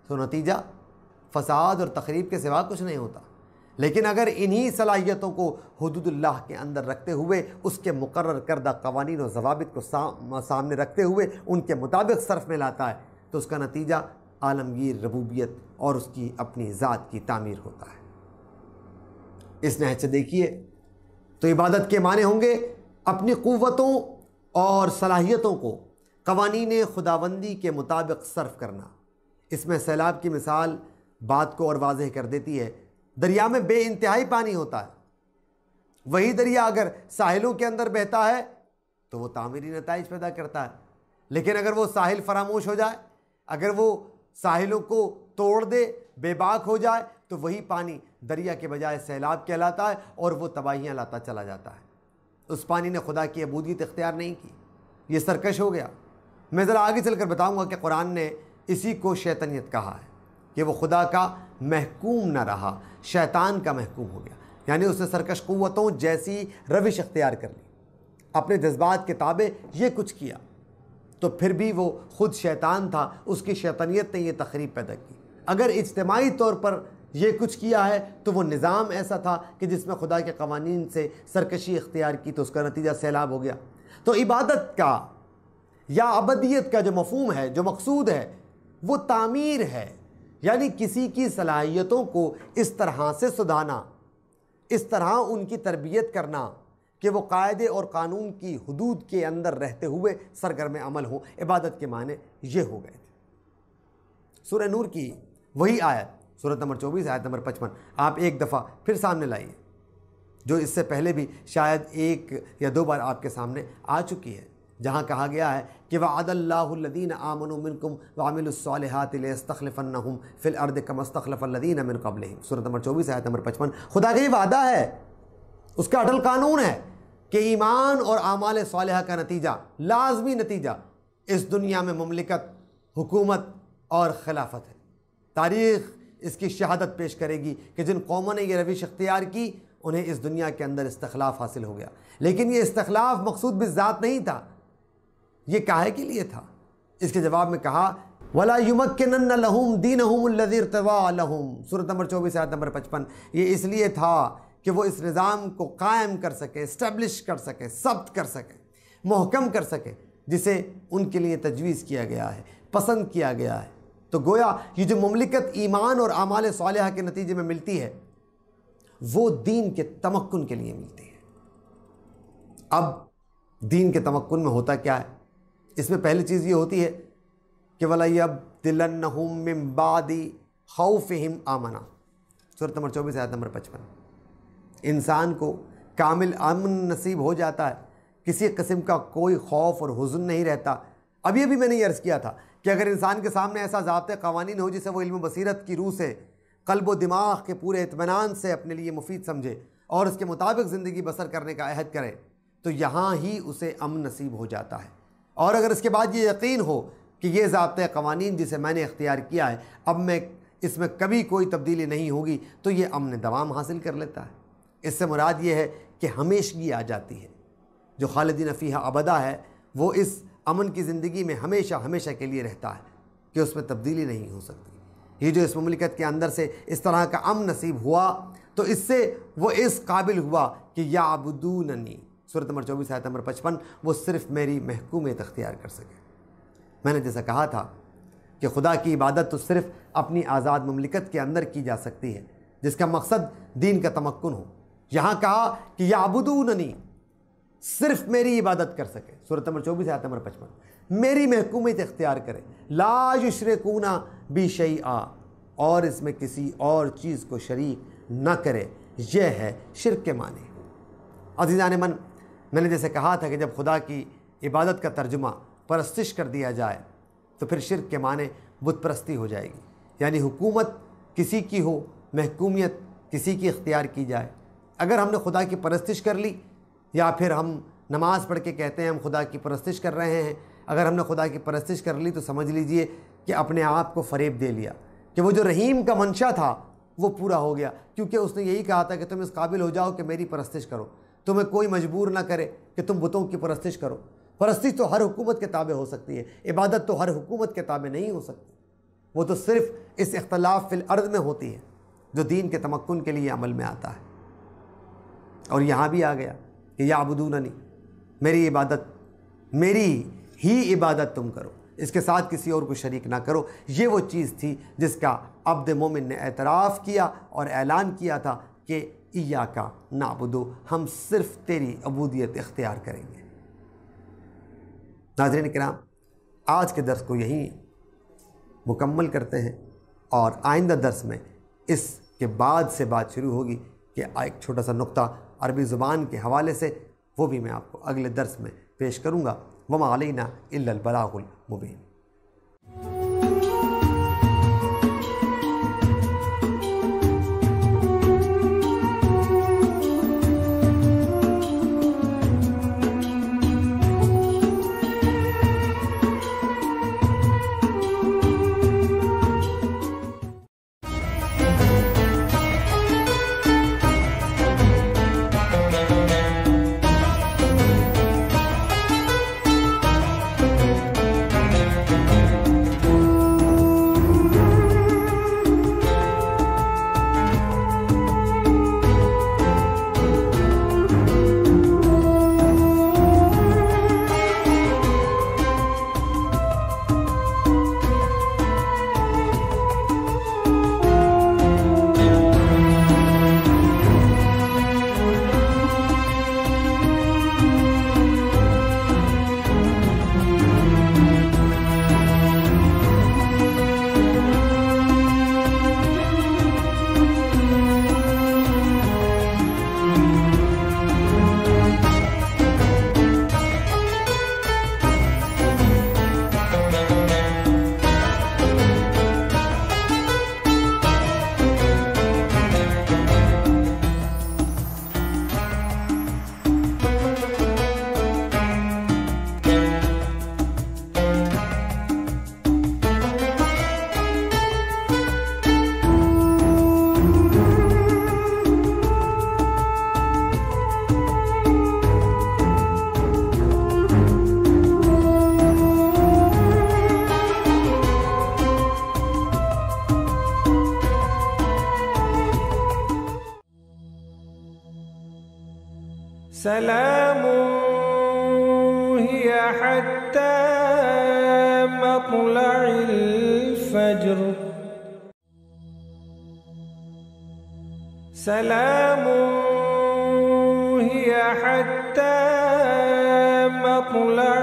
तो नतीजा फ़साद और तखरीब के सिवा कुछ नहीं होता। लेकिन अगर इन्हीं सलाहियतों को हुदूदुल्लाह के अंदर रखते हुए, उसके मुकर्रर करदा कवानीन और ज़वाबित को सामने रखते हुए उनके मुताबिक सर्फ़ में लाता है, तो उसका नतीजा आलमगीर रबूबियत और उसकी अपनी ज़ात की तामीर होता है। इस नहज से देखिए तो इबादत के माने होंगे अपनी क़ुव्वतों और सलाहियतों को कवानीन खुदाबंदी के मुताबिक सर्फ़ करना। इसमें सैलाब की मिसाल बात को और वाजह कर देती है। दरिया में बे इंतहाई पानी होता है, वही दरिया अगर साहिलों के अंदर बहता है तो वो तामीरी नताइज पैदा करता है, लेकिन अगर वो साहिल फरामोश हो जाए, अगर वो साहिलों को तोड़ दे, बेबाक हो जाए, तो वही पानी दरिया के बजाय सैलाब कहलाता है और वो तबाहियाँ लाता चला जाता है। उस पानी ने खुदा की अबूदियत इख्तियार नहीं की, ये सरकश हो गया। मैं ज़रा आगे चल कर बताऊँगा कि कुरान ने इसी को शैतानियत कहा है कि वो खुदा का महकूम ना रहा, शैतान का महकूम हो गया, यानी उसने सरकश क़ुव्वतों जैसी रविश अख्तियार कर ली, अपने जज्बात के ताबे ये कुछ किया, तो फिर भी वो ख़ुद शैतान था, उसकी शैतानियत ने ये तखरीब पैदा की। अगर इज्तिमाई तौर पर यह कुछ किया है तो वो निज़ाम ऐसा था कि जिसमें खुदा के कवानीन से सरकशी इख्तियार की, तो उसका नतीजा सैलाब हो गया। तो इबादत का या अबदियत का जो मफहूम है, जो मकसूद है, वो तामीर है, यानी किसी की सलाहियतों को इस तरह से सुधारना, इस तरह उनकी तरबियत करना कि वो कायदे और कानून की हदूद के अंदर रहते हुए सरगर्म अमल हो। इबादत के माने ये हो गए थे। सूरह नूर की वही आयत, सूरह नंबर चौबीस आयत नंबर पचपन, आप एक दफ़ा फिर सामने लाइए, जो इससे पहले भी शायद एक या दो बार आपके सामने आ चुकी है, जहाँ कहा गया है कि वअदल्लाहुल्लज़ीन आमनू मिनकुम वअमिलुस्सॉलिहाति लयस्तख़लिफ़न्नहुम फ़िल अर्द कमा इस्तख़लफ़ल्लज़ीन मिन क़ब्लिहिम, सूरह नंबर चौबीस आयत नंबर पचपन। खुदा का ये वादा है, उसका अटल कानून है कि ईमान और आमाल सालिहा का नतीजा, लाजमी नतीजा इस दुनिया में ममलिकत, हुकूमत और खिलाफत है। तारीख़ इसकी शहादत पेश करेगी कि जिन कौमों ने यह रविश इख्तियार की उन्हें इस दुनिया के अंदर इस्तखलाफ हासिल हो गया, लेकिन ये इस्तखलाफ मकसूद बिज़ात नहीं था, ये काहे के लिए था। इसके जवाब में कहा वला युमक्किनन्ना लहुम दीनहुम अल्लज़ी इर्तवा लहुम, सूरह नंबर चौबीस आयत नंबर पचपन। ये इसलिए था कि वो इस निज़ाम को कायम कर सके, इस्टेब्लिश कर सके, सब्त कर सके, मोहकम कर सके, जिसे उनके लिए तजवीज़ किया गया है, पसंद किया गया है। तो गोया ये जो मुमलिकत ईमान और आमाल सालिहा के नतीजे में मिलती है वो दीन के तमक्कुन के लिए मिलती है। अब दीन के तमक्कुन में होता क्या है? इसमें पहली चीज़ ये होती है कि वला यब्दिलन्नहुम मिन बादी खौफिहिम आमना, सूरह नंबर चौबीस आयत नंबर पचपन। इंसान को कामिल अमन नसीब हो जाता है, किसी किस्म का कोई खौफ और हुज़न नहीं रहता। अब ये भी मैंने ये अर्ज़ किया था कि अगर इंसान के सामने ऐसा ज़ाब्ते क़वानीन हो जिसे वो इल्म बसीरत की रूह से, क़ल्ब व दिमाग के पूरे इत्मीनान से अपने लिए मुफीद समझे और उसके मुताबिक ज़िंदगी बसर करने का अहद करे, तो यहाँ ही उसे अमन नसीब हो जाता है। और अगर इसके बाद ये यकीन हो कि ये ज़ाब्ते क़वानीन जिसे मैंने इख्तियार किया है, अब मैं इसमें कभी कोई तब्दीली नहीं होगी, तो ये अमन दवाम हासिल कर लेता है। इससे मुराद ये है कि हमेशगी आ जाती है। जो खालिदीन फ़ीहा अबदा है वो इस अमन की ज़िंदगी में हमेशा हमेशा के लिए रहता है कि उसमें तब्दीली नहीं हो सकती। ये जो इस मुमलिकत के अंदर से इस तरह का अमन नसीब हुआ, तो इससे वो इस काबिल हुआ कि या अबदूननी, सूरह नंबर चौबीस आयत नंबर पचपन, वो सिर्फ़ मेरी महकूमियत अख्तियार कर सके। मैंने जैसा कहा था कि खुदा की इबादत तो सिर्फ़ अपनी आज़ाद मुमलिकत के अंदर की जा सकती है जिसका मकसद दीन का तमक्कुन हो। यहाँ कहा कि याबुदूननी, सिर्फ मेरी इबादत कर सके, सूरह नंबर चौबीस आयत नंबर पचपन, मेरी महकूमियत इख्तियार करे, ला युशरिकूना बि शैआ, और इसमें किसी और चीज़ को शरीक न करे। यह है शिर्क के माने। अज़ीज़ान मन, मैंने जैसे कहा था कि जब खुदा की इबादत का तर्जुमा परस्तिश कर दिया जाए तो फिर शिर्क के माने बुत परस्ती हो जाएगी, यानी हुकूमत किसी की हो, महकूमियत किसी की इख्तियार की जाए। अगर हमने खुदा की परस्तिश कर ली, या फिर हम नमाज़ पढ़ के कहते हैं हम खुदा की परस्तिश कर रहे हैं, अगर हमने खुदा की परस्तिश कर ली तो समझ लीजिए कि अपने आप को फरेब दे लिया कि वो जो रहीम का मंशा था वो पूरा हो गया, क्योंकि उसने यही कहा था कि तुम इस काबिल हो जाओ कि मेरी परस्तिश करो, तुम्हें कोई मजबूर ना करे कि तुम बुतों की परस्तिश करो। परस्तिश तो हर हुकूमत के ताबे हो सकती है, इबादत तो हर हुकूमत के ताबे नहीं हो सकती, वो तो सिर्फ़ इस इख्तलाफ फिल अर्द में होती है जो दीन के तमक्कुन के लिए अमल में आता है। और यहाँ भी आ गया कि याबुदूननी, मेरी इबादत, मेरी ही इबादत तुम करो, इसके साथ किसी और को शरीक ना करो। ये वो चीज़ थी जिसका अब्द मोमिन ने एतराफ़ किया और ऐलान किया था कि इया का नाबुदो, हम सिर्फ़ तेरी अबूदियत इख्तियार करेंगे। नाज़रीन किराम, आज के दर्स को यहीं मुकम्मल करते हैं और आइंदा दर्स में इसके बाद से बात शुरू होगी कि एक छोटा सा नुक्ता अरबी ज़ुबान के हवाले से, वो भी मैं आपको अगले दर्स में पेश करूँगा। वमा अलैना इल्लल बलागुल मुबीन। सलाम हिया हत्ता मतलइल फज्र, सलाम हिया हत्ता मतलइल